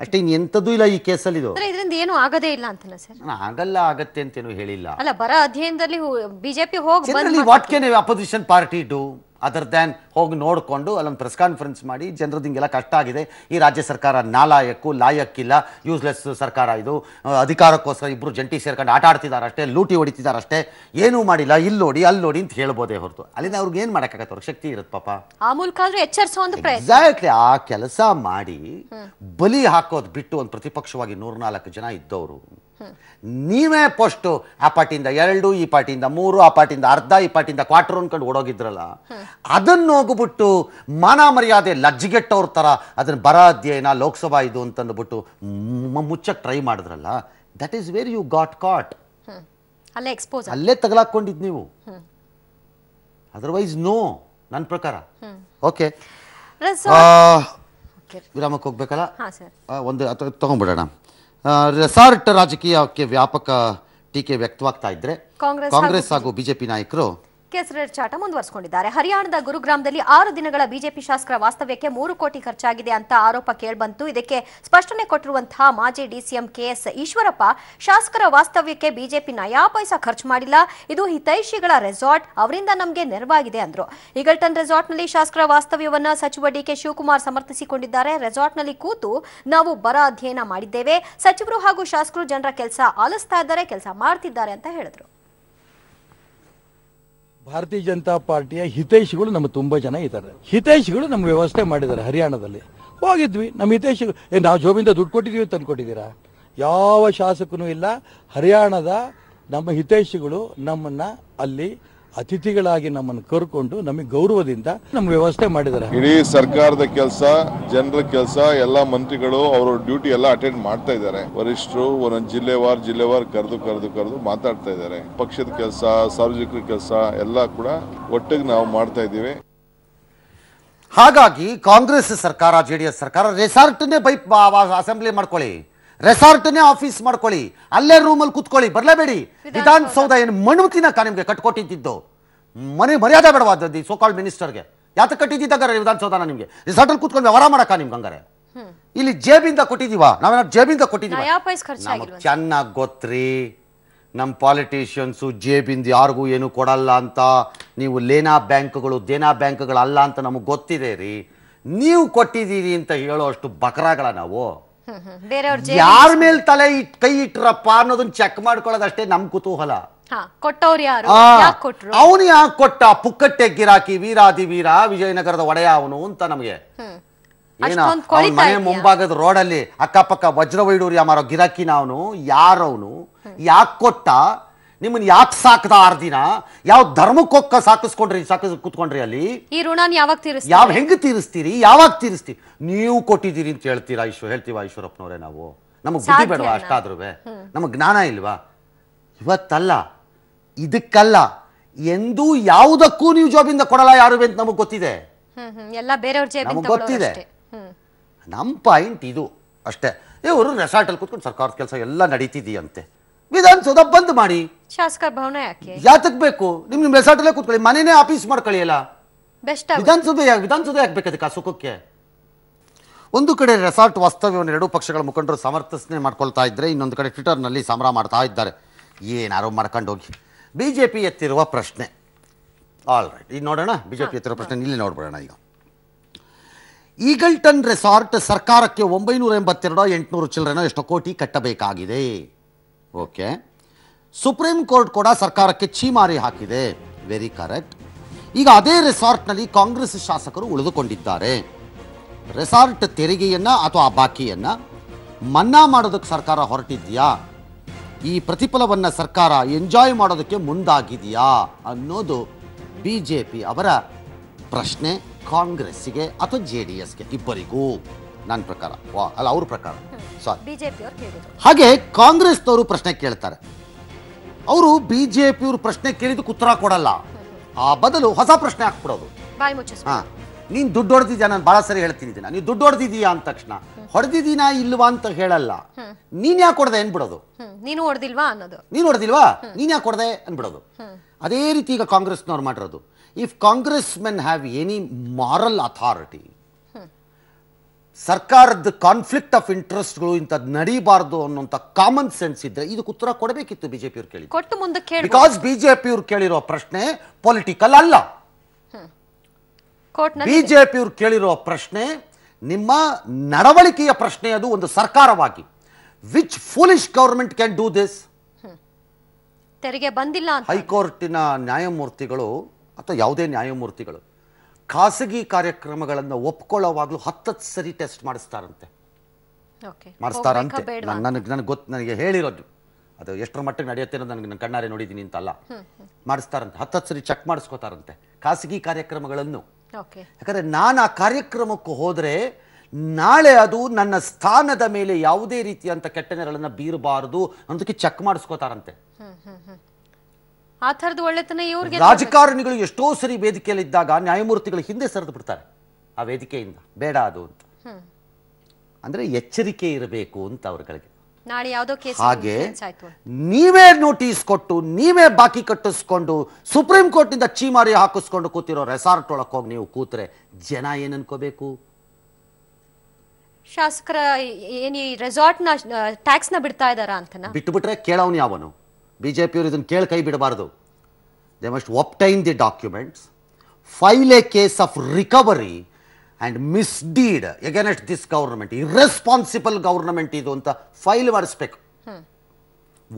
ಅಷ್ಟೇ, ಇನ್ ಎಂತದೂ ಇಲ್ಲ ಈ ಕೇಸಲ್ಲಿ. ಇದು ಇದರಿಂದ ಏನು ಆಗದೇ ಇಲ್ಲ ಅಂತಲ್ಲ ಸರ್. ಆಗಲ್ಲ, ಆಗತ್ತೆ ಅಂತೇನು ಹೇಳಿಲ್ಲ. ಅಲ್ಲ, ಬರ ಅಧ್ಯಯನದಲ್ಲಿ ಬಿಜೆಪಿ ಹೋಗಿ ಬಂದು what can opposition party do other than ಹೋಗಿ ನೋಡಿಕೊಂಡು ಅಲ್ಲೊಂದು ಪ್ರೆಸ್ ಕಾನ್ಫರೆನ್ಸ್ ಮಾಡಿ ಜನರದಿಂಗೆಲ್ಲ ಕಷ್ಟ ಆಗಿದೆ, ಈ ರಾಜ್ಯ ಸರ್ಕಾರ ನಾಲಾಯಕ್ಕು, ಲಾಯಕ್ಕಿಲ್ಲ, ಯೂಸ್ಲೆಸ್ ಸರ್ಕಾರ ಇದು, ಅಧಿಕಾರಕ್ಕೋಸ್ಕರ ಇಬ್ಬರು ಜಂಟಿ ಸೇರ್ಕೊಂಡು ಆಟ ಆಡ್ತಿದ್ದಾರಷ್ಟೇ, ಲೂಟಿ ಹೊಡಿತಿದ್ದಾರಷ್ಟೇ, ಏನೂ ಮಾಡಿಲ್ಲ, ಇಲ್ಲಿ ನೋಡಿ ಅಲ್ಲಿ ನೋಡಿ ಅಂತ ಹೇಳ್ಬೋದೇ ಹೊರತು ಅಲ್ಲಿಂದ ಅವ್ರಿಗೆ ಏನು ಮಾಡೋಕ್ಕಾಗತ್ತೆ? ಅವ್ರಿಗೆ ಶಕ್ತಿ ಇರುತ್ತೆ ಪಾಪ. ಆ ಮೂಲಕ ಎಚ್ಚರಿಸೋ ಒಂದು ಪ್ರಯತ್ನ. ಎಕ್ಸಾಕ್ಟ್ಲಿ, ಆ ಕೆಲಸ ಮಾಡಿ ಬಲಿ ಹಾಕೋದು ಬಿಟ್ಟು ಒಂದು ಪ್ರತಿಪಕ್ಷವಾಗಿ 104 ಜನ ಇದ್ದವರು ನೀವೇ ಫಸ್ಟ್ ಆ ಪಾರ್ಟಿಯಿಂದ 2, ಈ ಪಾರ್ಟಿಯಿಂದ 3, ಆ ಪಾರ್ಟಿಯಿಂದ ಅರ್ಧ, ಈ ಪಾರ್ಟಿಯಿಂದ ಕ್ವಾರ್ಟರ್ ಅನ್ಕೊಂಡು ಓಡೋಗಿದ್ರಲ್ಲ, ಅದನ್ನೋಗ್ಬಿಟ್ಟು ಮಾನ ಮರ್ಯಾದೆ ಲಜ್ಜಿಗೆಟ್ಟವ್ರ ತರ ಅದನ್ನ ಬರ ಅಧ್ಯಯನ ಲೋಕಸಭಾ ಇದು ಅಂತಂದ್ಬಿಟ್ಟು ಮುಚ್ಚಕ್ಕೆ ಟ್ರೈ ಮಾಡಿದ್ರಲ್ಲ, that is where you got caught. ಅಲ್ಲೇ ತಗಲಾಕೊಂಡಿದ್ ನೀವು. ಅದರ್ವೈಸ್ ನೋ, ನನ್ನ ಪ್ರಕಾರ. ಓಕೆ, ವಿರಾಮಕ್ಕೆ ಹೋಗ್ಬೇಕಲ್ಲ, ಒಂದು ತಗೊಂಡ್ಬಿಡೋಣ. ರೆಸಾರ್ಟ್ ರಾಜಕೀಯಕ್ಕೆ ವ್ಯಾಪಕ ಟೀಕೆ ವ್ಯಕ್ತವಾಗ್ತಾ ಇದ್ರೆ ಕಾಂಗ್ರೆಸ್ ಹಾಗೂ ಬಿಜೆಪಿ ನಾಯಕರು ಕೆಸರೆಡ್ ಚಾಟ ಮುಂದುವರಿಸಿಕೊಂಡಿದ್ದಾರೆ. ಹರಿಯಾಣದ ಗುರುಗ್ರಾಮದಲ್ಲಿ 6 ದಿನಗಳ ಬಿಜೆಪಿ ಶಾಸಕರ ವಾಸ್ತವ್ಯಕ್ಕೆ 3 ಕೋಟಿ ಖರ್ಚಾಗಿದೆ ಅಂತ ಆರೋಪ ಕೇಳಿಬಂತು. ಇದಕ್ಕೆ ಸ್ಪಷ್ಟನೆ ಕೊಟ್ಟಿರುವಂತಹ ಮಾಜಿ ಡಿಸಿಎಂ ಕೆಎಸ್ ಈಶ್ವರಪ್ಪ, ಶಾಸಕರ ವಾಸ್ತವ್ಯಕ್ಕೆ ಬಿಜೆಪಿ ನಯಾ ಪೈಸಾ ಖರ್ಚು ಮಾಡಿಲ್ಲ, ಇದು ಹಿತೈಷಿಗಳ ರೆಸಾರ್ಟ್, ಅವರಿಂದ ನಮಗೆ ನೆರವಾಗಿದೆ ಅಂದ್ರು. ಈಗಲ್ಟನ್ ರೆಸಾರ್ಟ್ನಲ್ಲಿ ಶಾಸಕರ ವಾಸ್ತವ್ಯವನ್ನ ಸಚಿವ ಡಿಕೆ ಶಿವಕುಮಾರ್ ಸಮರ್ಥಿಸಿಕೊಂಡಿದ್ದಾರೆ. ರೆಸಾರ್ಟ್ನಲ್ಲಿ ಕೂತು ನಾವು ಬರ ಅಧ್ಯಯನ ಮಾಡಿದ್ದೇವೆ, ಸಚಿವರು ಹಾಗೂ ಶಾಸಕರು ಜನರ ಕೆಲಸ ಆಲಿಸ್ತಾ ಇದ್ದಾರೆ, ಕೆಲಸ ಮಾಡ್ತಿದ್ದಾರೆ ಅಂತ ಹೇಳಿದ್ರು. ಭಾರತೀಯ ಜನತಾ ಪಾರ್ಟಿಯ ಹಿತೈಷಿಗಳು ನಮ್ಮ ತುಂಬ ಜನ ಇದ್ದಾರೆ. ಹಿತೈಷಿಗಳು ನಮ್ಮ ವ್ಯವಸ್ಥೆ ಮಾಡಿದ್ದಾರೆ. ಹರಿಯಾಣದಲ್ಲಿ ಹೋಗಿದ್ವಿ, ನಮ್ಮ ಹಿತೈಷಿಗಳು ನಾವು ಜೋಬಿಂದ ದುಡ್ಡು ಕೊಟ್ಟಿದ್ದೀವಿ ಅಂತ ಅಂದ್ಕೊಟ್ಟಿದ್ದೀರಾ? ಯಾವ ಶಾಸಕನೂ ಇಲ್ಲ. ಹರಿಯಾಣದ ನಮ್ಮ ಹಿತೈಷಿಗಳು ನಮ್ಮನ್ನು ಅಲ್ಲಿ ಅತಿಥಿಗಳಾಗಿ ನಮ್ಮನ್ನು ಕರ್ಕೊಂಡು ನಮಗೆ ಗೌರವದಿಂದ ನಮ್ಮ ವ್ಯವಸ್ಥೆ ಮಾಡಿದ್ದಾರೆ. ಇಡೀ ಸರ್ಕಾರದ ಕೆಲಸ, ಜನರ ಕೆಲಸ, ಎಲ್ಲ ಮಂತ್ರಿಗಳು ಅವರ ಡ್ಯೂಟಿ ಎಲ್ಲ ಅಟೆಂಡ್ ಮಾಡ್ತಾ ಇದ್ದಾರೆ. ವರಿಷ್ಠರು ಒಂದೊಂದು ಜಿಲ್ಲೆವಾರು ಕರೆದು ಮಾತಾಡ್ತಾ ಇದ್ದಾರೆ. ಪಕ್ಷದ ಕೆಲಸ, ಸಾರ್ವಜನಿಕರ ಕೆಲಸ ಎಲ್ಲ ಕೂಡ ಒಟ್ಟಿಗೆ ನಾವು ಮಾಡ್ತಾ ಇದ್ದೀವಿ. ಹಾಗಾಗಿ ಕಾಂಗ್ರೆಸ್ ಸರ್ಕಾರ, ಜೆಡಿಎಸ್ ಸರ್ಕಾರ ರೆಸಾರ್ಟ್ನೇ ಬೈಪ್ ಅಸೆಂಬ್ಲಿ ಮಾಡ್ಕೊಳ್ಳಿ, ರೆಸಾರ್ಟ್ನೇ ಆಫೀಸ್ ಮಾಡ್ಕೊಳ್ಳಿ, ಅಲ್ಲೇ ರೂಮಲ್ಲಿ ಕೂತ್ಕೊಳ್ಳಿ, ಬರಲೇಬೇಡಿ. ವಿಧಾನಸೌಧ ಏನು ಮಣ್ಣು ತಿನ್ನಕ ನಿಮಗೆ ಕಟ್ಕೊಟ್ಟಿದ್ದು? ಮರ್ಯಾದೆ ಬೇಡವಾದದ್ದು ಸೋಕಾಲ್ಡ್ ಮಿನಿಸ್ಟರ್ಗೆ. ಯಾತಕ್ಕೆ ಕಟ್ಟಿದ್ದಿದ್ದಾಗಾರೆ ವಿಧಾನಸೌಧನ ನಿಮಗೆ? ರೆಸಾರ್ಟಲ್ಲಿ ಕೂತ್ಕೊಂಡು ವ್ಯವಹಾರ ಮಾಡಕ ನಿಮ್ಗೆ? ಹಂಗಾರೆ ಇಲ್ಲಿ ಜೇಬಿಂದ ಕೊಟ್ಟಿದೀವ ನಾವೇನಾದ್ರು? ಜೇಬಿಂದ ಕೊಟ್ಟಿದ್ದೀವಿ, ಚೆನ್ನಾಗಿ ಗೊತ್ತ್ರಿ. ನಮ್ಮ ಪಾಲಿಟಿಷಿಯನ್ಸು ಜೇಬಿಂದ ಯಾರಿಗೂ ಏನು ಕೊಡಲ್ಲ ಅಂತ, ನೀವು ಲೇನಾ ಬ್ಯಾಂಕ್ಗಳು ದೇನಾ ಬ್ಯಾಂಕ್ಗಳಲ್ಲ ಅಂತ ನಮಗೆ ಗೊತ್ತಿದೆ ರೀ. ನೀವು ಕೊಟ್ಟಿದ್ದೀರಿ ಅಂತ ಹೇಳೋ ಅಷ್ಟು ಬಕರಾಗಳ ನಾವು? ಯಾರ ಮೇಲೆ ತಲೆ ಕೈ ಇಟ್ರಪ್ಪ ಅನ್ನೋದನ್ನ ಚೆಕ್ ಮಾಡ್ಕೊಳ್ಳೋದಷ್ಟೇ ನಮ್ ಕುತೂಹಲ. ಅವನು ಯಾಕೆ ಕೊಟ್ಟ? ಪುಕ್ಕಟ್ಟೆ ಗಿರಾಕಿ, ವೀರಾದಿವೀರ, ವಿಜಯನಗರದ ಒಡೆಯ ಅವನು ಅಂತ ನಮಗೆ. ಮನೆ ಮುಂಭಾಗದ ರೋಡಲ್ಲಿ ಅಕ್ಕಪಕ್ಕ ವಜ್ರ ವೈಡೂರ್ಯ ಮಾರೋ ಗಿರಾಕಿನ ಅವನು. ಯಾರವನು? ಯಾಕೆ ಕೊಟ್ಟ? ನಿಮ್ಮನ್ ಯಾಕೆ ಸಾಕದ? 6 ದಿನ ಯಾವ ಧರ್ಮಕ್ಕೊಕ್ಕ ಸಾಕಿಸ್ಕೊಂಡ್ರಿ, ಕುತ್ಕೊಂಡ್ರಿ ಅಲ್ಲಿ? ಈ ಋಣನ ಯಾವಾಗ ತೀರಿಸ್ತೀರಿ? ಯಾವ ಹೆಂಗೆ ತೀರಿಸ್ತೀರಿ? ಯಾವಾಗ ತೀರಿಸ್ತೀರಿ? ನೀವು ಕೊಟ್ಟಿದ್ದೀರಿ ಅಂತ ಹೇಳ್ತೀವ ಈಶ್ವರಪ್ಪನವ್ರೆ ನಾವು? ನಮಗೆ ಬುದ್ಧಿ ಬೇಡವಾ? ಅಷ್ಟಾದ್ರೂ ನಮಗೆ ಜ್ಞಾನ ಇಲ್ವಾ? ಇವತ್ತಲ್ಲ, ಇದಕ್ಕಲ್ಲ, ಎಂದೂ ಯಾವುದಕ್ಕೂ ನೀವು ಜಾಬಿಂದ ಕೊಡಲ್ಲ ಯಾರು ಅಂತ ನಮಗ್ ಗೊತ್ತಿದೆ, ಗೊತ್ತಿದೆ. ನಮ್ಮ ಪಾಯಿಂಟ್ ಇದು ಅಷ್ಟೇ. ಇವರು ರೆಸಾರ್ಟಲ್ಲಿ ಕೂತ್ಕೊಂಡು ಸರ್ಕಾರದ ಕೆಲಸ ಎಲ್ಲ ನಡೀತಿದೆಯಂತೆ, ವಿಧಾನಸೌಧ ಬಂದ್ ಮಾಡಿ, ಶಾಸಕರ ಭವನ ಯಾಕೆ ಯಾತಕ್ ಬೇಕು? ನಿಮ್ ನಿಮ್ ರೆಸಾರ್ಟಲ್ಲೇ ಕೂತ್ಕೊಳ್ಳಿ, ಮನೇನೆ ಆಫೀಸ್ ಮಾಡ್ಕೊಳ್ಳಿ ಎಲ್ಲ. ವಿಧಾನಸೌಧ ಯಾಕೆ ಬೇಕದಕ್ಕೆ ಆ ಸುಖಕ್ಕೆ? ಒಂದು ಕಡೆ ರೆಸಾರ್ಟ್ ವಾಸ್ತವ್ಯವನ್ನು ಎರಡೂ ಪಕ್ಷಗಳ ಮುಖಂಡರು ಸಮರ್ಥನೆ ಮಾಡ್ಕೊಳ್ತಾ ಇದ್ದರೆ, ಇನ್ನೊಂದು ಕಡೆ ಟ್ವಿಟರ್ನಲ್ಲಿ ಸಂಭ್ರಮ ಮಾಡ್ತಾ ಇದ್ದಾರೆ. ಏನಾರು ಮಾಡ್ಕೊಂಡೋಗಿ. ಬಿ ಜೆ ಪಿ ಎತ್ತಿರುವ ಪ್ರಶ್ನೆ, ಆಲ್ ರೈಟ್, ಈಗ ನೋಡೋಣ ಬಿ ಜೆ ಪಿ ಎತ್ತಿರುವ ಪ್ರಶ್ನೆ ಇಲ್ಲಿ ನೋಡ್ಬಿಡೋಣ. ಈಗ ಈಗಲ್ಟನ್ ರೆಸಾರ್ಟ್ ಸರ್ಕಾರಕ್ಕೆ 982 ಚಿಲ್ಲರೆನೋ ಎಷ್ಟೋ ಕೋಟಿ ಕಟ್ಟಬೇಕಾಗಿದೆ. ಓಕೆ, ಸುಪ್ರೀಂ ಕೋರ್ಟ್ ಕೂಡ ಸರ್ಕಾರಕ್ಕೆ ಛೀಮಾರಿ ಹಾಕಿದೆ, ವೆರಿ ಕರೆಕ್ಟ್. ಈಗ ಅದೇ ರೆಸಾರ್ಟ್ನಲ್ಲಿ ಕಾಂಗ್ರೆಸ್ ಶಾಸಕರು ಉಳಿದುಕೊಂಡಿದ್ದಾರೆ. ರೆಸಾರ್ಟ್ ತೆರಿಗೆಯನ್ನು ಅಥವಾ ಆ ಬಾಕಿಯನ್ನು ಮನ್ನಾ ಮಾಡೋದಕ್ಕೆ ಸರ್ಕಾರ ಹೊರಟಿದೆಯಾ? ಈ ಪ್ರತಿಫಲವನ್ನು ಸರ್ಕಾರ ಎಂಜಾಯ್ ಮಾಡೋದಕ್ಕೆ ಮುಂದಾಗಿದೆಯಾ ಅನ್ನೋದು ಬಿ ಜೆ ಪಿ ಅವರ ಪ್ರಶ್ನೆ. ಕಾಂಗ್ರೆಸ್ಸಿಗೆ ಅಥವಾ ಜೆ ಡಿ ಎಸ್ಗೆ, ಇಬ್ಬರಿಗೂ ನನ್ನ ಪ್ರಕಾರ, ಅಲ್ಲ ಅವ್ರ ಪ್ರಕಾರ ಸಾರಿ. ಹಾಗೆ ಕಾಂಗ್ರೆಸ್ನವರು ಪ್ರಶ್ನೆ ಕೇಳ್ತಾರೆ, ಅವರು ಬಿ ಜೆ ಪಿಯವ್ರ ಪ್ರಶ್ನೆ ಕೇಳಿದಕ್ಕೆ ಉತ್ತರ ಕೊಡಲ್ಲ, ಆ ಬದಲು ಹೊಸ ಪ್ರಶ್ನೆ ಹಾಕ್ಬಿಡೋದು. ಹಾಂ, ನೀನು ದುಡ್ಡು ಹೊಡೆದಿದ್ಯಾ? ನಾನು ಭಾಳ ಸರಿ ಹೇಳ್ತೀನಿ ಇದನ್ನ, ನೀವು ದುಡ್ಡು ಹೊಡೆದಿದ್ದೀಯಾ ಅಂದ ತಕ್ಷಣ ಹೊಡೆದಿದ್ದೀನಾ ಇಲ್ವಾ ಅಂತ ಹೇಳಲ್ಲ, ನೀನ್ ಯಾಕೆ ಹೊಡೆದೆ ಅನ್ಬಿಡೋದು, ನೀನು ಹೊಡೆದಿಲ್ವಾ ಅನ್ನೋದು, ನೀನು ಹೊಡೆದಿಲ್ವಾ, ನೀನ್ ಯಾಕೆ ಹೊಡೆದೆ ಅನ್ಬಿಡೋದು. ಅದೇ ರೀತಿ ಈಗ ಕಾಂಗ್ರೆಸ್ನವ್ರು ಮಾಡಿರೋದು. If Congress men have any moral authority, ಸರ್ಕಾರದ ಕಾನ್ಫ್ಲಿಕ್ಟ್ ಆಫ್ ಇಂಟ್ರೆಸ್ಟ್ಗಳು ಇಂಥದ್ದು ನಡೀಬಾರ್ದು ಅನ್ನೋಂಥ ಕಾಮನ್ ಸೆನ್ಸ್ ಇದ್ರೆ ಇದಕ್ಕೆ ಉತ್ತರ ಕೊಡಬೇಕಿತ್ತು ಬಿಜೆಪಿಯವ್ರು ಕೇಳಿ. ಬಿಕಾಸ್ ಬಿಜೆಪಿಯವ್ರು ಕೇಳಿರೋ ಪ್ರಶ್ನೆ ಪೊಲಿಟಿಕಲ್ ಅಲ್ಲ. ಬಿಜೆಪಿ ಅವರು ಕೇಳಿರೋ ಪ್ರಶ್ನೆ ನಿಮ್ಮ ನಡವಳಿಕೆಯ ಪ್ರಶ್ನೆ, ಅದು ಒಂದು ಸರ್ಕಾರವಾಗಿ. Which foolish government can do this? ತೆರಿಗೆ ಬಂದಿಲ್ಲ ಅಂತ ಹೈಕೋರ್ಟಿನ ನ್ಯಾಯಮೂರ್ತಿಗಳು ಅಥವಾ ಯಾವುದೇ ನ್ಯಾಯಮೂರ್ತಿಗಳು ಖಾಸಗಿ ಕಾರ್ಯಕ್ರಮಗಳನ್ನು ಒಪ್ಕೊಳ್ಳೋವಾಗಲೂ 10 ಸರಿ ಟೆಸ್ಟ್ ಮಾಡಿಸ್ತಾರಂತೆ, ಮಾಡಿಸ್ತಾರಂತೆ. ನನಗೆ ಗೊತ್ತು, ನನಗೆ ಹೇಳಿರೋದು ಅದು ಎಷ್ಟರ ಮಟ್ಟಿಗೆ ನಡೆಯುತ್ತೆ ಅನ್ನೋದು ನನಗೆ ನನ್ನ ಕಣ್ಣಾರೆ ನೋಡಿದ್ದೀನಿ ಅಂತಲ್ಲ. ಮಾಡಿಸ್ತಾರಂತೆ, 10 ಸರಿ ಚೆಕ್ ಮಾಡಿಸ್ಕೋತಾರಂತೆ ಖಾಸಗಿ ಕಾರ್ಯಕ್ರಮಗಳನ್ನು. ಯಾಕಂದರೆ ನಾನು ಆ ಕಾರ್ಯಕ್ರಮಕ್ಕೂ ಹೋದರೆ ನಾಳೆ ಅದು ನನ್ನ ಸ್ಥಾನದ ಮೇಲೆ ಯಾವುದೇ ರೀತಿಯಂಥ ಕೆಟ್ಟ ನೆರಳನ್ನು ಬೀರಬಾರದು ಅನ್ನೋದಕ್ಕೆ ಚೆಕ್ ಮಾಡಿಸ್ಕೋತಾರಂತೆ. ರಾಜಕಾರಣಿಗಳು ಎಷ್ಟೋ ಸರಿ ವೇದಿಕೆಯಲ್ಲಿದ್ದಾಗ ನ್ಯಾಯಮೂರ್ತಿಗಳು ಹಿಂದೆ ಸರಿದು ಬಿಡ್ತಾರೆ ಆ ವೇದಿಕೆಯಿಂದ, ಬೇಡ ಅದು ಅಂತ. ಅಂದರೆ ಎಚ್ಚರಿಕೆ ಇರಬೇಕು ಅಂತ ಅವರುಗಳಿಗೆ. ಹಾಗೆ ನೀವೇ ನೋಟಿಸ್ ಕೊಟ್ಟು ನೀವೇ ಬಾಕಿ ಕಟ್ಟಿಸ್ಕೊಂಡು ಸುಪ್ರೀಂ ಕೋರ್ಟ್ನಿಂದ ಚೀಮಾರಿ ಹಾಕಿಸ್ಕೊಂಡು ಕೂತಿರೋ ರೆಸಾರ್ಟ್ ಒಳಗೆ ಹೋಗಿ ನೀವು ಕೂತ್ರೆ ಜನ ಏನ್ ಅನ್ಕೋಬೇಕು? ಶಾಸಕರ ಏನಿ ರೆಸಾರ್ಟ್ನ ಟ್ಯಾಕ್ಸ್ನ ಬಿಡ್ತಾ ಇದ್ದಾರಾ ಅಂತ ಬಿಟ್ಬಿಟ್ರೆ ಕೇಳೋನು ಯಾವನು? ಬಿಜೆಪಿಯವರು ಇದನ್ನು ಕೇಳಿ ಕೈ ಬಿಡಬಾರ್ದು. They must obtain the documents, file a case of recovery and misdeed against this government, irresponsible government ಇದು ಅಂತ ಫೈಲ್ ಮಾಡಿಸ್ಬೇಕು.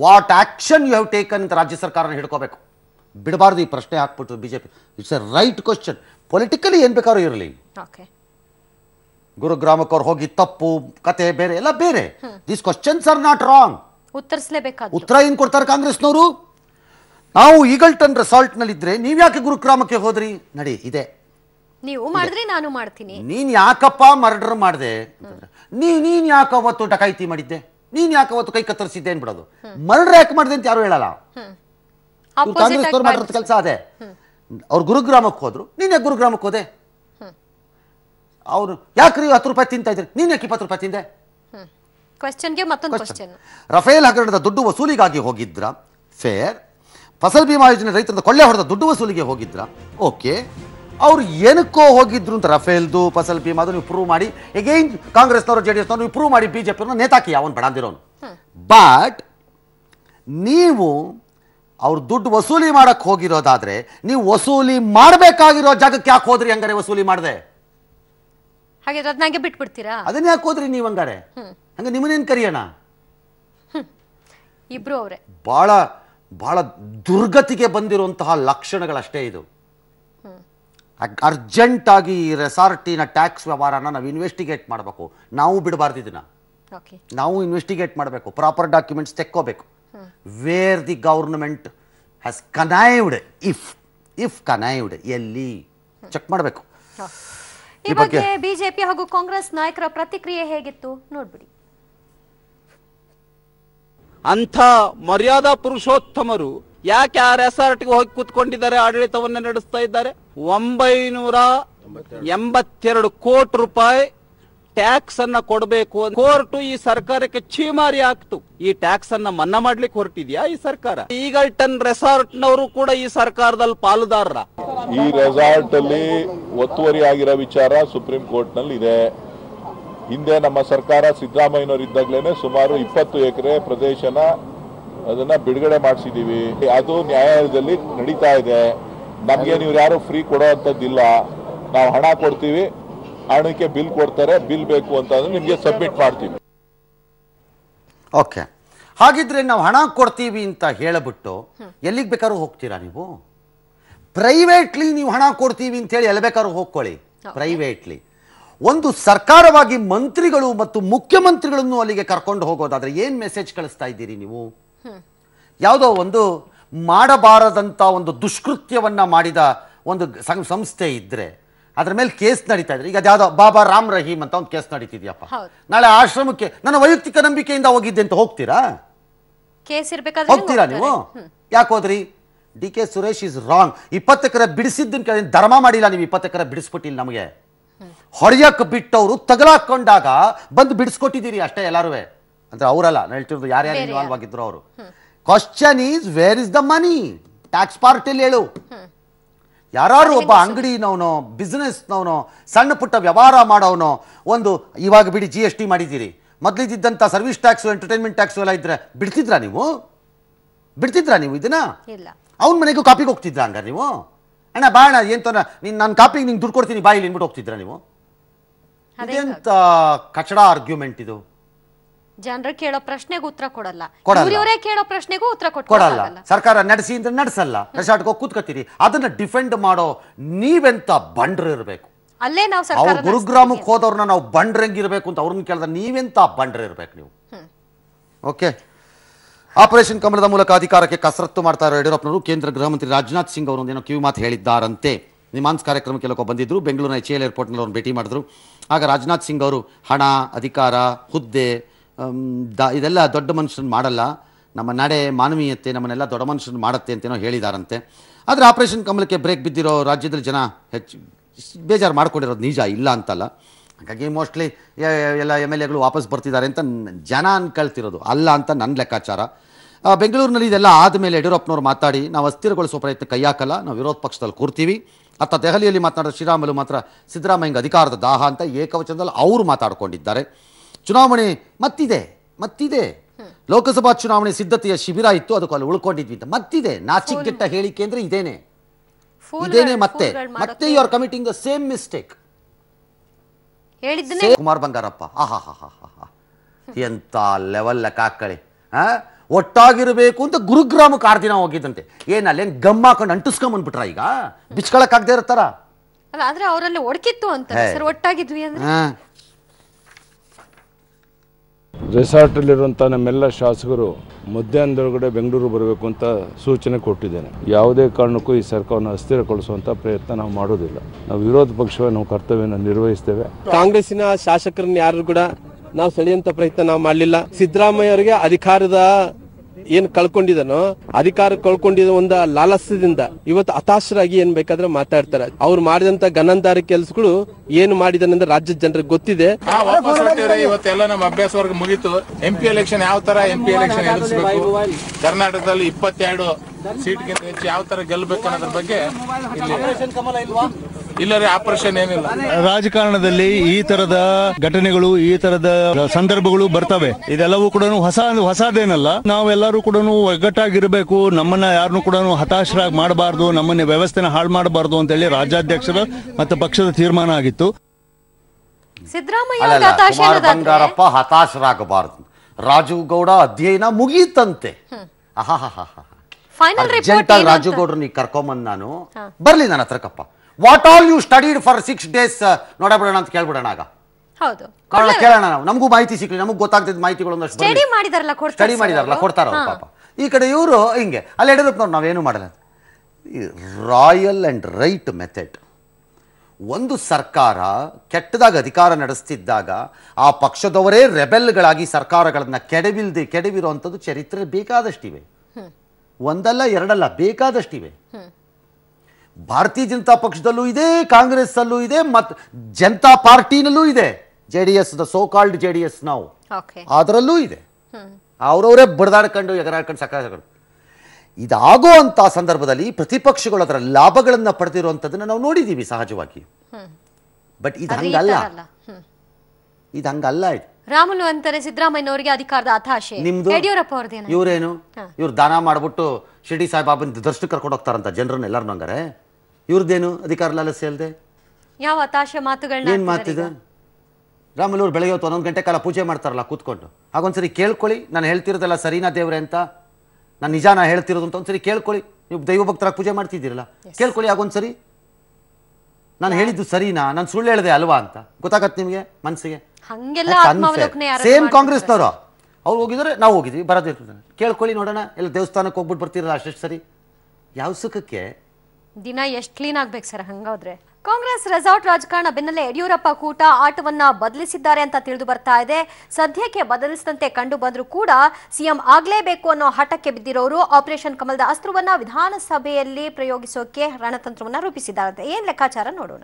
What action you have taken ಅಂತ ರಾಜ್ಯ ಸರ್ಕಾರನ ಹಿಡ್ಕೋಬೇಕು, ಬಿಡಬಾರ್ದು ಈ ಪ್ರಶ್ನೆ ಹಾಕ್ಬಿಟ್ರು B J P. It's a right question, politically ಏನು ಬೇಕಾದ್ರೂ ಇರಲಿ. ಗುರುಗ್ರಾಮಕ್ಕೆ ಅವ್ರು ಹೋಗಿ ತಪ್ಪು ಕತೆ ಬೇರೆ ಎಲ್ಲ ಬೇರೆ. These questions are not wrong. ಉತ್ತರಿಸಲೇಬೇಕಾದ ಉತ್ತರ ಏನು ಕೊಡ್ತಾರೆ ಕಾಂಗ್ರೆಸ್ನವರು? ನಾವು ಈಗಲ್ಟನ್ ರೆಸಾರ್ಟ್ನಲ್ಲಿದ್ದರೆ ನೀವು ಯಾಕೆ ಗುರುಗ್ರಾಮಕ್ಕೆ ಹೋದ್ರಿ? ನಡಿ, ಇದೆ ನೀವು ಮಾಡಿದ್ರೆ ನಾನು ಮಾಡ್ತೀನಿ. ನೀನ್ ಯಾಕಪ್ಪ ಮರ್ಡರ್ ಮಾಡಿದೆ? ನೀನ್ ಯಾಕೆ ಅವತ್ತು ಡಕಾಯಿತಿ ಮಾಡಿದ್ದೆ? ನೀನ್ ಯಾಕೆ ಅವತ್ತು ಕೈ ಕತ್ತರಿಸಿದ್ದೆ ಅನ್ಬಿಡೋದು. ಮರ್ಡರ್ ಯಾಕೆ ಮಾಡಿದೆ ಅಂತ ಯಾರು ಹೇಳಲ್ಲ. ಕಾಂಗ್ರೆಸ್ನವ್ರು ಮಾಡಿರೋದು ಕೆಲಸ ಅದೇ. ಅವ್ರು ಗುರುಗ್ರಾಮಕ್ಕೆ ಹೋದ್ರು, ನೀನ್ ಯಾಕೆ ಗುರುಗ್ರಾಮಕ್ಕೆ ಹೋದೆ? ಅವ್ರು ಯಾಕ್ರಿ 10 ರೂಪಾಯಿ ತಿಂತಾ ಇದ್ರಿ, ನೀನ್ ಯಾಕೆ 20 ರೂಪಾಯಿ ತಿಂದೆ? ರಫೇಲ್ ಹಗರಣದ ದುಡ್ಡು ವಸೂಲಿಗಾಗಿ ಹೋಗಿದ್ರ? ಫೇರ್. ಫಸಲ್ ಬಿಮಾ ಯೋಜನೆ ರೈತರದ ಕೊಳ್ಳೆ ಹೊಡೆದ ದುಡ್ಡು ವಸೂಲಿಗೆ ಹೋಗಿದ್ರ? ಓಕೆ. ಅವ್ರು ಏನಕ್ಕೋ ಹೋಗಿದ್ರು ಅಂತ ರಫೇಲ್ದು ಫಸಲ್ ಬಿಮಾದು ನೀವು ಪ್ರೂವ್ ಮಾಡಿ, ಎಗೈನ್ ಕಾಂಗ್ರೆಸ್ನವರು ಜೆಡಿಎಸ್ನವರು ಪ್ರೂವ್ ಮಾಡಿ ಬಿಜೆಪಿಯವ್ರನ್ನ ನೇತಾಕಿ ಅವನು ಬಡಾದಿರೋನು. ಬಟ್ ನೀವು ಅವ್ರು ದುಡ್ಡು ವಸೂಲಿ ಮಾಡಕ್ಕೆ ಹೋಗಿರೋದಾದ್ರೆ ನೀವು ವಸೂಲಿ ಮಾಡಬೇಕಾಗಿರೋ ಜಾಗಕ್ಕೆ ಯಾಕೆ ಹೋದ್ರಿ? ಹಂಗಾರೆ ವಸೂಲಿ ಮಾಡಿದೆ ಬಿಟ್ಬಿಡ್ತೀರಾ? ಅದನ್ನ ಯಾಕೆ ಹೋದ್ರಿ ನೀವು? ಹಂಗಾರೆ ಹಂಗ ನಿಮ್ಮನ್ನೇನು ಕರಿಯೋಣ? ಇಬ್ರು ಅವರೇ. ಬಹಳ ಬಹಳ ದುರ್ಗತಿಗೆ ಬಂದಿರುವಂತಹ ಲಕ್ಷಣಗಳಷ್ಟೇ ಇದು. ಅರ್ಜೆಂಟ್ ಆಗಿ ರೆಸಾರ್ಟಿನ ಟ್ಯಾಕ್ಸ್ ವ್ಯವಹಾರನ ನಾವು ಇನ್ವೆಸ್ಟಿಗೇಟ್ ಮಾಡಬೇಕು, ನಾವು ಬಿಡಬಾರ್ದು ಇದನ್ನ. ನಾವು ಇನ್ವೆಸ್ಟಿಗೇಟ್ ಮಾಡಬೇಕು, ಪ್ರಾಪರ್ ಡಾಕ್ಯುಮೆಂಟ್ಸ್ ತೆಕ್ಕೋಬೇಕು. Where the government has connived, if connived, ಎಲ್ಲಿ ಚೆಕ್ ಮಾಡಬೇಕು. ಈ ಬಗ್ಗೆ ಬಿಜೆಪಿ ಹಾಗೂ ಕಾಂಗ್ರೆಸ್ ನಾಯಕರ ಪ್ರತಿಕ್ರಿಯೆ ಹೇಗಿತ್ತು ನೋಡ್ಬಿಡಿ. ಅಂಥ ಮರ್ಯಾದಾ ಪುರುಷೋತ್ತಮರು ಯಾಕೆ ಆ ರೆಸಾರ್ಟ್ಗೆ ಹೋಗಿ ಕೂತ್ಕೊಂಡಿದ್ದಾರೆ, ಆಡಳಿತವನ್ನು ನಡೆಸ್ತಾ ಇದ್ದಾರೆ? 982 ಕೋಟಿ ರೂಪಾಯಿ ಟ್ಯಾಕ್ಸ್ ಅನ್ನು ಕೊಡಬೇಕು ಅಂತ ಕೋರ್ಟ್ ಈ ಸರ್ಕಾರಕ್ಕೆ ಚೀಮಾರಿ ಹಾಕ್ತು. ಈ ಟ್ಯಾಕ್ಸ್ ಅನ್ನು ಮನ್ನಾ ಮಾಡ್ಲಿಕ್ಕೆ ಹೊರಟಿದ್ಯಾ ಈ ಸರ್ಕಾರ? ಈಗಲ್ಟನ್ ರೆಸಾರ್ಟ್ ನವರು ಕೂಡ ಈ ಸರ್ಕಾರದಲ್ಲಿ ಪಾಲುದಾರರ. ಈ ರೆಸಾರ್ಟ್ ಅಲ್ಲಿ ಒತ್ತುವರಿ ಆಗಿರೋ ವಿಚಾರ ಸುಪ್ರೀಂ ಕೋರ್ಟ್ ನಲ್ಲಿ ಇದೆ. ಹಿಂದೆ ನಮ್ಮ ಸರ್ಕಾರ ಸಿದ್ದರಾಮಯ್ಯನವರು ಇದ್ದಾಗಲೇನೆ ಸುಮಾರು 20 ಎಕರೆ ಪ್ರದೇಶನ ಅದನ್ನ ಬಿಡುಗಡೆ ಮಾಡಿಸಿದೀವಿ. ಅದು ನ್ಯಾಯಾಲಯದಲ್ಲಿ ನಡೀತಾ ಇದೆ. ನಮಗೆ ನೀವು ಯಾರು ಫ್ರೀ ಕೊಡೋವಂಥದ್ದಿಲ್ಲ, ನಾವು ಹಣ ಕೊಡ್ತೀವಿ, ಹಣಕ್ಕೆ ಬಿಲ್ ಕೊಡ್ತಾರೆ, ಬಿಲ್ ಬೇಕು ಅಂತಂದ್ರೆ ನಿಮಗೆ ಸಬ್ಮಿಟ್ ಮಾಡ್ತೀವಿ. ಓಕೆ, ಹಾಗಿದ್ರೆ ನಾವು ಹಣ ಕೊಡ್ತೀವಿ ಅಂತ ಹೇಳಿಬಿಟ್ಟು ಎಲ್ಲಿಗೆ ಬೇಕಾದ್ರೂ ಹೋಗ್ತೀರಾ ನೀವು? ಪ್ರೈವೇಟ್ಲಿ ನೀವು ಹಣ ಕೊಡ್ತೀವಿ ಅಂತ ಹೇಳಿ ಎಲ್ಲಿ ಬೇಕಾದ್ರೂ ಹೋಗ್ಕೊಳ್ಳಿ ಪ್ರೈವೇಟ್ಲಿ. ಒಂದು ಸರ್ಕಾರವಾಗಿ ಮಂತ್ರಿಗಳು ಮತ್ತು ಮುಖ್ಯಮಂತ್ರಿಗಳನ್ನು ಅಲ್ಲಿಗೆ ಕರ್ಕೊಂಡು ಹೋಗೋದಾದ್ರೆ ಏನ್ ಮೆಸೇಜ್ ಕಳಿಸ್ತಾ ಇದ್ದೀರಿ ನೀವು? ಯಾವುದೋ ಒಂದು ಮಾಡಬಾರದಂತ ಒಂದು ದುಷ್ಕೃತ್ಯವನ್ನ ಮಾಡಿದ ಒಂದು ಸಂಸ್ಥೆ ಇದ್ರೆ ಅದ್ರ ಮೇಲೆ ಕೇಸ್ ನಡೀತಾ ಇದ್ರೆ, ಈಗ ಅದ್ಯಾವುದೋ ಬಾಬಾ ರಾಮ್ ರಹೀಮ್ ಅಂತ ಒಂದು ಕೇಸ್ ನಡೀತಿದ್ಯಪ್ಪ, ನಾಳೆ ಆಶ್ರಮಕ್ಕೆ ನನ್ನ ವೈಯಕ್ತಿಕ ನಂಬಿಕೆಯಿಂದ ಹೋಗಿದ್ದೆ ಅಂತ ಹೋಗ್ತೀರಾ? ಕೇಸ್ ಇರಬೇಕಾದ್ರೆ ಹೋಗ್ತೀರಾ ನೀವು? ಯಾಕೋದ್ರಿ? D K Suresh is wrong. 20 ಎಕರೆ ಬಿಡಿಸಿದ್ದನ್ ಕೇಳಿ ಧರ್ಮ ಮಾಡಿಲ್ಲ ನೀವು. 20 ಎಕರೆ ಬಿಡಿಸ್ಬಿಟ್ಟಿಲ್ಲ, ನಮಗೆ ಹೊಡೆಯಕ್ಕೆ ಬಿಟ್ಟವರು ತಗಲಾಕೊಂಡಾಗ ಬಂದು ಬಿಡಿಸ್ಕೊಟ್ಟಿದ್ದೀರಿ ಅಷ್ಟೇ ಎಲ್ಲಾರುವೆ. ಅಂದ್ರೆ ಅವರಲ್ಲ, ನಾನು ಹೇಳ್ತಿರೋದು ಯಾರ್ಯಾರು ಇನ್ವಾಲ್ವ್ ಆಗಿದ್ರು ಅವರು. Question is where is the money? Tax ಪಾರ್ಟಿಯಲ್ಲಿ ಹೇಳು. ಯಾರು ಒಬ್ಬ ಅಂಗಡಿನವನೋ ಬಿಸ್ನೆಸ್ನವನೋ ಸಣ್ಣ ಪುಟ್ಟ ವ್ಯವಹಾರ ಮಾಡೋನೋ, ಒಂದು ಇವಾಗ ಬಿಡಿ GST ಮಾಡಿದ್ದೀರಿ, ಮೊದಲಿದ್ದಂಥ ಸರ್ವಿಸ್ ಟ್ಯಾಕ್ಸು ಎಂಟರ್ಟೈನ್ಮೆಂಟ್ ಟ್ಯಾಕ್ಸು ಎಲ್ಲ ಇದ್ರೆ ಬಿಡ್ತಿದ್ರಾ ನೀವು ಇದನ್ನ? ಅವನ ಮನೆಗೂ ಕಾಪಿಗೆ ಹೋಗ್ತಿದ್ರ ಹಂಗಾರೆ ನೀವು? ಅಣ್ಣ ಬಾಣ ಏನ್ ತೋನ ನೀನು ನನ್ನ ಕಾಪಿಗೆ ನಿಂಗೆ ದುಡ್ಡು ಕೊಡ್ತೀನಿ ಬಾಯಿಲಿ ಅನ್ಬಿಟ್ಟು ಹೋಗ್ತಿದ್ರ ನೀವು? ಅದೆಂತ ಕಚಡ ಆರ್ಗ್ಯುಮೆಂಟ್ ಇದು? ಜನರು ಕೇಳೋ ಪ್ರಶ್ನೆಗೂ ಉತ್ತರ ಕೊಡಲ್ಲ, ಸರ್ಕಾರ ನಡೆಸಿ ಅಂದ್ರೆ ನಡೆಸಲ್ಲ, ರೆಸಾರ್ಟ್ ಹೋಗಿ ಕೂತ್ಕೋತೀರಿ. ಅದನ್ನ ಡಿಫೆಂಡ್ ಮಾಡೋ ನೀವೆಂತ ಬಂಡ್ರ ಇರಬೇಕು? ಅಲ್ಲೇ ನಾವು ಗುರುಗ್ರಾಮಕ್ಕೆ ಹೋದವ್ರನ್ನ ನಾವು ಬಂಡ್ರಂಗಿರ್ಬೇಕು ಅಂತ ಅವ್ರನ್ನ ಕೇಳಿದ್ರೆ ನೀವೆಂತ ಬಂಡ್ರ ಇರ್ಬೇಕು ನೀವು? ಓಕೆ, ಆಪರೇಷನ್ ಕಮಲದ ಮೂಲಕ ಅಧಿಕಾರಕ್ಕೆ ಕಸರತ್ತು ಮಾಡ್ತಾ ಇರೋ ಯಡಿಯೂರಪ್ಪನವರು ಕೇಂದ್ರ ಗೃಹ ಮಂತ್ರಿ ರಾಜನಾಥ್ ಸಿಂಗ್ ಅವರೊಂದೇನೋ ಕಿವಿ ಮಾತು ಹೇಳಿದ್ದಾರಂತೆ. ನಿಮಾನ್ಸ್ ಕಾರ್ಯಕ್ರಮಕ್ಕೆ ಎಲ್ಲಕ್ಕೂ ಬಂದಿದ್ದರು. ಬೆಂಗಳೂರಿನ HAL ಏರ್ಪೋರ್ಟ್ನಲ್ಲಿ ಅವ್ರನ್ನ ಭೇಟಿ ಮಾಡಿದ್ರು. ಆಗ ರಾಜನಾಥ್ ಸಿಂಗ್ ಅವರು ಹಣ, ಅಧಿಕಾರ, ಹುದ್ದೆ ಇದೆಲ್ಲ ದೊಡ್ಡ ಮನುಷ್ಯನ ಮಾಡಲ್ಲ, ನಮ್ಮ ನಡೆ, ಮಾನವೀಯತೆ ನಮ್ಮನ್ನೆಲ್ಲ ದೊಡ್ಡ ಮನುಷ್ಯನ ಮಾಡುತ್ತೆ ಅಂತೇನೋ ಹೇಳಿದಾರಂತೆ. ಆದರೆ ಆಪರೇಷನ್ ಕಮಲಕ್ಕೆ ಬ್ರೇಕ್ ಬಿದ್ದಿರೋ ರಾಜ್ಯದಲ್ಲಿ ಜನ ಹೆಚ್ಚು ಬೇಜಾರು ಮಾಡ್ಕೊಂಡಿರೋದು ನಿಜ, ಇಲ್ಲ ಅಂತಲ್ಲ. ಹಾಗಾಗಿ ಮೋಸ್ಟ್ಲಿ ಎಲ್ಲ MLAಗಳು ವಾಪಸ್ ಬರ್ತಿದ್ದಾರೆ ಅಂತ ಜನ ಅನ್ಕೊಳ್ತಿರೋದು, ಅಲ್ಲ ಅಂತ ನನ್ನ ಲೆಕ್ಕಾಚಾರ. ಬೆಂಗಳೂರಿನಲ್ಲಿ ಇದೆಲ್ಲ ಆದಮೇಲೆ ಯಡಿಯೂರಪ್ಪನವ್ರು ಮಾತಾಡಿ ನಾವು ಅಸ್ಥಿರಗೊಳಿಸೋ ಪ್ರಯತ್ನ ಕೈ ಹಾಕಲ್ಲ, ನಾವು ವಿರೋಧ ಪಕ್ಷದಲ್ಲಿ ಕೂರ್ತೀವಿ ಅತ್ತ ದೆಹಲಿಯಲ್ಲಿ ಮಾತನಾಡೋ ಶ್ರೀರಾಮುಲು ಮಾತ್ರ ಸಿದ್ದರಾಮಯ್ಯಗೆ ಅಧಿಕಾರದ ದಾಹ ಅಂತ ಏಕವಚನದಲ್ಲಿ ಅವರು ಮಾತಾಡ್ಕೊಂಡಿದ್ದಾರೆ. ಚುನಾವಣೆ ಮತ್ತಿದೆ, ಲೋಕಸಭಾ ಚುನಾವಣೆ ಸಿದ್ಧತೆಯ ಶಿಬಿರ ಇತ್ತು, ಅದಕ್ಕೂ ಅಲ್ಲಿ ಉಳ್ಕೊಂಡಿದ್ವಿ ಅಂತ ಮತ್ತಿದೆ. ನಾಚಿಕೆಟ್ಟ ಹೇಳಿಕೆ ಅಂದ್ರೆ ಇದೇನೆ ಮತ್ತೆ you are committing the same mistake. Kumar Bangarappa ಎಂತ ಲೆವೆಲ್ ಲೆಕ್ಕಾಕಳಿ, ಒಟ್ಟಾಗಿರ್ಬೇಕು ಅಂತ ಗುರುಗ್ರಾಮಕ್ಕೆ 6 ದಿನ ಹೋಗಿದ್ದಂತೆ. ಏನ್ ಗಮ್ಮ ಹಾಕೊಂಡು ಅಂಟಿಸ್ಕೊಂಡ್ ಬಂದ್ಬಿಟ್ರ? ಈಗ ಬಿಚ್ಕೊಳಕ್ ಆಗದೆ ಇರ್ತಾರ ಅವರಲ್ಲಿ ಒಡಕಿತ್ತು ಅಂತ ಒಟ್ಟಾಗಿದ್ವಿ ಅಂದ್ರೆ. ರೆಸಾರ್ಟಲ್ಲಿರುವಂಥ ನಮ್ಮೆಲ್ಲ ಶಾಸಕರು ಮಧ್ಯಾಹ್ನದೊಳಗಡೆ ಬೆಂಗಳೂರು ಬರಬೇಕು ಅಂತ ಸೂಚನೆ ಕೊಟ್ಟಿದ್ದೇನೆ. ಯಾವುದೇ ಕಾರಣಕ್ಕೂ ಈ ಸರ್ಕಾರವನ್ನು ಅಸ್ಥಿರಗೊಳಿಸುವಂಥ ಪ್ರಯತ್ನ ನಾವು ಮಾಡೋದಿಲ್ಲ. ನಾವು ವಿರೋಧ ಪಕ್ಷವೇ ನಾವು ಕರ್ತವ್ಯವನ್ನು ನಿರ್ವಹಿಸ್ತೇವೆ. ಕಾಂಗ್ರೆಸ್ಸಿನ ಶಾಸಕರನ್ನ ಯಾರು ಕೂಡ ನಾವು ಸೆಳೆಯುವಂಥ ಪ್ರಯತ್ನ ನಾವು ಮಾಡಲಿಲ್ಲ. ಸಿದ್ದರಾಮಯ್ಯ ಅವರಿಗೆ ಅಧಿಕಾರದ ಏನ್ ಕಳ್ಕೊಂಡಿದನೋ, ಅಧಿಕಾರ ಕಳ್ಕೊಂಡಿದ ಒಂದು ಲಾಲಸ್ಯದಿಂದ ಇವತ್ತು ಹತಾಶರಾಗಿ ಏನ್ ಬೇಕಾದ್ರೆ ಮಾತಾಡ್ತಾರೆ. ಅವ್ರು ಮಾಡಿದಂತ ಗನಂದಾರಿ ಕೆಲಸಗಳು ಏನು ಮಾಡಿದ ರಾಜ್ಯದ ಜನರಿಗೆ ಗೊತ್ತಿದೆ. ಇವತ್ತೆಲ್ಲ ನಮ್ಮ ಅಭ್ಯಾಸ ವರ್ಗ ಮುಗಿತು. MP ಎಲೆಕ್ಷನ್ ಯಾವ ತರ MP ಎಲೆಕ್ಷನ್ ಎದುರಿಸಬೇಕು, ಕರ್ನಾಟಕದಲ್ಲಿ 22 ಸೀಟ್ಗಿಂತ ಹೆಚ್ಚು ಯಾವ ತರ ಗೆಲ್ಲಬೇಕು ಅನ್ನೋದ್ರ ಬಗ್ಗೆ ಇಲ್ಲರೇ ಆಪರೇಷನ್ ಏನಿಲ್ಲ. ರಾಜಕಾರಣದಲ್ಲಿ ಈ ತರದ ಘಟನೆಗಳು, ಈ ತರದ ಸಂದರ್ಭಗಳು ಬರ್ತವೆ. ಇದೆಲ್ಲವೂ ಕೂಡ ಹೊಸದೇನಲ್ಲ. ನಾವೆಲ್ಲರೂ ಕೂಡ ಒಗ್ಗಟ್ಟಾಗಿರ್ಬೇಕು, ನಮ್ಮನ್ನ ಯಾರನ್ನು ಕೂಡ ಹತಾಶರಾಗಿ ಮಾಡಬಾರ್ದು, ನಮ್ಮನ್ನ ವ್ಯವಸ್ಥೆನ ಹಾಳು ಮಾಡಬಾರ್ದು ಅಂತ ಹೇಳಿ ರಾಜ್ಯಾಧ್ಯಕ್ಷರ ಮತ್ತು ಪಕ್ಷದ ತೀರ್ಮಾನ ಆಗಿತ್ತು. ಸಿದ್ದರಾಮಯ್ಯ ಹತಾಶರಾಗಬಾರ್ದು. ರಾಜುಗೌಡ ಅಧ್ಯಯನ ಮುಗಿಯಿತಂತೆ. ರಾಜುಗೌಡ್ರನ್ನ ಕರ್ಕೊಂಬಂದ್ ನಾನು ಬರ್ಲಿ ನನ್ನ ಹತ್ರಕ್ಕಪ್ಪ, what all you studied for 6 days ನೋಡಬಿಡೋಣ ಅಂತ ಕೇಳ್ಬಿಡೋಣ. ಆಗ ಹೌದು ಕೇಳೋಣ, ನಾವು ನಮಗೂ ಮಾಹಿತಿ ಸಿಕ್ಕಿಲ್ಲ, ನಮಗ್ ಗೊತ್ತಾಗ್ತದ ಮಾಹಿತಿಗಳು ಸ್ಟಡಿ ಮಾಡಿದಾರಲ್ಲ ಕೊಡ್ತಾರ ಪಾಪ. ಈ ಕಡೆ ಇವರು ಹಿಂಗೆ ಅಲ್ಲಿ ಯಡಿಯೂರಪ್ಪನವ್ರು ನಾವೇನು ಮಾಡಲ್ಲ. Royal and right method. ಒಂದು ಸರ್ಕಾರ ಕೆಟ್ಟದಾಗ ಅಧಿಕಾರ ನಡೆಸ್ತಿದ್ದಾಗ ಆ ಪಕ್ಷದವರೇ ರೆಬೆಲ್ಗಳಾಗಿ ಸರ್ಕಾರಗಳನ್ನ ಕೆಡವಿರುವಂಥದ್ದು ಚರಿತ್ರೆ ಬೇಕಾದಷ್ಟಿವೆ, ಒಂದಲ್ಲ ಎರಡಲ್ಲ ಬೇಕಾದಷ್ಟಿವೆ. ಭಾರತೀಯ ಜನತಾ ಪಕ್ಷದಲ್ಲೂ ಇದೆ, ಕಾಂಗ್ರೆಸ್ ಅಲ್ಲೂ ಇದೆ, ಮತ್ತು ಜನತಾ ಪಾರ್ಟಿನಲ್ಲೂ ಇದೆ, JDS, the so-called JDS now. Okay. ಅದರಲ್ಲೂ ಇದೆ. ಅವರವರೇ ಬಡದಾಡ್ಕೊಂಡು ಎಗರಾಡ್ಕೊಂಡು ಸಾಕಾಗಕರು. ಇದಾಗುವಂತ ಸಂದರ್ಭದಲ್ಲಿ ಪ್ರತಿಪಕ್ಷಗಳು ಅದರ ಲಾಭಗಳನ್ನು ಪಡೆದಿರುವಂತದನ್ನ ನಾವು ನೋಡಿದೀವಿ ಸಹಜವಾಗಿ. ಬಟ್ ಇದು ಹಂಗಲ್ಲ. ಇದು ಹಂಗಲ್ಲ. ರಾಮುಲು ಅಂತಾರೆ ಸಿದ್ದರಾಮಯ್ಯನವರಿಗೆ ಅಧಿಕಾರದ ಆತಾಶೆ. ಯಡಿಯೂರಪ್ಪ ಅವರದೇನ? ಇವರೇನು? ಇವರು ದಾನ ಮಾಡಿಬಿಟ್ಟು ಶಿರ್ಡಿ ಸಾಹೇಬ್ ಬಾಬನ ದರ್ಶನ ಕರ್ಕೊಂಡು ಹೋಗ್ತಾರಂತ ಜನರನ್ನ ಎಲ್ಲರೂ ನಂಗಾರೆ. ಇವ್ರದೇನು ಅಧಿಕಾರ ಲಾಲಸೆ ಅಲ್ಲದೆ? ಯಾವ ಆತಾಶೆ ಮಾತುಗಳನ್ನ ಏನು ಮಾತಿದೆ? ರಾಮುಲು ಅವರು ಬೆಳಗ್ಗೆ ಹೊತ್ತು 11 ಗಂಟೆ ಕಾಲ ಪೂಜೆ ಮಾಡ್ತಾರಲ್ಲ ಕೂತ್ಕೊಂಡು. ಹಾಗೊಂದ್ಸರಿ ಕೇಳ್ಕೊಳ್ಳಿ, ನಾನು ಹೇಳ್ತಿರೋದೆಲ್ಲ ಸರಿನಾ ದೇವ್ರೆ ಅಂತ, ನಾನು ನಿಜಾನ ಹೇಳ್ತಿರೋದು ಅಂತ ಒಂದ್ಸರಿ ಕೇಳ್ಕೊಳ್ಳಿ. ನೀವು ದೈವ ಭಕ್ತರಾಗಿ ಪೂಜೆ ಮಾಡ್ತಿದ್ದೀರಲ್ಲ, ಕೇಳ್ಕೊಳ್ಳಿ ಹಾಗೊಂದ್ಸರಿ, ನಾನು ಹೇಳಿದ್ದು ಸರಿನಾ, ನಾನು ಸುಳ್ಳು ಹೇಳಿದೆ ಅಲ್ವಾ ಅಂತ ಗೊತ್ತಾಗತ್ತೆ ನಿಮಗೆ ಮನಸ್ಸಿಗೆ. ಸೇಮ್ ಕಾಂಗ್ರೆಸ್ನವರು ಅವ್ರು ಹೋಗಿದ್ರೆ ನಾವು ಹೋಗಿದ್ವಿ, ಬರೋದೇ ಕೇಳ್ಕೊಳ್ಳಿ ನೋಡೋಣ, ಎಲ್ಲ ದೇವಸ್ಥಾನಕ್ಕೆ ಹೋಗ್ಬಿಟ್ಟು ಬರ್ತಿರಲ್ಲ ಅಷ್ಟೆಷ್ಟು ಸರಿ, ಯಾವ ಸುಖಕ್ಕೆ ದಿನ ಎಷ್ಟು ಕ್ಲೀನ್ ಆಗ್ಬೇಕು ಸರ್. ಹಂಗಾದ್ರೆ ಕಾಂಗ್ರೆಸ್ ರೆಸಾರ್ಟ್ ರಾಜಕಾರಣ ಬೆನ್ನಲ್ಲೇ ಯಡಿಯೂರಪ್ಪ ಕೂಟ ಆಟವನ್ನ ಬದಲಿಸಿದ್ದಾರೆ ಅಂತ ತಿಳಿದು ಬರ್ತಾ ಇದೆ. ಸದ್ಯಕ್ಕೆ ಬದಲಿಸಿದಂತೆ ಕಂಡು ಬಂದರೂ ಕೂಡ ಸಿಎಂ ಆಗ್ಲೇಬೇಕು ಅನ್ನೋ ಹಠಕ್ಕೆ ಬಿದ್ದಿರೋರು ಆಪರೇಷನ್ ಕಮಲದ ಅಸ್ತ್ರವನ್ನ ವಿಧಾನಸಭೆಯಲ್ಲಿ ಪ್ರಯೋಗಿಸೋಕೆ ರಣತಂತ್ರವನ್ನ ರೂಪಿಸಿದ್ದಾರೆ. ಏನ್ ಲೆಕ್ಕಾಚಾರ ನೋಡೋಣ.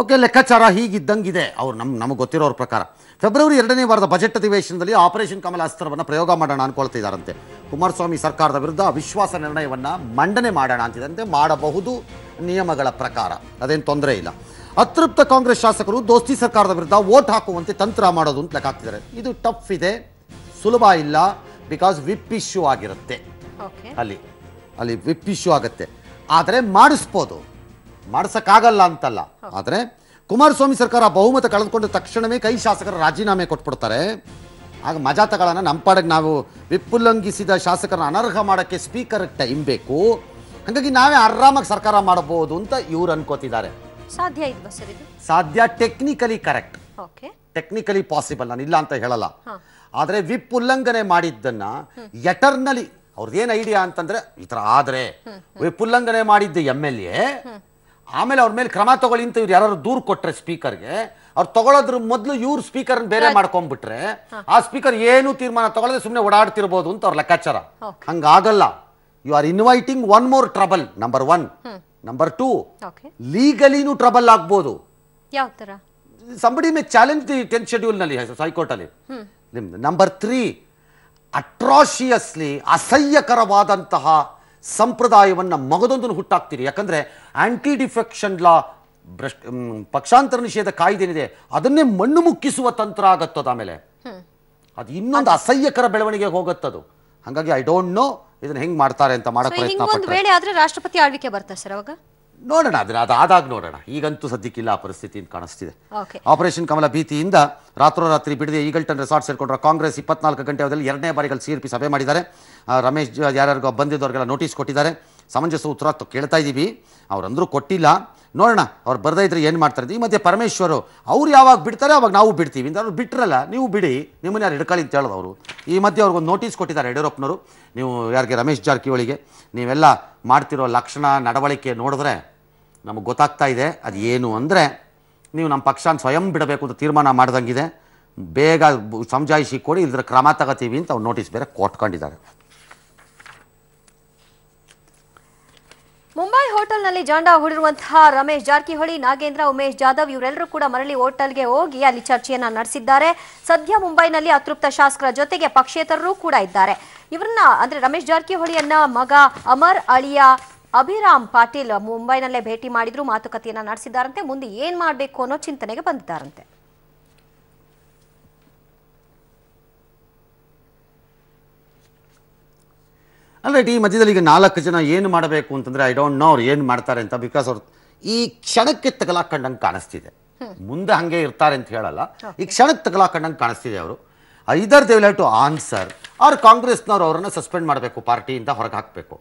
ಓಕೆ, ಲೆಕ್ಕಾಚಾರ ಹೀಗಿದ್ದಂಗಿದೆ. ಅವ್ರು ನಮಗೆ ಗೊತ್ತಿರೋರ ಪ್ರಕಾರ ಫೆಬ್ರವರಿ 2ನೇ ವಾರದ ಬಜೆಟ್ ಅಧಿವೇಶನದಲ್ಲಿ ಆಪರೇಷನ್ ಕಮಲ ಅಸ್ತ್ರವನ್ನು ಪ್ರಯೋಗ ಮಾಡೋಣ ಅನ್ಕೊಳ್ತಿದ್ದಾರಂತೆ. ಕುಮಾರಸ್ವಾಮಿ ಸರ್ಕಾರದ ವಿರುದ್ಧ ಅವಿಶ್ವಾಸ ನಿರ್ಣಯವನ್ನು ಮಂಡನೆ ಮಾಡೋಣ ಅಂತಿದಂತೆ, ಮಾಡಬಹುದು ನಿಯಮಗಳ ಪ್ರಕಾರ, ಅದೇನು ತೊಂದರೆ ಇಲ್ಲ. ಅತೃಪ್ತ ಕಾಂಗ್ರೆಸ್ ಶಾಸಕರು ದೋಸ್ತಿ ಸರ್ಕಾರದ ವಿರುದ್ಧ ವೋಟ್ ಹಾಕುವಂತೆ ತಂತ್ರ ಮಾಡೋದು ಅಂತ ಲೆಕ್ಕ ಹಾಕ್ತಿದ್ದಾರೆ. ಇದು ಟಫ್ ಇದೆ, ಸುಲಭ ಇಲ್ಲ. ಬಿಕಾಸ್ ವಿಪ್ ಇಶ್ಯೂ ಆಗಿರುತ್ತೆ, ಅಲ್ಲಿ ಅಲ್ಲಿ ವಿಪ್ ಇಶ್ಯೂ ಆಗುತ್ತೆ. ಆದರೆ ಮಾಡಿಸ್ಬೋದು, ಮಾಡಿಸೋಕ್ಕಾಗಲ್ಲ ಅಂತಲ್ಲ. ಆದರೆ ಕುಮಾರಸ್ವಾಮಿ ಸರ್ಕಾರ ಬಹುಮತ ಕಳೆದುಕೊಂಡ ತಕ್ಷಣವೇ ಕೈ ಶಾಸಕರ ರಾಜೀನಾಮೆ ಕೊಟ್ಬಿಡ್ತಾರೆ. ಆಗ ಮಜಾ ತಗೊಳ್ಳೋಣ, ನಮ್ಮ ಪಾಡಿಗೆ ನಾವು ವಿಪ್ ಉಲ್ಲಂಘಿಸಿದ ಶಾಸಕರನ್ನ ಅನರ್ಹ ಮಾಡೋಕ್ಕೆ ಸ್ಪೀಕರ್ ಟೈಮ್ ಬೇಕು, ಹಾಗಾಗಿ ನಾವೇ ಆರಾಮಾಗಿ ಸರ್ಕಾರ ಮಾಡಬಹುದು ಅಂತ ಇವ್ರು ಅನ್ಕೋತಿದ್ದಾರೆ. ಸಾಧ್ಯ ಇಲ್ವಾ ಸರ್ ಇದು? ಸಾಧ್ಯ, ಟೆಕ್ನಿಕಲಿ ಕರೆಕ್ಟ್, ಟೆಕ್ನಿಕಲಿ ಪಾಸಿಬಲ್, ನಾನು ಇಲ್ಲ ಅಂತ ಹೇಳಲ್ಲ. ಆದರೆ ವಿಪ್ ಉಲ್ಲಂಘನೆ ಮಾಡಿದ್ದನ್ನ ಎಟರ್ನಲಿ ಅವ್ರದ್ದೇನು ಐಡಿಯಾ ಅಂತಂದ್ರೆ ಈ ಥರ ಆದರೆ ವಿಪ್ ಉಲ್ಲಂಘನೆ ಮಾಡಿದ್ದು MLA, ಆಮೇಲೆ ಅವ್ರ ಮೇಲೆ ಕ್ರಮ ತಗೊಳ್ಳಿ ಅಂತ ಇವ್ರು ಯಾರು ದೂರು ಕೊಟ್ರೆ ಸ್ಪೀಕರ್ಗೆ, ಅವ್ರು ತಗೊಳ್ಳೋದ್ರ ಮೊದಲು ಇವ್ರು ಸ್ಪೀಕರ್ ಬೇರೆ ಮಾಡ್ಕೊಂಡ್ಬಿಟ್ರೆ ಆ ಸ್ಪೀಕರ್ ಏನು ತೀರ್ಮಾನ ತಗೊಳ್ಳದೆ ಸುಮ್ಮನೆ ಓಡಾಡ್ತಿರ್ಬೋದು ಅಂತ ಅವ್ರ ಲೆಕ್ಕಾಚಾರ. ಹಂಗಾಗಲ್ಲ. You are inviting one more trouble, number 1. Number 2, ಲೀಗಲಿನೂ ಟ್ರಬಲ್ ಆಗ್ಬೋದು. Somebody may challenge the 10th Schedule ನಲ್ಲಿ ಹೈಕೋರ್ಟ್ ಅಲ್ಲಿ. ನಂಬರ್ 3, ಅಟ್ರಾಶಿಯಸ್ಲಿ ಅಸಹ್ಯಕರವಾದಂತಹ ಸಂಪ್ರದಾಯವನ್ನು ಮಗದೊಂದನ್ನು ಹುಟ್ಟಾಕ್ತೀರಿ. ಯಾಕಂದರೆ ಆಂಟಿ ಡಿಫೆಕ್ಷನ್ ಲಾ, ಪಕ್ಷಾಂತರ ನಿಷೇಧ ಕಾಯ್ದೆ ಏನಿದೆ ಅದನ್ನೇ ಮಣ್ಣು ಮುಕ್ಕಿಸುವ ತಂತ್ರ ಆಗತ್ತದ. ಆಮೇಲೆ ಅದು ಇನ್ನೊಂದು ಅಸಹ್ಯಕರ ಬೆಳವಣಿಗೆ ಹೋಗತ್ತದು. ಹಾಗಾಗಿ ಐ ಡೋಂಟ್ ನೋ ಇದನ್ನ ಹೆಂಗ್ ಮಾಡ್ತಾರೆ ಅಂತ ಮಾಡೋ ಪ್ರಯತ್ನ ಪಡ್ತಾರೆ. ರಾಷ್ಟ್ರಪತಿ ಆಳ್ವಿಕೆ ಬರ್ತಾರೆ ಸರ್ ಅವಾಗ ನೋಡೋಣ, ಅದನ್ನ ಅದಾದಾಗ ನೋಡೋಣ. ಈಗಂತೂ ಸದ್ಯಕ್ಕಿಲ್ಲ ಆ ಪರಿಸ್ಥಿತಿ ಕಾಣಿಸ್ತಿದೆ. ಆಪರೇಷನ್ ಕಮಲ ಭೀತಿಯಿಂದ ರಾತ್ರೋರಾತ್ರಿ ಬಿಡದೆ ಈಗಲ್ಟನ್ ರೆಸಾರ್ಟ್ ಸೇರ್ಕೊಂಡ್ರೆ ಕಾಂಗ್ರೆಸ್ 24 ಗಂಟೆ ಅವಧಿಯಲ್ಲಿ 2ನೇ ಬಾರಿಗೆ CRP ಸಭೆ ಮಾಡಿದ್ದಾರೆ. ರಮೇಶ್ ಯಾರ್ಯಾರಿಗೂ ಬಂದಿದ್ದವ್ರಿಗೆಲ್ಲ ನೋಟಿಸ್ ಕೊಟ್ಟಿದ್ದಾರೆ. ಸಮಂಜಸ ಉತ್ತರ ಕೇಳ್ತಾ ಇದ್ದೀವಿ, ಅವ್ರಂದ್ರೂ ಕೊಟ್ಟಿಲ್ಲ. ನೋಡೋಣ ಅವ್ರು ಬರದೇ ಇದ್ರೆ ಏನು ಮಾಡ್ತಾರೆ. ಈ ಮಧ್ಯೆ ಪರಮೇಶ್ವರು ಅವ್ರು ಯಾವಾಗ ಬಿಡ್ತಾರೆ ಅವಾಗ ನಾವು ಬಿಡ್ತೀವಿ ಅಂತ, ಅವ್ರು ಬಿಟ್ಟರಲ್ಲ ನೀವು ಬಿಡಿ, ನಿಮ್ಮನ್ನ ಯಾರು ಹಿಡ್ಕೊಳ್ಳಿ ಅಂತ ಹೇಳೋದು ಅವರು. ಈ ಮಧ್ಯೆ ಅವ್ರಿಗೊಂದು ನೋಟಿಸ್ ಕೊಟ್ಟಿದ್ದಾರೆ ಯಡಿಯೂರಪ್ಪನವರು, ನೀವು ಯಾರಿಗೆ ರಮೇಶ್ ಜಾರಕಿಹೊಳಿಗೆ ನೀವೆಲ್ಲ ಮಾಡ್ತಿರೋ ಲಕ್ಷಣ ನಡವಳಿಕೆ ನೋಡಿದ್ರೆ ನಮಗೆ ಗೊತ್ತಾಗ್ತಾ ಇದೆ ಅದು ಏನು ಅಂದರೆ ನೀವು ನಮ್ಮ ಪಕ್ಷನ ಸ್ವಯಂ ಬಿಡಬೇಕು ಅಂತ ತೀರ್ಮಾನ ಮಾಡ್ದಂಗಿದೆ, ಬೇಗ ಸಮಜಾಯಿಷಿ ಕೊಡಿ, ಇಲ್ದ್ರೆ ಕ್ರಮ ತಗೋತೀವಿ ಅಂತ ಅವ್ರು ನೋಟಿಸ್ ಬೇರೆ ಕೊಟ್ಕೊಂಡಿದ್ದಾರೆ. ಮುಂಬೈ ಹೋಟೆಲ್ನಲ್ಲಿ ಜಾಂಡಾ ಹೂಡಿರುವಂತಹ ರಮೇಶ್ ಜಾರಕಿಹೊಳಿ, ನಾಗೇಂದ್ರ, ಉಮೇಶ್ ಜಾಧವ್ ಇವರೆಲ್ಲರೂ ಕೂಡ ಮರಳಿ ಹೋಟೆಲ್ಗೆ ಹೋಗಿ ಅಲ್ಲಿ ಚರ್ಚೆಯನ್ನ ನಡೆಸಿದ್ದಾರೆ. ಸದ್ಯ ಮುಂಬೈನಲ್ಲಿ ಅತೃಪ್ತ ಶಾಸಕರ ಜೊತೆಗೆ ಪಕ್ಷೇತರರು ಕೂಡ ಇದ್ದಾರೆ. ಇವರನ್ನ ಅಂದ್ರೆ ರಮೇಶ್ ಜಾರಕಿಹೊಳಿಯನ್ನ ಮಗ ಅಮರ್, ಅಳಿಯ ಅಭಿರಾಮ್ ಪಾಟೀಲ್ ಮುಂಬೈನಲ್ಲೇ ಭೇಟಿ ಮಾಡಿದ್ರು, ಮಾತುಕತೆಯನ್ನ ನಡೆಸಿದ್ದಾರಂತೆ. ಮುಂದೆ ಏನ್ ಮಾಡಬೇಕು ಅನ್ನೋ ಚಿಂತನೆಗೆ ಬಂದಿದ್ದಾರಂತೆ. ಅಲ್ಲ, ಈ ಮಧ್ಯದಲ್ಲಿ ಈಗ 4 ಜನ ಏನು ಮಾಡಬೇಕು ಅಂತಂದರೆ ಐ ಡೋಂಟ್ ನೋ ಅವ್ರು ಏನು ಮಾಡ್ತಾರೆ ಅಂತ. ಬಿಕಾಸ್ ಅವ್ರು ಈ ಕ್ಷಣಕ್ಕೆ ತಗಲಾಕಂಡಂಗೆ ಕಾಣಿಸ್ತಿದೆ, ಮುಂದೆ ಹಾಗೆ ಇರ್ತಾರೆ ಅಂತ ಹೇಳಲ್ಲ, ಈ ಕ್ಷಣಕ್ಕೆ ತಗಲಾಕಂಡಂಗೆ ಕಾಣಿಸ್ತಿದೆ ಅವರು. Either they will have to answer, ಅವ್ರು ಕಾಂಗ್ರೆಸ್ನವ್ರು ಅವರನ್ನು ಸಸ್ಪೆಂಡ್ ಮಾಡಬೇಕು, ಪಾರ್ಟಿಯಿಂದ ಹೊರಗೆ ಹಾಕಬೇಕು.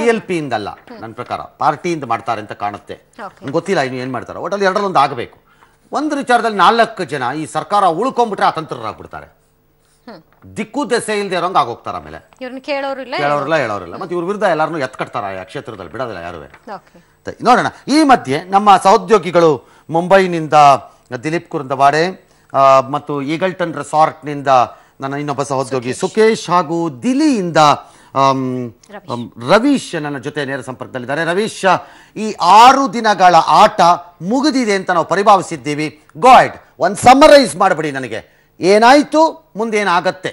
CLP ಇಂದಲ್ಲ, ನನ್ನ ಪ್ರಕಾರ ಪಾರ್ಟಿಯಿಂದ ಮಾಡ್ತಾರೆ ಅಂತ ಕಾಣುತ್ತೆ. ನಂಗೆ ಗೊತ್ತಿಲ್ಲ ಇನ್ನು ಏನು ಮಾಡ್ತಾರೆ. ಒಟ್ಟಲ್ಲಿ ಎರಡರಲ್ಲೊಂದು ಆಗಬೇಕು. ಒಂದು ವಿಚಾರದಲ್ಲಿ 4 ಜನ ಈ ಸರ್ಕಾರ ಉಳ್ಕೊಂಡ್ಬಿಟ್ರೆ ಅತಂತ್ರರಾಗ್ಬಿಡ್ತಾರೆ, ದಿಕ್ಕು ದೆಸೆ ಇಲ್ಲದೆ ಇರೋಂಗೆ ಆಗೋಗ್ತಾರೆ. ಆಮೇಲೆ ಕೇಳೋರಿಲ್ಲ, ಹೇಳೋರಿಲ್ಲ, ಮತ್ತೆ ಇವ್ರ ವಿರುದ್ಧ ಎಲ್ಲಾರನ್ನೂ ಎತ್ಕಡ್ತಾರೆ. ಆ ಕ್ಷೇತ್ರದಲ್ಲಿ ಬಿಡೋದಿಲ್ಲ ಯಾರುವೆ. ನೋಡೋಣ. ಈ ಮಧ್ಯೆ ನಮ್ಮ ಸಹೋದ್ಯೋಗಿಗಳು ಮುಂಬೈನಿಂದ ದಿಲೀಪ್ ಕುರ್ದವಾಡೆ ಮತ್ತು ಈಗಲ್ಟನ್ ರೆಸಾರ್ಟ್ನಿಂದ ನನ್ನ ಇನ್ನೊಬ್ಬ ಸಹೋದ್ಯೋಗಿ ಸುಕೇಶ್ ಹಾಗೂ ದಿಲ್ಲಿಯಿಂದ ರವೀಶ್ ನನ್ನ ಜೊತೆ ನೇರ ಸಂಪರ್ಕದಲ್ಲಿದ್ದಾರೆ. ರವೀಶ್, ಈ 6 ದಿನಗಳ ಆಟ ಮುಗಿದಿದೆ ಅಂತ ನಾವು ಪರಿಭಾವಿಸಿದ್ದೀವಿ. ಗಾಡ್, ಒಂದು ಸಮರೈಸ್ ಮಾಡಬೇಡಿ ನನಗೆ, ಏನಾಯಿತು, ಮುಂದೇನಾಗತ್ತೆ?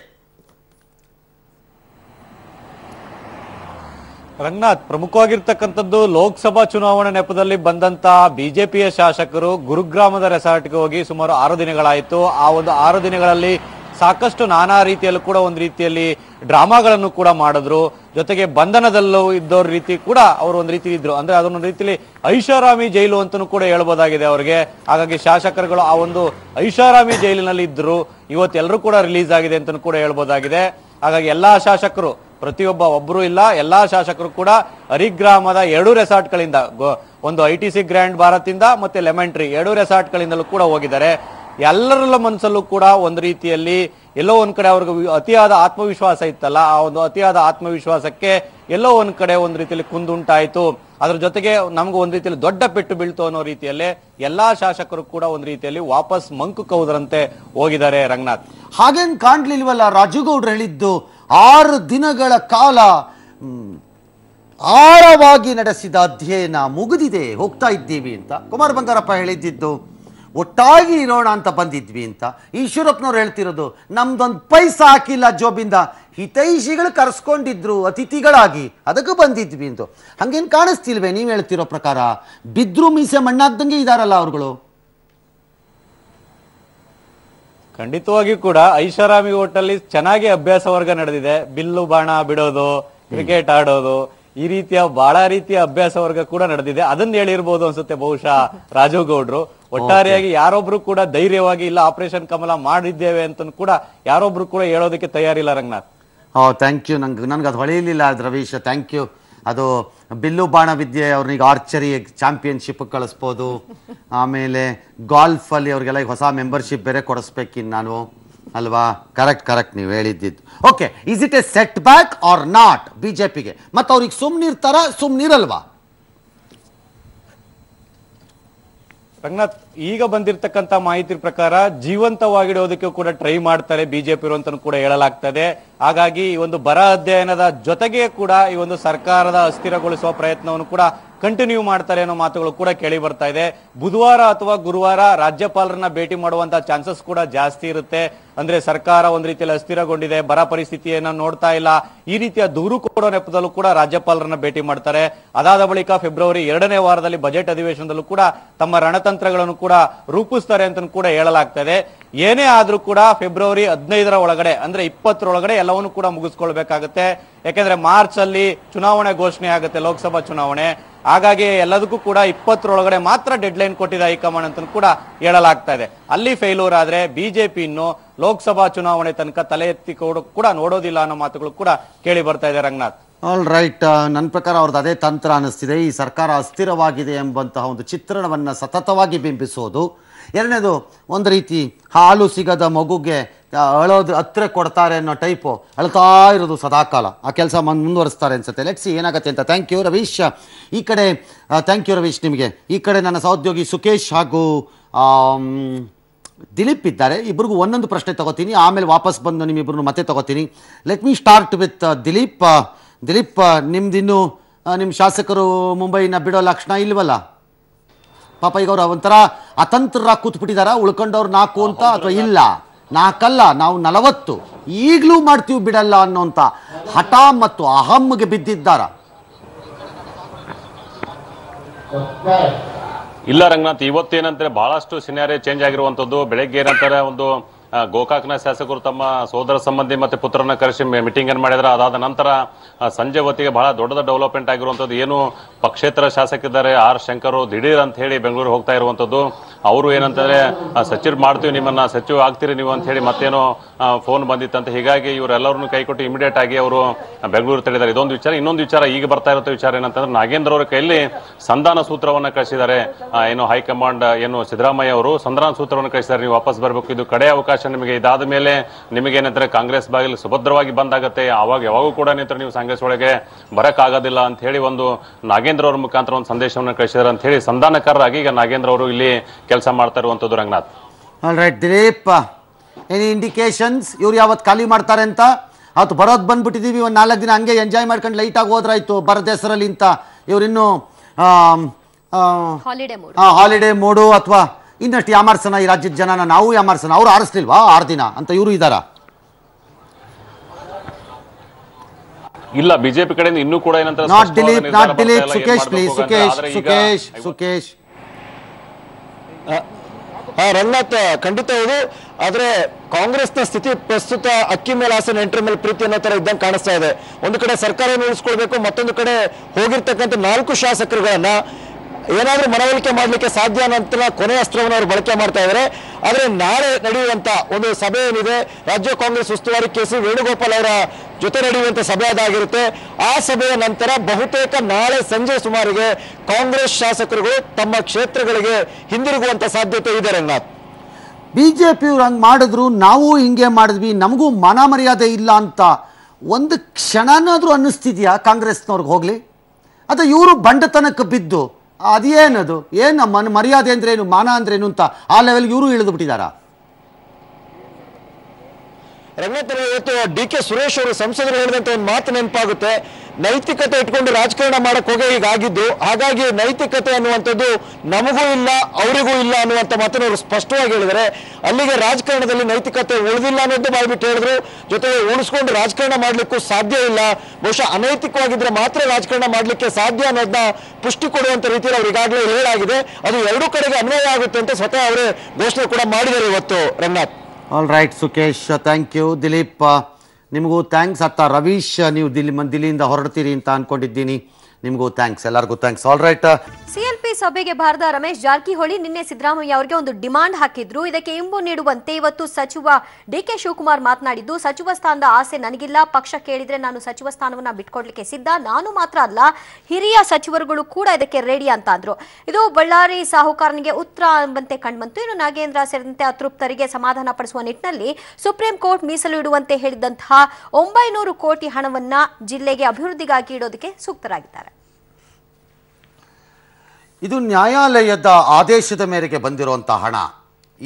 ರಂಗನಾಥ್, ಪ್ರಮುಖವಾಗಿರ್ತಕ್ಕಂಥದ್ದು ಲೋಕಸಭಾ ಚುನಾವಣಾ ನೆಪದಲ್ಲಿ ಬಂದಂತಹ ಬಿಜೆಪಿಯ ಶಾಸಕರು ಗುರುಗ್ರಾಮದ ರೆಸಾರ್ಟ್ಗೆ ಹೋಗಿ ಸುಮಾರು 6 ದಿನಗಳಾಯಿತು. ಆ ಒಂದು 6 ದಿನಗಳಲ್ಲಿ ಸಾಕಷ್ಟು ನಾನಾ ರೀತಿಯಲ್ಲೂ ಕೂಡ ಒಂದು ರೀತಿಯಲ್ಲಿ ಡ್ರಾಮಾಗಳನ್ನು ಕೂಡ ಮಾಡಿದ್ರು. ಜೊತೆಗೆ ಬಂಧನದಲ್ಲೂ ಇದ್ದವ್ರ ರೀತಿ ಕೂಡ ಅವರು ಒಂದು ರೀತಿ ಇದ್ರು. ಅಂದ್ರೆ ಅದೊಂದು ರೀತಿಯಲ್ಲಿ ಐಷಾರಾಮಿ ಜೈಲು ಅಂತಲೂ ಕೂಡ ಹೇಳ್ಬೋದಾಗಿದೆ ಅವರಿಗೆ. ಹಾಗಾಗಿ ಶಾಸಕರುಗಳು ಆ ಒಂದು ಐಷಾರಾಮಿ ಜೈಲಿನಲ್ಲಿ ಇದ್ರು. ಇವತ್ತೆಲ್ಲರೂ ಕೂಡ ರಿಲೀಸ್ ಆಗಿದೆ ಅಂತಲೂ ಕೂಡ ಹೇಳ್ಬೋದಾಗಿದೆ. ಹಾಗಾಗಿ ಎಲ್ಲಾ ಶಾಸಕರು, ಪ್ರತಿಯೊಬ್ಬ ಒಬ್ಬರು ಇಲ್ಲ, ಎಲ್ಲಾ ಶಾಸಕರು ಕೂಡ ಹರಿಗ್ರಾಮದ 2 ರೆಸಾರ್ಟ್ಗಳಿಂದ, ಒಂದು ITC ಗ್ರ್ಯಾಂಡ್ ಭಾರತಿಂದ ಮತ್ತೆ ಲೆಮನ್ ಟ್ರೀ 2 ರೆಸಾರ್ಟ್ಗಳಿಂದಲೂ ಕೂಡ ಹೋಗಿದ್ದಾರೆ. ಎಲ್ಲರ ಮನಸ್ಸಲ್ಲೂ ಕೂಡ ಒಂದು ರೀತಿಯಲ್ಲಿ ಎಲ್ಲೋ ಒಂದ್ ಕಡೆ ಅವ್ರಿಗೆ ಅತಿಯಾದ ಆತ್ಮವಿಶ್ವಾಸ ಇತ್ತಲ್ಲ, ಆ ಒಂದು ಅತಿಯಾದ ಆತ್ಮವಿಶ್ವಾಸಕ್ಕೆ ಎಲ್ಲೋ ಒಂದ್ ಕಡೆ ಒಂದ್ ರೀತಿಯಲ್ಲಿ ಕುಂದುಂಟಾಯಿತು. ಅದ್ರ ಜೊತೆಗೆ ನಮ್ಗೆ ಒಂದ್ ರೀತಿಯಲ್ಲಿ ದೊಡ್ಡ ಪೆಟ್ಟು ಬೀಳ್ತು ಅನ್ನೋ ರೀತಿಯಲ್ಲೇ ಎಲ್ಲಾ ಶಾಸಕರು ಕೂಡ ಒಂದ್ ರೀತಿಯಲ್ಲಿ ವಾಪಸ್ ಮಂಕು ಕೌದರಂತೆ ಹೋಗಿದ್ದಾರೆ ರಂಗನಾಥ್. ಹಾಗೇನ್ ಕಾಣ್ಲಿಲ್ವಲ್ಲ, ರಾಜುಗೌಡ್ರು ಹೇಳಿದ್ದು 6 ದಿನಗಳ ಕಾಲ ಆಳವಾಗಿ ನಡೆಸಿದ ಅಧ್ಯಯನ ಮುಗಿದಿದೆ, ಹೋಗ್ತಾ ಇದ್ದೀವಿ ಅಂತ. ಕುಮಾರ್ ಬಂಗಾರಪ್ಪ ಹೇಳಿದ್ದು ಒಟ್ಟಾಗಿ ಇರೋಣ ಅಂತ ಬಂದಿದ್ವಿ ಅಂತ. ಈಶ್ವರಪ್ಪನವ್ರು ಹೇಳ್ತಿರೋದು ನಮ್ದೊಂದು ಪೈಸಾ ಹಾಕಿಲ್ಲ ಜೋಬಿಂದ, ಹಿತೈಷಿಗಳು ಕರೆಸ್ಕೊಂಡಿದ್ರು ಅತಿಥಿಗಳಾಗಿ, ಅದಕ್ಕೆ ಬಂದಿದ್ವಿ ಅಂತ. ಹಂಗೇನು ಕಾಣಿಸ್ತಿಲ್ವೇ ನೀವು ಹೇಳ್ತಿರೋ ಪ್ರಕಾರ? ಬಿದ್ರು ಮೀಸೆ ಮಣ್ಣಾಗ್ದಂಗೆ ಇದಾರಲ್ಲ ಅವ್ರುಗಳು. ಖಂಡಿತವಾಗಿಯೂ ಕೂಡ ಐಷಾರಾಮಿ ಹೋಟೆಲ್ ಚೆನ್ನಾಗಿ ಅಭ್ಯಾಸ ವರ್ಗ ನಡೆದಿದೆ. ಬಿಲ್ಲು ಬಾಣ ಬಿಡೋದು, ಕ್ರಿಕೆಟ್ ಆಡೋದು, ಈ ರೀತಿಯ ಬಹಳ ರೀತಿಯ ಅಭ್ಯಾಸ ವರ್ಗ ಕೂಡ ನಡೆದಿದೆ. ಅದನ್ನ ಹೇಳಿರ್ಬೋದು ಅನ್ಸುತ್ತೆ ಬಹುಶಃ ರಾಜೇಗೌಡರು. ಒಟ್ಟಾರೆಯಾಗಿ ಯಾರೊಬ್ರು ಕೂಡ ಧೈರ್ಯವಾಗಿ ಇಲ್ಲ ಆಪರೇಷನ್ ಕಮಲ ಮಾಡಿದ್ದೇವೆ ಅಂತ ಕೂಡ ಯಾರೊಬ್ರು ಕೂಡ ಹೇಳೋದಕ್ಕೆ ತಯಾರಿಲ್ಲ ರಂಗನಾಥ್. ಓ ಥ್ಯಾಂಕ್ ಯು, ನನ್ಗೆ ಅದು ಹೊಳೆಯಲಿಲ್ಲ ರವೀಶ್, ಥ್ಯಾಂಕ್ ಯು. ಅದು ಬಿಲ್ಲು ಬಾಣ ವಿದ್ಯೆ ಅವ್ರಿಗೆ ಆರ್ಚರಿ ಚಾಂಪಿಯನ್ಶಿಪ್ ಕಳಿಸ್ಬೋದು, ಆಮೇಲೆ ಗಾಲ್ಫ್ ಅಲ್ಲಿ ಅವ್ರಿಗೆಲ್ಲ ಹೊಸ ಮೆಂಬರ್ಶಿಪ್ ಬೇರೆ ಕೊಡಿಸ್ಬೇಕಿನ್ ನಾನು ಅಲ್ವಾ? ಕರೆಕ್ಟ್ ಕರೆಕ್ಟ್, ನೀವು ಹೇಳಿದ್ದಿದ್ದು okay. Is it a setback or not ಬಿಜೆಪಿಗೆ? ಮತ್ತೆ ಅವ್ರಿಗೆ ಸುಮ್ನಿರ್ತಾರ ಸುಮ್ನಿರಲ್ವಾ ರಂಗನಾಥ್? ಈಗ ಬಂದಿರತಕ್ಕಂತ ಮಾಹಿತಿ ಪ್ರಕಾರ ಜೀವಂತವಾಗಿಡೋದಕ್ಕೆ ಕೂಡ ಟ್ರೈ ಮಾಡ್ತಾರೆ ಬಿಜೆಪಿ ಅಂತ ಕೂಡ ಹೇಳಲಾಗ್ತದೆ. ಹಾಗಾಗಿ ಈ ಒಂದು ಬರ ಅಧ್ಯಯನದ ಜೊತೆಗೆ ಕೂಡ ಈ ಒಂದು ಸರ್ಕಾರದ ಅಸ್ಥಿರಗೊಳಿಸುವ ಪ್ರಯತ್ನವನ್ನು ಕೂಡ ಕಂಟಿನ್ಯೂ ಮಾಡ್ತಾರೆ ಅನ್ನೋ ಮಾತುಗಳು ಕೂಡ ಕೇಳಿ ಬರ್ತಾ ಇದೆ. ಬುಧವಾರ ಅಥವಾ ಗುರುವಾರ ರಾಜ್ಯಪಾಲರನ್ನ ಭೇಟಿ ಮಾಡುವಂತ ಚಾನ್ಸಸ್ ಕೂಡ ಜಾಸ್ತಿ ಇರುತ್ತೆ. ಅಂದ್ರೆ ಸರ್ಕಾರ ಒಂದ್ ರೀತಿಯಲ್ಲಿ ಅಸ್ಥಿರಗೊಂಡಿದೆ, ಬರ ಪರಿಸ್ಥಿತಿಯನ್ನ ನೋಡ್ತಾ ಇಲ್ಲ, ಈ ರೀತಿಯ ದೂರು ಕೊಡೋ ನೆಪದಲ್ಲೂ ಕೂಡ ರಾಜ್ಯಪಾಲರನ್ನ ಭೇಟಿ ಮಾಡ್ತಾರೆ. ಅದಾದ ಬಳಿಕ ಫೆಬ್ರವರಿ 2ನೇ ವಾರದಲ್ಲಿ ಬಜೆಟ್ ಅಧಿವೇಶನದಲ್ಲೂ ಕೂಡ ತಮ್ಮ ರಣತಂತ್ರಗಳನ್ನು ಕೂಡ ರೂಪಿಸ್ತಾರೆ ಅಂತ ಕೂಡ ಹೇಳಲಾಗ್ತದೆ. ಏನೇ ಆದ್ರೂ ಕೂಡ ಫೆಬ್ರವರಿ 15 ಒಳಗಡೆ, ಅಂದ್ರೆ 20 ಎಲ್ಲವನ್ನೂ ಕೂಡ ಮುಗಿಸ್ಕೊಳ್ಬೇಕಾಗತ್ತೆ. ಯಾಕಂದ್ರೆ ಮಾರ್ಚ್ ಅಲ್ಲಿ ಚುನಾವಣೆ ಘೋಷಣೆ ಆಗುತ್ತೆ, ಲೋಕಸಭಾ ಚುನಾವಣೆ. ಹಾಗಾಗಿ ಎಲ್ಲದಕ್ಕೂ ಕೂಡ 20 ಮಾತ್ರ ಡೆಡ್ ಲೈನ್ ಕೊಟ್ಟಿದೆ ಹೈಕಮಾಂಡ್ ಅಂತ ಕೂಡ ಹೇಳಲಾಗ್ತಾ ಇದೆ. ಅಲ್ಲಿ ಫೇಲ್ಯೂರ್ ಆದ್ರೆ ಬಿಜೆಪಿ ಇನ್ನು ಲೋಕಸಭಾ ಚುನಾವಣೆ ತನಕ ತಲೆ ಎತ್ತಿ ಕೂಡ ನೋಡೋದಿಲ್ಲ ಅನ್ನೋ ಮಾತುಗಳು ಕೂಡ ಕೇಳಿ ಬರ್ತಾ ಇದೆ ರಂಗನಾಥ್. ಆಲ್ ರೈಟ್, ನನ್ನ ಪ್ರಕಾರ ಅವ್ರದ್ದು ಅದೇ ತಂತ್ರ ಅನ್ನಿಸ್ತಿದೆ. ಈ ಸರ್ಕಾರ ಅಸ್ಥಿರವಾಗಿದೆ ಎಂಬಂತಹ ಒಂದು ಚಿತ್ರಣವನ್ನು ಸತತವಾಗಿ ಬಿಂಬಿಸೋದು. ಎರಡನೇದು, ಒಂದು ರೀತಿ ಹಾಲು ಸಿಗದ ಮಗುಗೆ ಅಳೋದು ಹತ್ತಿರ ಕೊಡ್ತಾರೆ ಅನ್ನೋ ಟೈಪು, ಅಳ್ತಾ ಇರೋದು ಸದಾಕಾಲ. ಆ ಕೆಲಸ ಮುಂದುವರಿಸ್ತಾರೆ ಅನ್ಸುತ್ತೆ. ಲೆಟ್ಸ್ ಸಿ ಏನಾಗುತ್ತೆ ಅಂತ. Thank you Ravish. ಈ ಕಡೆ ಥ್ಯಾಂಕ್ ಯು ರವೀಶ್ ನಿಮಗೆ. ಈ ಕಡೆ ನನ್ನ ಸಹೋದ್ಯೋಗಿ ಸುಖೇಶ್ ಹಾಗೂ ದಿಲೀಪ್ ಇದ್ದಾರೆ. ಇಬ್ಬರಿಗೂ ಒಂದೊಂದು ಪ್ರಶ್ನೆ ತಗೋತೀನಿ, ಆಮೇಲೆ ವಾಪಸ್ ಬಂದು ನಿಮ್ಮಿಬ್ಬರನ್ನು ಮತ್ತೆ ತಗೋತೀನಿ. Let me start with Dilip. Dilip, ನಿಮ್ದಿನ್ನು ನಿಮ್ಮ ಶಾಸಕರು ಮುಂಬೈನ ಬಿಡೋ ಲಕ್ಷಣ ಇಲ್ವಲ್ಲ? ಪಾಪ ಈಗ ಅವ್ರು ಒಂಥರ ಅತಂತ್ರ ಕೂತ್ಬಿಟ್ಟಿದಾರ, ಉಳ್ಕೊಂಡವ್ರು 4 ಅಂತ ಅಥವಾ ಇಲ್ಲ 4 ಅಲ್ಲ ನಾವು 40 ಈಗಲೂ ಮಾಡ್ತೀವಿ ಬಿಡಲ್ಲ ಅನ್ನೋಂಥ ಹಠ ಮತ್ತು ಅಹಮ್ಗೆ ಬಿದ್ದಿದ್ದಾರ? ಇಲ್ಲ ರಂಗನಾಥ್, ಇವತ್ತೇನಂತಾರೆ ಬಹಳಷ್ಟು ಸಿನಾರಿಯೋ ಚೇಂಜ್ ಆಗಿರುವಂತದ್ದು. ಬೆಳಗ್ಗೆ ಏನಂತಾರೆ, ಒಂದು ಗೋಕಾಕ್ನ ಶಾಸಕರು ತಮ್ಮ ಸೋದರ ಸಂಬಂಧಿ ಮತ್ತೆ ಪುತ್ರನ ಕರೆಸಿ ಮೀಟಿಂಗ್ ಏನ್ ಮಾಡಿದ್ರೆ, ಅದಾದ ನಂತರ ಸಂಜೆ ಹೊತ್ತಿಗೆ ಬಹಳ ದೊಡ್ಡದ ಡೆವಲಪ್ಮೆಂಟ್ ಆಗಿರುವಂಥದ್ದು. ಏನು ಪಕ್ಷೇತರ ಶಾಸಕ ಇದ್ದಾರೆ ಆರ್ ಶಂಕರ್, ದಿಢೀರ್ ಅಂತ ಹೇಳಿ ಬೆಂಗಳೂರು ಹೋಗ್ತಾ ಇರುವಂಥದ್ದು. ಅವರು ಏನಂತಂದ್ರೆ ಸಚಿವ್ ಮಾಡ್ತೀವಿ ನಿಮ್ಮನ್ನ, ಸಚಿವ ಆಗ್ತೀರಿ ನೀವು ಅಂತ ಹೇಳಿ ಮತ್ತೇನೋ ಫೋನ್ ಬಂದಿತ್ತಂತ. ಹೀಗಾಗಿ ಇವರೆಲ್ಲರನ್ನು ಕೈ ಕೊಟ್ಟು ಇಮಿಡಿಯೇಟ್ ಆಗಿ ಅವರು ಬೆಂಗಳೂರು ತೆಳಿದ್ದಾರೆ. ಇದೊಂದು ವಿಚಾರ. ಇನ್ನೊಂದು ವಿಚಾರ ಈಗ ಬರ್ತಾ ಇರೋ ವಿಚಾರ ಏನಂತಂದ್ರೆ, ನಾಗೇಂದ್ರ ಅವರ ಕೈಯಲ್ಲಿ ಸಂಧಾನ ಸೂತ್ರವನ್ನ ಕಳಿಸಿದ್ದಾರೆ. ಏನು ಹೈಕಮಾಂಡ್, ಏನು ಸಿದ್ದರಾಮಯ್ಯ ಅವರು ಸಂಧಾನ ಸೂತ್ರವನ್ನು ಕಳಿಸಿದ್ದಾರೆ, ನೀವು ವಾಪಸ್ ಬರಬೇಕು, ಇದು ಕಡೆ ಅವಕಾಶ ನಿಮಗೆ, ಇದಾದ ಮೇಲೆ ನಿಮಗೆ ಏನಂತಾರೆ ಕಾಂಗ್ರೆಸ್ ಬಾಗಿಲು ಸುಭದ್ರವಾಗಿ ಬಂದಾಗತ್ತೆ, ಆವಾಗ ಯಾವಾಗೂ ಕೂಡ ನೀವು ಕಾಂಗ್ರೆಸ್ ಒಳಗೆ ಬರಕ್ ಆಗೋದಿಲ್ಲ ಅಂತ ಹೇಳಿ ಒಂದು ನಾಗೇಂದ್ರ ಅವರ ಮುಖಾಂತರ ಒಂದು ಸಂದೇಶವನ್ನು ಕಳಿಸಿದಾರೆ ಅಂತ ಹೇಳಿ ಸಂಧಾನಕಾರರಾಗಿ ಈಗ ನಾಗೇಂದ್ರ ಅವರು ಇಲ್ಲಿ ಕೆಲಸ ಮಾಡ್ತಾ ಇರುವಂತದ್ದು Ranganath. All right Dilip, any indications ಇವ್ರು ಯಾವತ್ತು ಖಾಲಿ ಮಾಡ್ತಾರೆ ಅಂತ? ಆತು ಬರೋದು ಬಂದ್ಬಿಟ್ಟಿದ್ದೀವಿ, ಒಂದು 4 ದಿನ ಹಂಗೆ ಎಂಜಾಯ್ ಮಾಡ್ಕೊಂಡು ಲೈಟಾಗಿ ಹೋದ್ರಾಯ್ತು. ಬರದ ಹೆಸರಲ್ಲಿ ಇಂಥ ಇವರಿನ್ನೂ ಹಾಲಿಡೇ ಮೋಡು ಅಥವಾ ಇನ್ನಷ್ಟು ಯಾಮಾರ್ಸನ ಈ ರಾಜ್ಯದ ಜನನ ನಾವು ಯಾಮಾರ್ಸನ, ಅವ್ರು ಆರಿಸ್ಲಿಲ್ವಾ 6 ದಿನ ಅಂತ ಇವರು ಇದ್ದಾರಾ? ಇಲ್ಲ, ಬಿಜೆಪಿ ಕಡೆಯಿಂದ ಇನ್ನೂ ಕೂಡ ಏನಂತ not delete not delete Sukesh please Sukesh Sukesh Sukesh Ranganath, ಖಂಡಿತ ಇದು. ಆದ್ರೆ ಕಾಂಗ್ರೆಸ್ನ ಸ್ಥಿತಿ ಪ್ರಸ್ತುತ ಅಕ್ಕಿ ಮೇಲೆ ಆಸೆ ನೆಂಟರ ಮೇಲೆ ಪ್ರೀತಿ ಅನ್ನೋ ತರ ಇದ್ದಂಗೆ ಕಾಣಿಸ್ತಾ ಇದೆ. ಒಂದು ಕಡೆ ಸರ್ಕಾರ ಉಳಿಸ್ಕೊಳ್ಬೇಕು, ಮತ್ತೊಂದು ಕಡೆ ಹೋಗಿರ್ತಕ್ಕಂಥ 4 ಶಾಸಕರುಗಳನ್ನ ಏನಾದ್ರೂ ಮನವೊಲಿಕೆ ಮಾಡ್ಲಿಕ್ಕೆ ಸಾಧ್ಯ ನಂತರ ಕೊನೆಯ ಅಸ್ತ್ರವನ್ನು ಅವರು ಬಳಕೆ ಮಾಡ್ತಾ ಇದ್ದಾರೆ. ಆದ್ರೆ ನಾಳೆ ನಡೆಯುವಂತ ಒಂದು ಸಭೆ ಏನಿದೆ, ರಾಜ್ಯ ಕಾಂಗ್ರೆಸ್ ಉಸ್ತುವಾರಿ KC ವೇಣುಗೋಪಾಲ್ ಅವರ ಜೊತೆ ನಡೆಯುವಂತ ಸಭೆ ಅದಾಗಿರುತ್ತೆ. ಆ ಸಭೆಯ ನಂತರ ಬಹುತೇಕ ನಾಳೆ ಸಂಜೆ ಸುಮಾರಿಗೆ ಕಾಂಗ್ರೆಸ್ ಶಾಸಕರುಗಳು ತಮ್ಮ ಕ್ಷೇತ್ರಗಳಿಗೆ ಹಿಂದಿರುಗುವಂತ ಸಾಧ್ಯತೆ ಇದೆ. ರಂಗನಾಥ್, ಬಿಜೆಪಿಯವ್ರು ಹಂಗ್ ಮಾಡಿದ್ರು, ನಾವು ಹಿಂಗೆ ಮಾಡಿದ್ವಿ, ನಮಗೂ ಮಾನ ಮರ್ಯಾದೆ ಇಲ್ಲ ಅಂತ ಒಂದು ಕ್ಷಣನಾದ್ರೂ ಅನ್ನಿಸ್ತಿದ್ಯಾ ಕಾಂಗ್ರೆಸ್ನವ್ರಿಗೆ? ಹೋಗ್ಲಿ, ಅದ ಇವರು ಬಂಡತನಕ್ಕೆ ಬಿದ್ದು ಅದೇನದು ಏನು ಮರ್ಯಾದೆ ಅಂದ್ರೆ ಏನು, ಮಾನ ಅಂದ್ರೆ ಏನು ಅಂತ ಆ ಲೆವೆಲ್ಗೆ ಇವರು ಇಳಿದು ಬಿಟ್ಟಿದಾರಾ? ರಂಗನಾಥ್, ಇವತ್ತು DK ಸುರೇಶ್ ಅವರು ಸಂಸದರು ಹೇಳಿದಂತ ಒಂದು ಮಾತು ನೆನಪಾಗುತ್ತೆ, ನೈತಿಕತೆ ಇಟ್ಕೊಂಡು ರಾಜಕಾರಣ ಮಾಡಕ್ ಹೋಗಿ ಹೀಗಾಗಿದ್ದು, ಹಾಗಾಗಿ ನೈತಿಕತೆ ಅನ್ನುವಂಥದ್ದು ನಮಗೂ ಇಲ್ಲ ಅವರಿಗೂ ಇಲ್ಲ ಅನ್ನುವಂಥ ಮಾತನ್ನು ಅವರು ಸ್ಪಷ್ಟವಾಗಿ ಹೇಳಿದರೆ, ಅಲ್ಲಿಗೆ ರಾಜಕಾರಣದಲ್ಲಿ ನೈತಿಕತೆ ಉಳಿದಿಲ್ಲ ಅನ್ನೋದು ಬಾಯ್ಬಿಟ್ಟು ಹೇಳಿದ್ರು. ಜೊತೆಗೆ ಉಳಿಸ್ಕೊಂಡು ರಾಜಕಾರಣ ಮಾಡ್ಲಿಕ್ಕೂ ಸಾಧ್ಯ ಇಲ್ಲ, ಬಹುಶಃ ಅನೈತಿಕವಾಗಿದ್ರೆ ಮಾತ್ರ ರಾಜಕಾರಣ ಮಾಡ್ಲಿಕ್ಕೆ ಸಾಧ್ಯ ಅನ್ನೋದನ್ನ ಪುಷ್ಟಿ ಕೊಡುವಂತ ರೀತಿಯಲ್ಲಿ ಅವ್ರು ಈಗಾಗಲೇ ಹೇಳಾಗಿದೆ. ಅದು ಎರಡೂ ಕಡೆಗೆ ಅನ್ವಯ ಆಗುತ್ತೆ ಅಂತ ಸ್ವತಃ ಅವರೇ ಘೋಷಣೆ ಕೂಡ ಮಾಡಿದ್ದಾರೆ ಇವತ್ತು. Ranganath, all right Sukesh, thank you. Dilip, ನಿಮಗೂ ಥ್ಯಾಂಕ್ಸ್. ಅತ್ತ ರವೀಶ್, ನೀವು ದಿಲ್ಲಿಯಿಂದ ಹೊರಡ್ತೀರಿ ಅಂತ ಅನ್ಕೊಂಡಿದ್ದೀನಿ, ನಿಮಗೂ ಥ್ಯಾಂಕ್ಸ್, ಎಲ್ಲರಿಗೂ ಥ್ಯಾಂಕ್ಸ್. ಆಲ್ ರೈಟ್, CLP ಸಭೆಗೆ ಬಾರದ ರಮೇಶ್ ಜಾರಕಿಹೊಳಿ ನಿನ್ನೆ ಸಿದ್ದರಾಮಯ್ಯ ಅವರಿಗೆ ಒಂದು ಡಿಮಾಂಡ್ ಹಾಕಿದ್ರು. ಇದಕ್ಕೆ ಇಂಬು ನೀಡುವಂತೆ ಇವತ್ತು ಸಚಿವ DK ಶಿವಕುಮಾರ್ ಮಾತನಾಡಿದ್ದು, ಸಚಿವ ಸ್ಥಾನದ ಆಸೆ ನನಗಿಲ್ಲ, ಪಕ್ಷ ಕೇಳಿದ್ರೆ ನಾನು ಸಚಿವ ಸ್ಥಾನವನ್ನ ಬಿಟ್ಕೊಡ್ಲಿಕ್ಕೆ ಸಿದ್ಧ, ನಾನು ಮಾತ್ರ ಅಲ್ಲ ಹಿರಿಯ ಸಚಿವರುಗಳು ಕೂಡ ಇದಕ್ಕೆ ರೆಡಿ ಅಂತ ಅಂದ್ರು. ಇದು ಬಳ್ಳಾರಿ ಸಾಹುಕಾರನಿಗೆ ಉತ್ತರ ಎಂಬಂತೆ ಕಂಡುಬಂತು. ಇನ್ನು ನಾಗೇಂದ್ರ ಸೇರಿದಂತೆ ಅತೃಪ್ತರಿಗೆ ಸಮಾಧಾನ ಪಡಿಸುವ ನಿಟ್ಟಿನಲ್ಲಿ ಸುಪ್ರೀಂ ಕೋರ್ಟ್ ಮೀಸಲು ಇಡುವಂತೆ ಹೇಳಿದಂತಹ 900 ಕೋಟಿ ಹಣವನ್ನ ಜಿಲ್ಲೆಗೆ ಅಭಿವೃದ್ಧಿಗಾಗಿ ಇಡೋದಕ್ಕೆ ಸೂಕ್ತರಾಗಿದ್ದಾರೆ. ಇದು ನ್ಯಾಯಾಲಯದ ಆದೇಶದ ಮೇರೆಗೆ ಬಂದಿರುವಂಥ ಹಣ.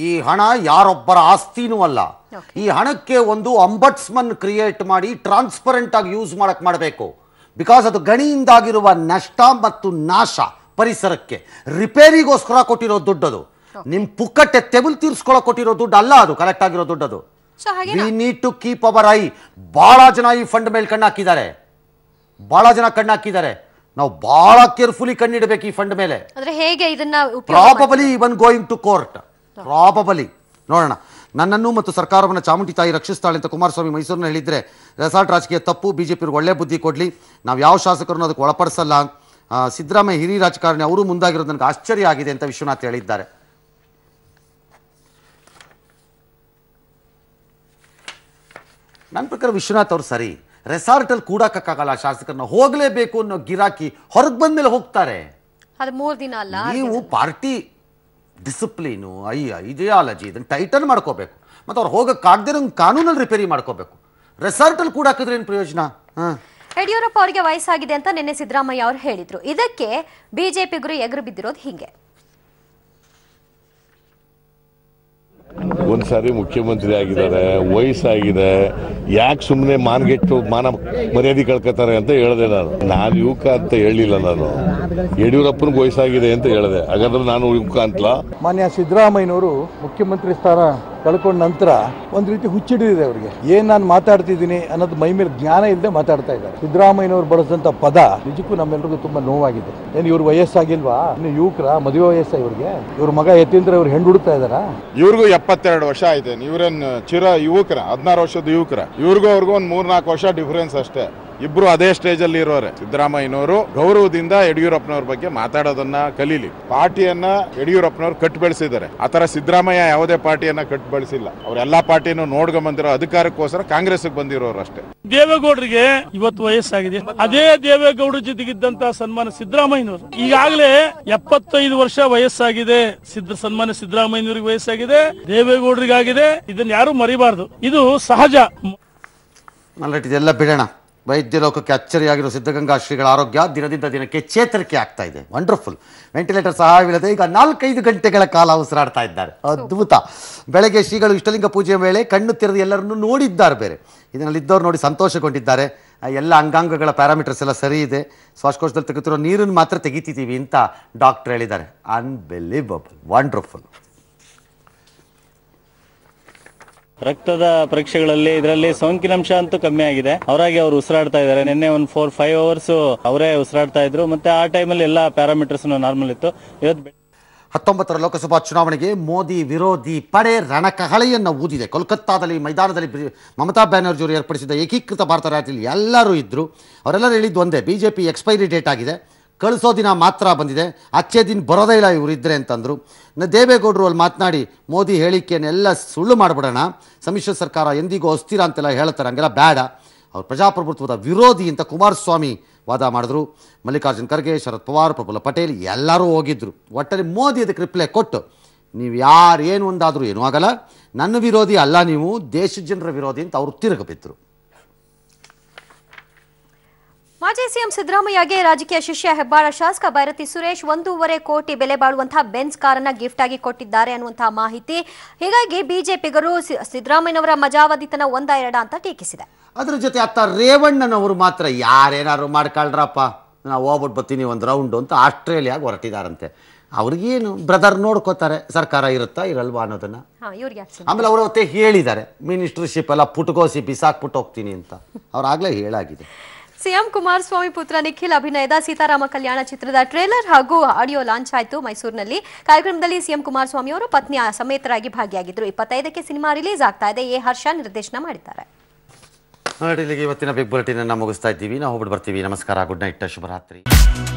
ಈ ಹಣ ಯಾರೊಬ್ಬರ ಆಸ್ತಿನೂ ಅಲ್ಲ. ಈ ಹಣಕ್ಕೆ ಒಂದು ಅಂಬಟ್ಸ್ಮನ್ ಕ್ರಿಯೇಟ್ ಮಾಡಿ ಟ್ರಾನ್ಸ್ಪರೆಂಟ್ ಆಗಿ ಯೂಸ್ ಮಾಡಕ್ ಮಾಡಬೇಕು. ಬಿಕಾಸ್ ಅದು ಗಣಿಯಿಂದಾಗಿರುವ ನಷ್ಟ ಮತ್ತು ನಾಶ ಪರಿಸರಕ್ಕೆ ರಿಪೇರಿಗೋಸ್ಕರ ಕೊಟ್ಟಿರೋ ದುಡ್ಡದು, ನಿಮ್ಮ ಪುಕ್ಕಟ್ಟೆ ತೆಬಲ್ ತೀರ್ಸ್ಕೊಳಕ್ ಕೊಟ್ಟಿರೋ ದುಡ್ಡು ಅಲ್ಲ, ಅದು ಕರೆಕ್ಟ್ ಆಗಿರೋ ದುಡ್ಡದು. We need to keep our eye. ಬಹಳ ಜನ ಈ ಫಂಡ್ ಮೇಲೆ ಕಣ್ಣಾಕಿದ್ದಾರೆ, ಬಹಳ ಜನ ಕಣ್ಣಾಕಿದ್ದಾರೆ. ನಾವು ಬಹಳ ಕೇರ್ಫುಲಿ ಕಣ್ಣಿಡಬೇಕು ಈ ಫಂಡ್ ಮೇಲೆ. ಹೇಗೆ ಇದನ್ನ probably even going to court, probably ನೋಡೋಣ. ನನ್ನನ್ನು ಮತ್ತು ಸರ್ಕಾರವನ್ನು ಚಾಮುಂಡಿ ತಾಯಿ ರಕ್ಷಿಸ್ತಾಳೆ ಅಂತ ಕುಮಾರಸ್ವಾಮಿ ಮೈಸೂರಿನ ಹೇಳಿದ್ರೆ ರೆಸಾರ್ಟ್ ರಾಜಕೀಯ ತಪ್ಪು. ಬಿಜೆಪಿಯವ್ರಿಗೆ ಒಳ್ಳೆ ಬುದ್ಧಿ ಕೊಡ್ಲಿ, ನಾವು ಯಾವ ಶಾಸಕರನ್ನು ಅದಕ್ಕೆ ಒಳಪಡಿಸಲ್ಲ. ಸಿದ್ದರಾಮಯ್ಯ ಹಿರಿಯ ರಾಜಕಾರಣಿ, ಅವರು ಮುಂದಾಗಿರೋದು ನನಗೆ ಆಶ್ಚರ್ಯ ಆಗಿದೆ ಅಂತ ವಿಶ್ವನಾಥ್ ಹೇಳಿದ್ದಾರೆ. ನನ್ನ ಪ್ರಕಾರ ವಿಶ್ವನಾಥ್ ಅವರು ಸರಿ. ರೆಸಾರ್ಟಲ್ಲಿ ಕೂಡಕ್ಕಾಗಲ್ಲ ಶಾಸಕರನ್ನ, ಹೋಗಲೇಬೇಕು ಅನ್ನೋ ಗಿರಾಕಿ ಹೊರಗೆ ಬಂದ ಮೇಲೆ ಹೋಗ್ತಾರೆ. ನೀವು ಪಾರ್ಟಿ ಡಿಸಿಪ್ಲೀನು ಐಡಿಯಾಲಜಿ ಇದನ್ನು ಟೈಟನ್ ಮಾಡ್ಕೋಬೇಕು, ಮತ್ತು ಅವ್ರು ಹೋಗಕ್ಕಾಗದೇ ಕಾನೂನಲ್ಲಿ ರಿಪೇರಿ ಮಾಡ್ಕೋಬೇಕು. ರೆಸಾರ್ಟಲ್ಲಿ ಕೂಡಾಕಿದ್ರೆ ಏನು ಪ್ರಯೋಜನ? ಹಾಂ, ಯಡಿಯೂರಪ್ಪ ಅವರಿಗೆ ವಯಸ್ಸಾಗಿದೆ ಅಂತ ನಿನ್ನೆ ಸಿದ್ದರಾಮಯ್ಯ ಅವರು ಹೇಳಿದ್ರು. ಇದಕ್ಕೆ ಬಿಜೆಪಿಗರು ಎಗರು ಬಿದ್ದಿರೋದು ಹೀಗೆ. ಒಂದು ಸಾರಿ ಮುಖ್ಯಮಂತ್ರಿ ಆಗಿದ್ದಾರೆ, ವಯಸ್ಸಾಗಿದೆ, ಯಾಕೆ ಸುಮ್ಮನೆ ಮಾನ್ಗೆಟ್ಟು ಮಾನ ಮರ್ಯಾದೆ ಕಳ್ಕೊತಾರೆ ಅಂತ ಹೇಳಿದೆ ನಾನು. ನಾನು ಯುವಕ ಅಂತ ಹೇಳಿಲ್ಲ, ನಾನು ಯಡಿಯೂರಪ್ಪನಿಗೆ ವಯಸ್ಸಾಗಿದೆ ಅಂತ ಹೇಳಿದೆ. ಹಾಗಾದ್ರೆ ನಾನು ಯುವಕ ಅಂತಲ್ಲ. ಮಾನ್ಯ ಸಿದ್ದರಾಮಯ್ಯನವರು ಮುಖ್ಯಮಂತ್ರಿ ಸ್ಥಾನ ಕಳ್ಕೊಂಡ ನಂತರ ಒಂದು ರೀತಿ ಹುಚ್ಚಿಡಿದೆ ಅವರಿಗೆ. ಏನ್ ನಾನು ಮಾತಾಡ್ತಿದ್ದೀನಿ ಅನ್ನೋದು ಮೈ ಮೇಲೆ ಜ್ಞಾನ ಇಲ್ಲದೆ ಮಾತಾಡ್ತಾ ಇದ್ದಾರೆ. ಸಿದ್ದರಾಮಯ್ಯನವರು ಬಳಸಿದಂತ ಪದ ನಿಜಕ್ಕೂ ನಮ್ಮೆಲ್ಲರಿಗೂ ತುಂಬಾ ನೋವಾಗಿದೆ. ಏನು ಇವ್ರು ವಯಸ್ಸಾಗಿಲ್ವಾ? ಇನ್ನು ಯುವಕರ ಮದುವೆ ವಯಸ್ಸ ಇವ್ರಿಗೆ? ಇವ್ರ ಮಗ ಯತೀಂದ್ರ ಇವ್ರು ಹೆಣ್ಣು ಹುಡುಕ್ತಾ ಇದಾರ? ಇವ್ರಿಗೂ 72 ವರ್ಷ ಆಯ್ತು. ಇವ್ರೇನ್ ಚಿರ ಯುವಕರ? 16 ವರ್ಷದ ಯುವಕರ. ಇವ್ರಿಗೂ ಅವ್ರಿಗೂ ಒಂದು 3-4 ವರ್ಷ ಡಿಫರೆನ್ಸ್ ಅಷ್ಟೇ. ಇಬ್ರು ಅದೇ ಸ್ಟೇಜ್ ಅಲ್ಲಿ ಇರೋರೆ. ಸಿದ್ದರಾಮಯ್ಯನವರು ಗೌರವದಿಂದ ಯಡಿಯೂರಪ್ಪನವ್ರ ಬಗ್ಗೆ ಮಾತಾಡೋದನ್ನ ಕಲೀಲಿ. ಪಾರ್ಟಿಯನ್ನ ಯಡಿಯೂರಪ್ಪನವ್ರು ಕಟ್ ಬೆಳೆಸಿದ್ದಾರೆ. ಆತರ ಸಿದ್ದರಾಮಯ್ಯ ಯಾವುದೇ ಪಾರ್ಟಿಯನ್ನ ಕಟ್ ಬೆಳೆಸಿಲ್ಲ. ಅವರೆಲ್ಲಾ ಪಾರ್ಟಿಯನ್ನು ನೋಡ್ಕೊಂಡ್ಬಂದಿರೋ ಅಧಿಕಾರಕ್ಕೋಸ್ಕರ ಕಾಂಗ್ರೆಸ್ ಬಂದಿರೋರು ಅಷ್ಟೇ. ದೇವೇಗೌಡರಿಗೆ ಇವತ್ತು ವಯಸ್ಸಾಗಿದೆ. ಅದೇ ದೇವೇಗೌಡರ ಜೊತೆಗಿದ್ದಂತ ಸನ್ಮಾನ ಸಿದ್ದರಾಮಯ್ಯನವರು ಈಗಾಗಲೇ 75 ವರ್ಷ ವಯಸ್ಸಾಗಿದೆ. ಸನ್ಮಾನ ಸಿದ್ದರಾಮಯ್ಯನವ್ರಿಗೆ ವಯಸ್ಸಾಗಿದೆ, ದೇವೇಗೌಡರಿಗಾಗಿದೆ. ಇದನ್ನ ಯಾರು ಮರಿಬಾರ್ದು, ಇದು ಸಹಜ. ಇದೆಲ್ಲ ಬಿಡೋಣ. ವೈದ್ಯಲೋಕಕ್ಕೆ ಅಚ್ಚರಿಯಾಗಿರೋ ಸಿದ್ಧಗಂಗಾ ಶ್ರೀಗಳ ಆರೋಗ್ಯ ದಿನದಿಂದ ದಿನಕ್ಕೆ ಚೇತರಿಕೆ ಆಗ್ತಾ ಇದೆ. ವಂಡರ್ಫುಲ್. ವೆಂಟಿಲೇಟರ್ ಸಹಾಯವಿಲ್ಲದೆ ಈಗ 4-5 ಗಂಟೆಗಳ ಕಾಲ ಉಸಿರಾಡ್ತಾ ಇದ್ದಾರೆ. ಅದ್ಭುತ. ಬೆಳಗ್ಗೆ ಶ್ರೀಗಳು ಇಷ್ಟಲಿಂಗ ಪೂಜೆ ವೇಳೆ ಕಣ್ಣು ತೆರೆದು ಎಲ್ಲರನ್ನೂ ನೋಡಿದ್ದಾರೆ. ಬೇರೆ ಇದರಲ್ಲಿ ಇದ್ದವ್ರು ನೋಡಿ ಸಂತೋಷಗೊಂಡಿದ್ದಾರೆ. ಎಲ್ಲ ಅಂಗಾಂಗಗಳ ಪ್ಯಾರಾಮೀಟರ್ಸ್ ಎಲ್ಲ ಸರಿ ಇದೆ, ಶ್ವಾಸಕೋಶದಲ್ಲಿ ತೆಗೆತಿರೋ ನೀರನ್ನು ಮಾತ್ರ ತೆಗಿತಿದ್ದೀವಿ ಅಂತ ಡಾಕ್ಟರ್ ಹೇಳಿದ್ದಾರೆ. ಅನ್ಬಿಲೀವಬಲ್. ವಂಡರ್ಫುಲ್. ರಕ್ತದ ಪರೀಕ್ಷೆಗಳಲ್ಲಿ ಇದರಲ್ಲಿ ಸೋಂಕಿನಂಶ ಅಂತೂ ಕಮ್ಮಿ ಆಗಿದೆ. ಅವರಾಗಿ ಅವರು ಉಸಿರಾಡ್ತಾ ಇದ್ದಾರೆ. ನಿನ್ನೆ ಒಂದು 4-5 ಅವರ್ಸ್ ಅವರೇ ಉಸಿರಾಡ್ತಾ ಇದ್ರು. ಮತ್ತೆ ಆ ಟೈಮಲ್ಲಿ ಎಲ್ಲ ಪ್ಯಾರಾಮೀಟರ್ಸ್ ನಾರ್ಮಲ್ ಇತ್ತು. ಇವತ್ತು 19ರ ಲೋಕಸಭಾ ಚುನಾವಣೆಗೆ ಮೋದಿ ವಿರೋಧಿ ಪಡೆ ರಣಕಹಳೆಯನ್ನು ಊದಿದೆ. ಕೋಲ್ಕತ್ತಾದಲ್ಲಿ ಮೈದಾನದಲ್ಲಿ ಮಮತಾ ಬ್ಯಾನರ್ಜಿ ಅವರು ಏರ್ಪಡಿಸಿದ ಏಕೀಕೃತ ಭಾರತ ರ್ಯಾಲಿಯಲ್ಲಿ ಎಲ್ಲರೂ ಇದ್ದರು. ಅವರೆಲ್ಲರೂ ಹೇಳಿದ್ದು ಒಂದೇ, ಬಿಜೆಪಿ ಎಕ್ಸ್ಪೈರಿ ಡೇಟ್ ಆಗಿದೆ, ಕಳಿಸೋ ದಿನ ಮಾತ್ರ ಬಂದಿದೆ, ಅಚ್ಚೇ ದಿನ ಬರೋದೇ ಇಲ್ಲ ಇವರಿದ್ದರೆ ಅಂತಂದರು. ದೇವೇಗೌಡರು ಅಲ್ಲಿ ಮಾತನಾಡಿ ಮೋದಿ ಹೇಳಿಕೆಯನ್ನೆಲ್ಲ ಸುಳ್ಳು ಮಾಡಿಬಿಡೋಣ, ಸಮ್ಮಿಶ್ರ ಸರ್ಕಾರ ಎಂದಿಗೂ ಅಸ್ಥಿರ ಅಂತೆಲ್ಲ ಹೇಳ್ತಾರೆ, ಹಂಗೆಲ್ಲ ಬೇಡ, ಅವ್ರು ಪ್ರಜಾಪ್ರಭುತ್ವದ ವಿರೋಧಿ ಅಂತ ಕುಮಾರಸ್ವಾಮಿ ವಾದ ಮಾಡಿದ್ರು. ಮಲ್ಲಿಕಾರ್ಜುನ್ ಖರ್ಗೆ, ಶರದ್ ಪವಾರ್, ಪ್ರಫುಲ್ಲ ಪಟೇಲ್ ಎಲ್ಲರೂ ಹೋಗಿದ್ದರು. ಒಟ್ಟಲ್ಲಿ ಮೋದಿ ಅದಕ್ಕೆ ರಿಪ್ಲೈ ಕೊಟ್ಟು, ನೀವು ಯಾರು ಏನು ಒಂದಾದರೂ ಏನೂ ಆಗಲ್ಲ, ನನ್ನ ವಿರೋಧಿ ಅಲ್ಲ ನೀವು, ದೇಶದ ಜನರ ವಿರೋಧಿ ಅಂತ ಅವರು ತಿರುಗಬಿದ್ದರು. ಮಾಜಿ ಸಿಎಂ ಸಿದ್ದರಾಮಯ್ಯಗೆ ರಾಜಕೀಯ ಶಿಷ್ಯ ಹೆಬ್ಬಾಳ ಶಾಸಕ ಬೈರತಿ ಸುರೇಶ್ 1.5 ಕೋಟಿ ಬೆಲೆ ಬಾಳುವಂತಹ ಬೆನ್ಸ್ ಕಾರನ್ನ ಗಿಫ್ಟ್ ಆಗಿ ಕೊಟ್ಟಿದ್ದಾರೆ ಅನ್ನುವಂತಹ ಮಾಹಿತಿ. ಹೀಗಾಗಿ ಬಿಜೆಪಿಗರು ಸಿದ್ದರಾಮಯ್ಯನವರ ಮಜಾವಧಿತನ ಒಂದ ಎರಡ ಅಂತ ಟೀಕಿಸಿದೆ. ಅದರ ಜೊತೆ ಅತ್ತ ರೇವಣ್ಣನವರು ಮಾತ್ರ ಯಾರೇನಾದ್ರು ಮಾಡ್ಕೊಳ್ರಪ್ಪ, ನಾವು ಹೋಗ್ಬಿಟ್ಟು ಬರ್ತೀನಿ ಒಂದು ರೌಂಡು ಅಂತ ಆಸ್ಟ್ರೇಲಿಯಾಗ ಹೊರಟಿದಾರಂತೆ. ಅವ್ರಿಗೇನು ಬ್ರದರ್ ನೋಡ್ಕೋತಾರೆ, ಸರ್ಕಾರ ಇರುತ್ತಾ ಇರಲ್ವಾ ಅನ್ನೋದನ್ನ. ಆಮೇಲೆ ಅವರು ಅವತ್ತೇ ಹೇಳಿದ್ದಾರೆ ಮಿನಿಸ್ಟರ್ಶಿಪ್ ಎಲ್ಲ ಪುಟ್ಕೋಸಿ ಬಿಸಾಕ್ಬಿಟ್ಟು ಹೋಗ್ತೀನಿ ಅಂತ, ಅವ್ರಾಗಲೇ ಹೇಳಾಗಿದೆ. ಸಿಎಂ ಕುಮಾರಸ್ವಾಮಿ ಪುತ್ರ ನಿಖಿಲ್ ಅಭಿನಯದ ಸೀತಾರಾಮ ಕಲ್ಯಾಣ ಚಿತ್ರದ ಟ್ರೇಲರ್ ಹಾಗೂ ಆಡಿಯೋ ಲಾಂಚ್ ಆಯಿತು ಮೈಸೂರಿನಲ್ಲಿ. ಕಾರ್ಯಕ್ರಮದಲ್ಲಿ ಸಿಎಂ ಕುಮಾರಸ್ವಾಮಿ ಅವರು ಪತ್ನಿಯ ಸಮೇತರಾಗಿ ಭಾಗಿಯಾಗಿದ್ದರು. 25ಕ್ಕೆ ಸಿನಿಮಾ ರಿಲೀಸ್ ಆಗ್ತಾ ಇದೆ. ಹರ್ಷ ನಿರ್ದೇಶನ ಮಾಡಿದ್ದಾರೆ. ಇವತ್ತಿನ ಬಿಗ್ ಬುಲೆಟಿನ್ ಮುಗಿಸ್ತಾ ಇದ್ದೀವಿ. ನಾವು ಹೋಗ್ಬಿಟ್ಟು ಬರ್ತೀವಿ. ನಮಸ್ಕಾರ, ಗುಡ್ ನೈಟ್, ಶುಭರಾತ್ರಿ.